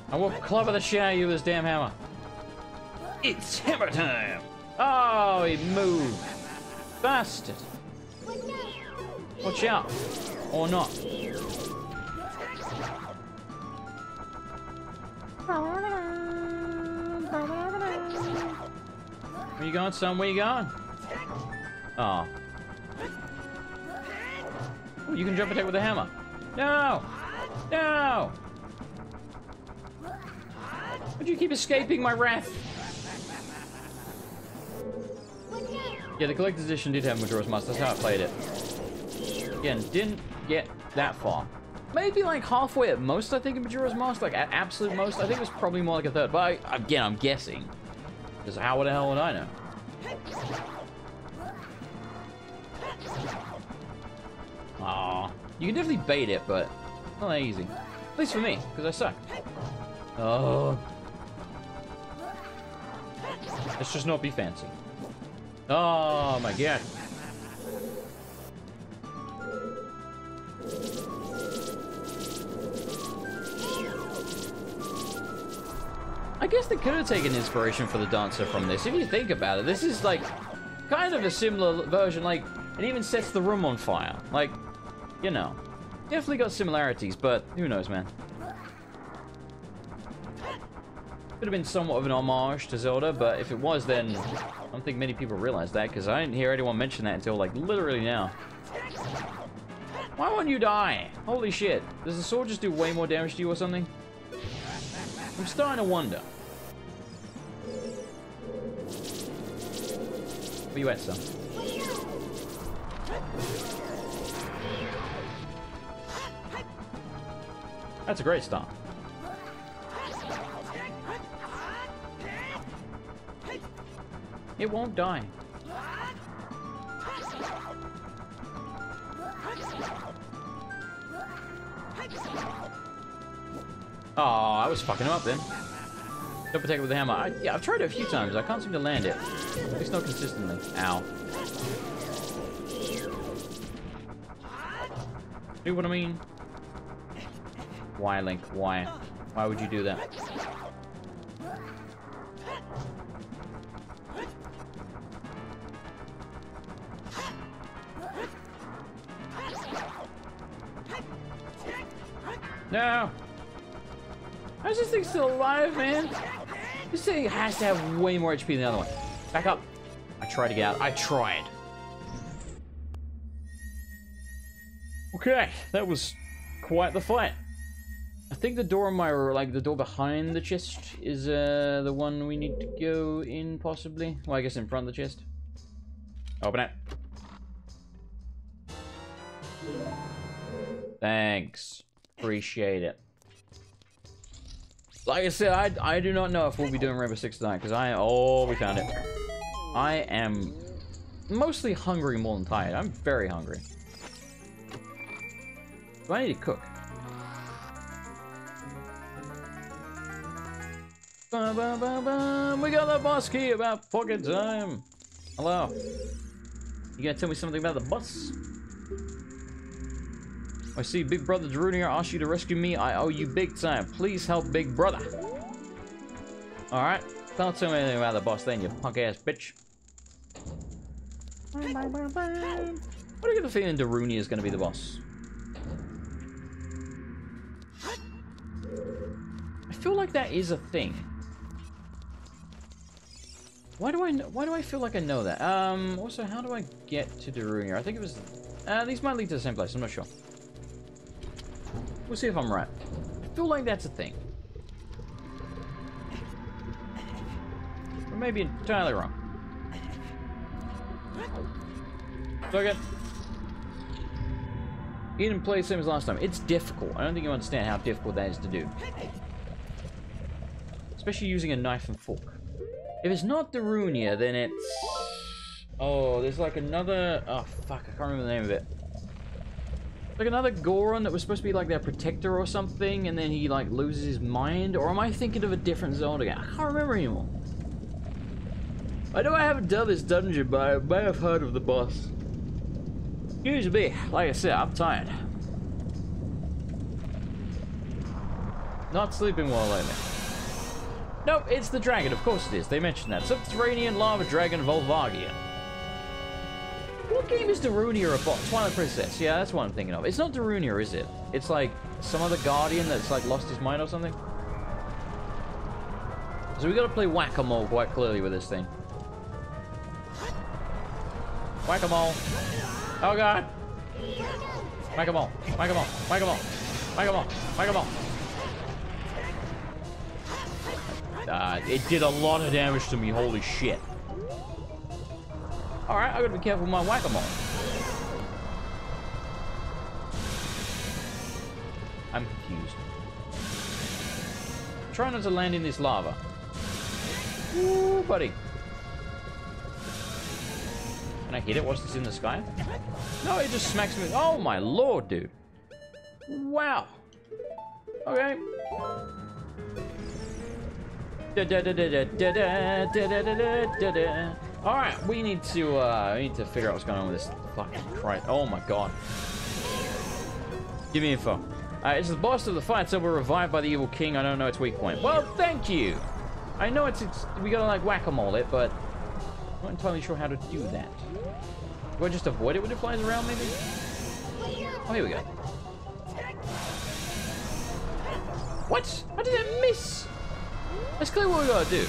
I will clobber the shit out of you with this damn hammer. It's hammer time! Oh, he moved. Bastard. Watch out. Or not. Where you going, son? Where you going? Oh. Ooh, you can jump attack with a hammer. No! No! Why'd you keep escaping my wrath? Yeah, the collector's edition did have Majora's Mask. That's how I played it. Again, didn't get that far. Maybe like halfway at most, I think, in Majora's Mask. Like at absolute most, I think it was probably more like a third. But I, again, I'm guessing. Because how the hell would I know? Aw. You can definitely bait it, but not that easy. At least for me, because I suck. Oh. Let's just not be fancy. Oh my god. I guess they could have taken inspiration for the dancer from this. If you think about it, this is like kind of a similar version. Like, it even sets the room on fire. Like, you know, definitely got similarities, but who knows, man. Could have been somewhat of an homage to Zelda, but if it was, then I don't think many people realize that, because I didn't hear anyone mention that until, like, literally now. Why won't you die? Holy shit. Does the sword just do way more damage to you or something? I'm starting to wonder. Where you at, son? That's a great start. It won't die. Oh, I was fucking him up then. Don't protect it with the hammer. I, yeah, I've tried it a few times. I can't seem to land it. At least not consistently. Ow. See what I mean? Why, Link? Why? Why would you do that? No! How's this thing still alive, man? This thing has to have way more H P than the other one. Back up. I tried to get out. I tried. Okay, that was quite the fight. I think the door on my, like the door behind the chest is uh, the one we need to go in, possibly. Well, I guess in front of the chest. Open it. Thanks. Appreciate it. Like I said, I, I do not know if we'll be doing Rainbow Six tonight, because I... Oh, we found it. I am mostly hungry more than tired. I'm very hungry. Do I need to cook? Ba, ba, ba, ba. We got the boss key about fucking time. Hello. You gonna tell me something about the bus? I see Big Brother Darunia asked you to rescue me. I owe you big time. Please help Big Brother. Alright. Don't tell me anything about the boss then, you punk ass bitch. What do you get the feeling Darunia is going to be the boss? I feel like that is a thing. Why do I know, why do I feel like I know that? Um, also, how do I get to Darunia? I think it was... Uh, these might lead to the same place. I'm not sure. We'll see if I'm right. I feel like that's a thing. I may be entirely wrong. So again, eat and play same as last time. It's difficult. I don't think you understand how difficult that is to do. Especially using a knife and fork. If it's not Darunia, then it's... Oh, there's like another... Oh, fuck. I can't remember the name of it. Like another Goron that was supposed to be like their protector or something, and then he like loses his mind? Or am I thinking of a different Zelda game? I can't remember anymore. I know I haven't done this dungeon, but I may have heard of the boss. Excuse me. Like I said, I'm tired. Not sleeping well lately. No, it's the dragon. Of course it is. They mentioned that. Subterranean lava dragon Volvagia. What game is Darunia about? Twilight Princess. Yeah, that's what I'm thinking of. It's not Darunia, is it? It's like some other guardian that's like lost his mind or something. So we gotta play whack-a-mole quite clearly with this thing. Whack-a-mole. Oh god. Whack-a-mole. Whack-a-mole. Whack-a-mole. Whack-a-mole. Whack-a-mole. Uh, it did a lot of damage to me, holy shit. Alright, I gotta be careful with my whack-a-mole. I'm confused. Try not to land in this lava. Ooh, buddy. Can I hit it whilst it's in the sky? No, it just smacks me. Oh my lord, dude. Wow. Okay. Alright, we need to uh we need to figure out what's going on with this fucking crate. Oh my god. Give me info. Alright, it's the boss of the Fire Temple revived by the evil king. I don't know its weak point. Well, thank you! I know it's, it's we gotta like whack-a-mole it, but I'm not entirely sure how to do that. Do I just avoid it when it flies around maybe? Oh here we go. What? How did that miss? That's clearly what we gotta do.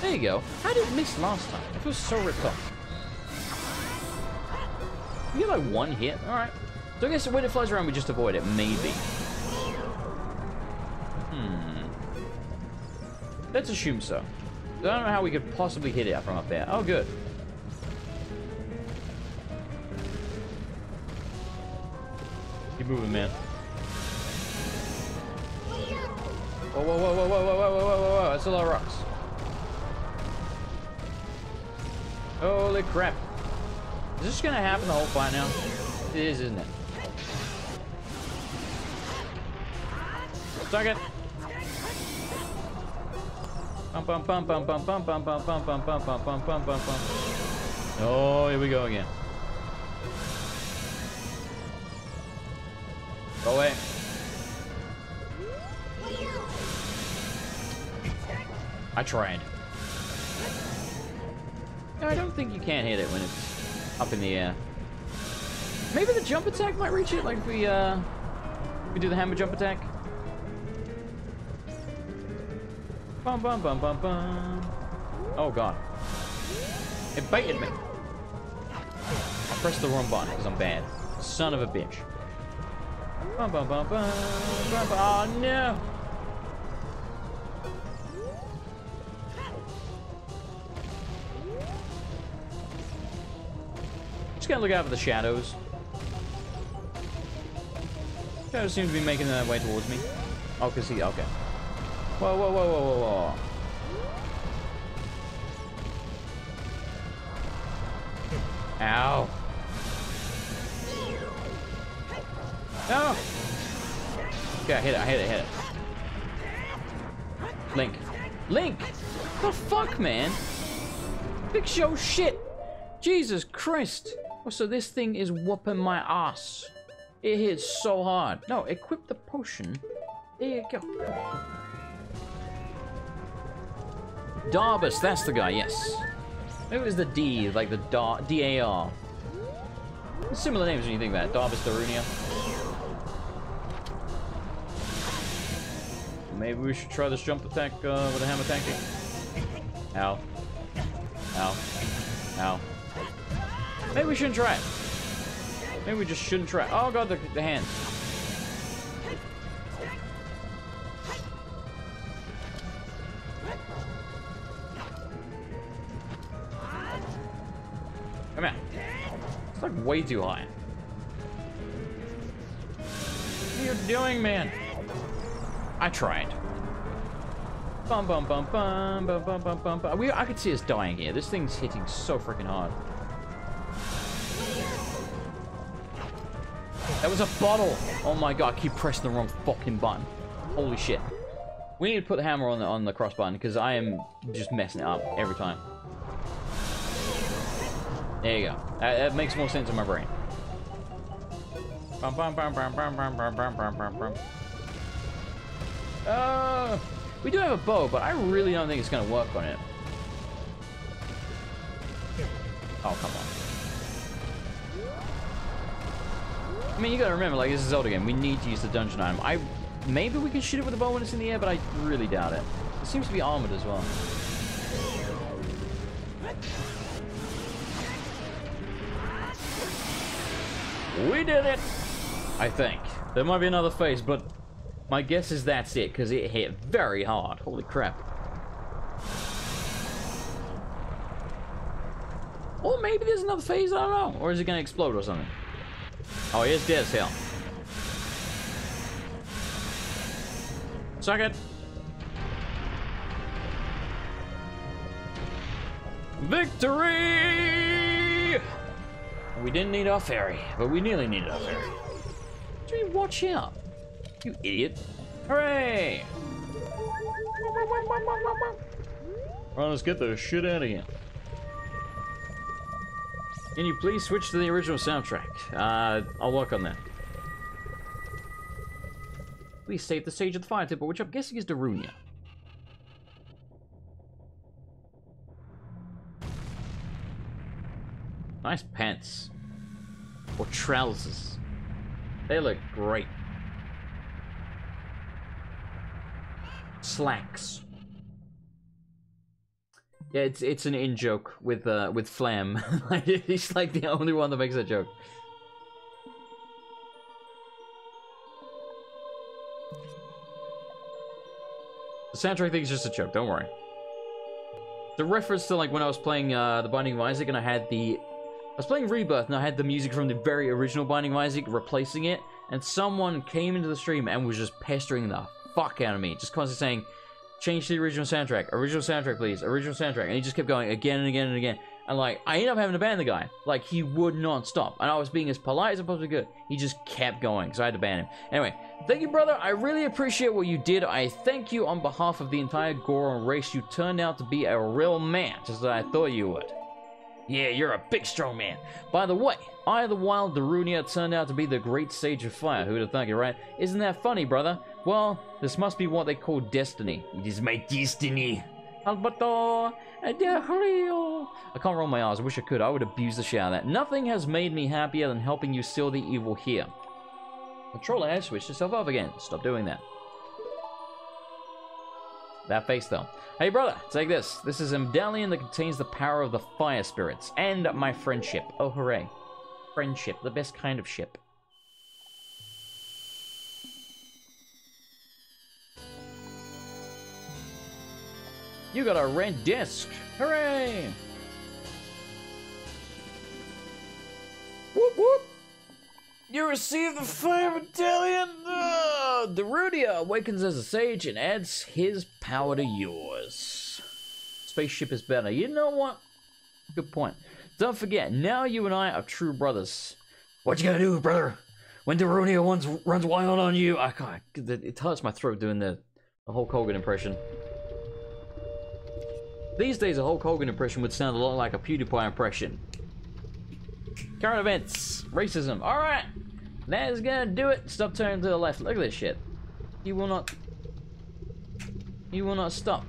There you go. How did it miss last time? It was so ripped off. You get like one hit? Alright. So I guess when it flies around, we just avoid it. Maybe. Hmm. Let's assume so. I don't know how we could possibly hit it from up there. Oh, good. Keep moving, man. Whoa, whoa, whoa, whoa, whoa, whoa, whoa, whoa, whoa, whoa, that's a lot of rocks. Holy crap. Is this gonna happen the whole fight now? It is, isn't it? Suck it! Bum, bum, bum, bum, bum, bum, bum, bum, bum, bum, bum, bum, bum, bum, bum, bum. Oh, here we go again. Go away. I tried. No, I don't think you can hit it when it's up in the air. Maybe the jump attack might reach it, like if we, uh, if we do the hammer jump attack. Bum, bum, bum, bum, bum. Oh, God. It baited me. I pressed the wrong button because I'm bad. Son of a bitch. Bum, bum, bum, bum, bum, bum. Oh, no. Gotta look out for the shadows. Shadows seem to be making their way towards me. Oh, cause he. Okay. Whoa, whoa, whoa, whoa, whoa, whoa. Ow. No. Okay, I hit it. I hit it. Hit it. Link. Link. The fuck, man. Fix your shit. Jesus Christ. So this thing is whooping my ass. It hits so hard. No, equip the potion. There you go. Darbus, that's the guy, yes. Maybe it was the D, like the Dar D A R. Similar names when you think about it. Darbus, Darunia. Maybe we should try this jump attack uh, with a hammer tactic. Ow. Ow. Ow. Maybe we shouldn't try it. Maybe we just shouldn't try it. Oh god, the, the hands. way too high. What are you doing, man? I tried. Bum bum bum bum bum bum bum bum bum. We, I could see us dying here. This thing's hitting so freaking hard. That was a bottle. Oh my god! I keep pressing the wrong fucking button. Holy shit! We need to put the hammer on the on the cross button because I am just messing it up every time. There you go. That, that makes more sense in my brain. Bum bum bum bum bum bum bum bum bum bum bum. Uh, we do have a bow, but I really don't think it's gonna work on it. Oh come on. I mean, you gotta remember, like, this is a Zelda game. We need to use the dungeon item. I maybe we can shoot it with a bow when it's in the air, but I really doubt it. It seems to be armored as well. We did it! I think. There might be another phase, but my guess is that's it, because it hit very hard. Holy crap. Or maybe there's another phase, I don't know. Or is it gonna explode or something? Oh, here's Death's Hell. Suck it. Victory! We didn't need our fairy, but we nearly needed our fairy. Dude, watch out. You idiot. Hooray! Well, let's get the shit out of here. Can you please switch to the original soundtrack? Uh, I'll work on that. Please save the stage of the Fire Temple, which I'm guessing is Darunia. Nice pants. Or trousers. They look great. Slacks. Yeah, it's it's an in joke with uh with Flam. He's like the only one that makes that joke. The soundtrack thing is just a joke. Don't worry. The reference to like when I was playing uh, the Binding of Isaac and I had the I was playing Rebirth and I had the music from the very original Binding of Isaac replacing it, and someone came into the stream and was just pestering the fuck out of me, just constantly saying, change to the original soundtrack. Original soundtrack, please. Original soundtrack. And he just kept going again and again and again. And, like, I ended up having to ban the guy. Like, he would not stop. And I was being as polite as I possibly could. He just kept going. So I had to ban him. Anyway, thank you, brother. I really appreciate what you did. I thank you on behalf of the entire Goron race. You turned out to be a real man, just as I thought you would. Yeah, you're a big, strong man. By the way, I, the Wild Darunia, turned out to be the Great Sage of Fire. Who'd have thunk it, right? Isn't that funny, brother? Well, this must be what they call destiny. It is my destiny. Alberto, I can't roll my R's. I wish I could. I would abuse the shit out of that. Nothing has made me happier than helping you seal the evil here. Controller has switched itself off again. Stop doing that. That face, though. Hey, brother, take this. This is a medallion that contains the power of the fire spirits and my friendship. Oh, hooray. Friendship, the best kind of ship. You got a red disc. Hooray! Whoop, whoop. You received the fire medallion. Uh, Darunia awakens as a sage and adds his power to yours. Spaceship is better. You know what? Good point. Don't forget, now you and I are true brothers. What you gonna do, brother? When Darunia runs, runs wild on you, I can't. It hurts my throat doing the, the Hulk Hogan impression. These days, a Hulk Hogan impression would sound a lot like a PewDiePie impression. Current events. Racism. Alright. That is gonna do it. Stop turning to the left. Look at this shit. He will not... He will not stop.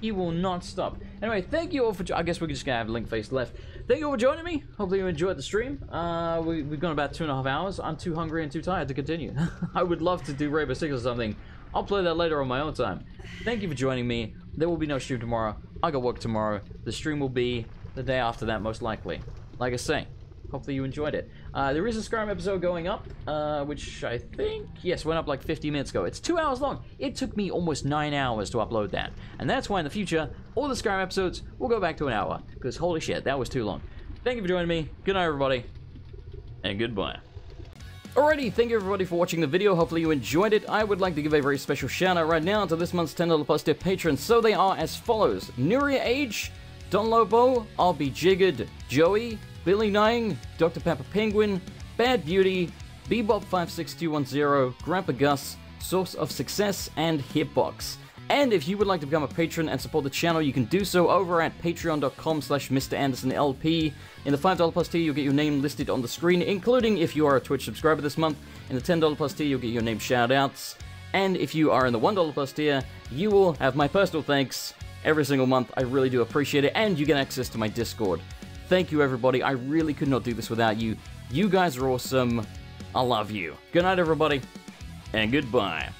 He will not stop. Anyway, thank you all for... I guess we're just gonna have Link face left. Thank you all for joining me. Hopefully you enjoyed the stream. Uh, we, we've gone about two and a half hours. I'm too hungry and too tired to continue. I would love to do Rainbow Six or something. I'll play that later on my own time. Thank you for joining me. There will be no stream tomorrow. I got work tomorrow. The stream will be the day after that, most likely. Like I say, hopefully you enjoyed it. Uh, there is a Skyrim episode going up, uh, which I think, yes, went up like fifty minutes ago. It's two hours long. It took me almost nine hours to upload that. And that's why in the future, all the Skyrim episodes will go back to an hour. Because holy shit, that was too long. Thank you for joining me. Good night, everybody. and goodbye. Alrighty, thank you everybody for watching the video, hopefully you enjoyed it. I would like to give a very special shout out right now to this month's ten dollar plus tier patrons, so they are as follows: Nuria Age, Don Lobo, I'll Be Jiggered, Joey, Billy Nying, Doctor Papa Penguin, Bad Beauty, Bebop five six two one zero, Grandpa Gus, Source of Success, and Hitbox. And if you would like to become a patron and support the channel, you can do so over at patreon.com slash MrAndersonLP. In the five dollar plus tier, you'll get your name listed on the screen, including if you are a Twitch subscriber this month. In the ten dollar plus tier, you'll get your name shoutouts. And if you are in the one dollar plus tier, you will have my personal thanks every single month. I really do appreciate it, and you get access to my Discord. Thank you, everybody. I really could not do this without you. You guys are awesome. I love you. Good night, everybody, and goodbye.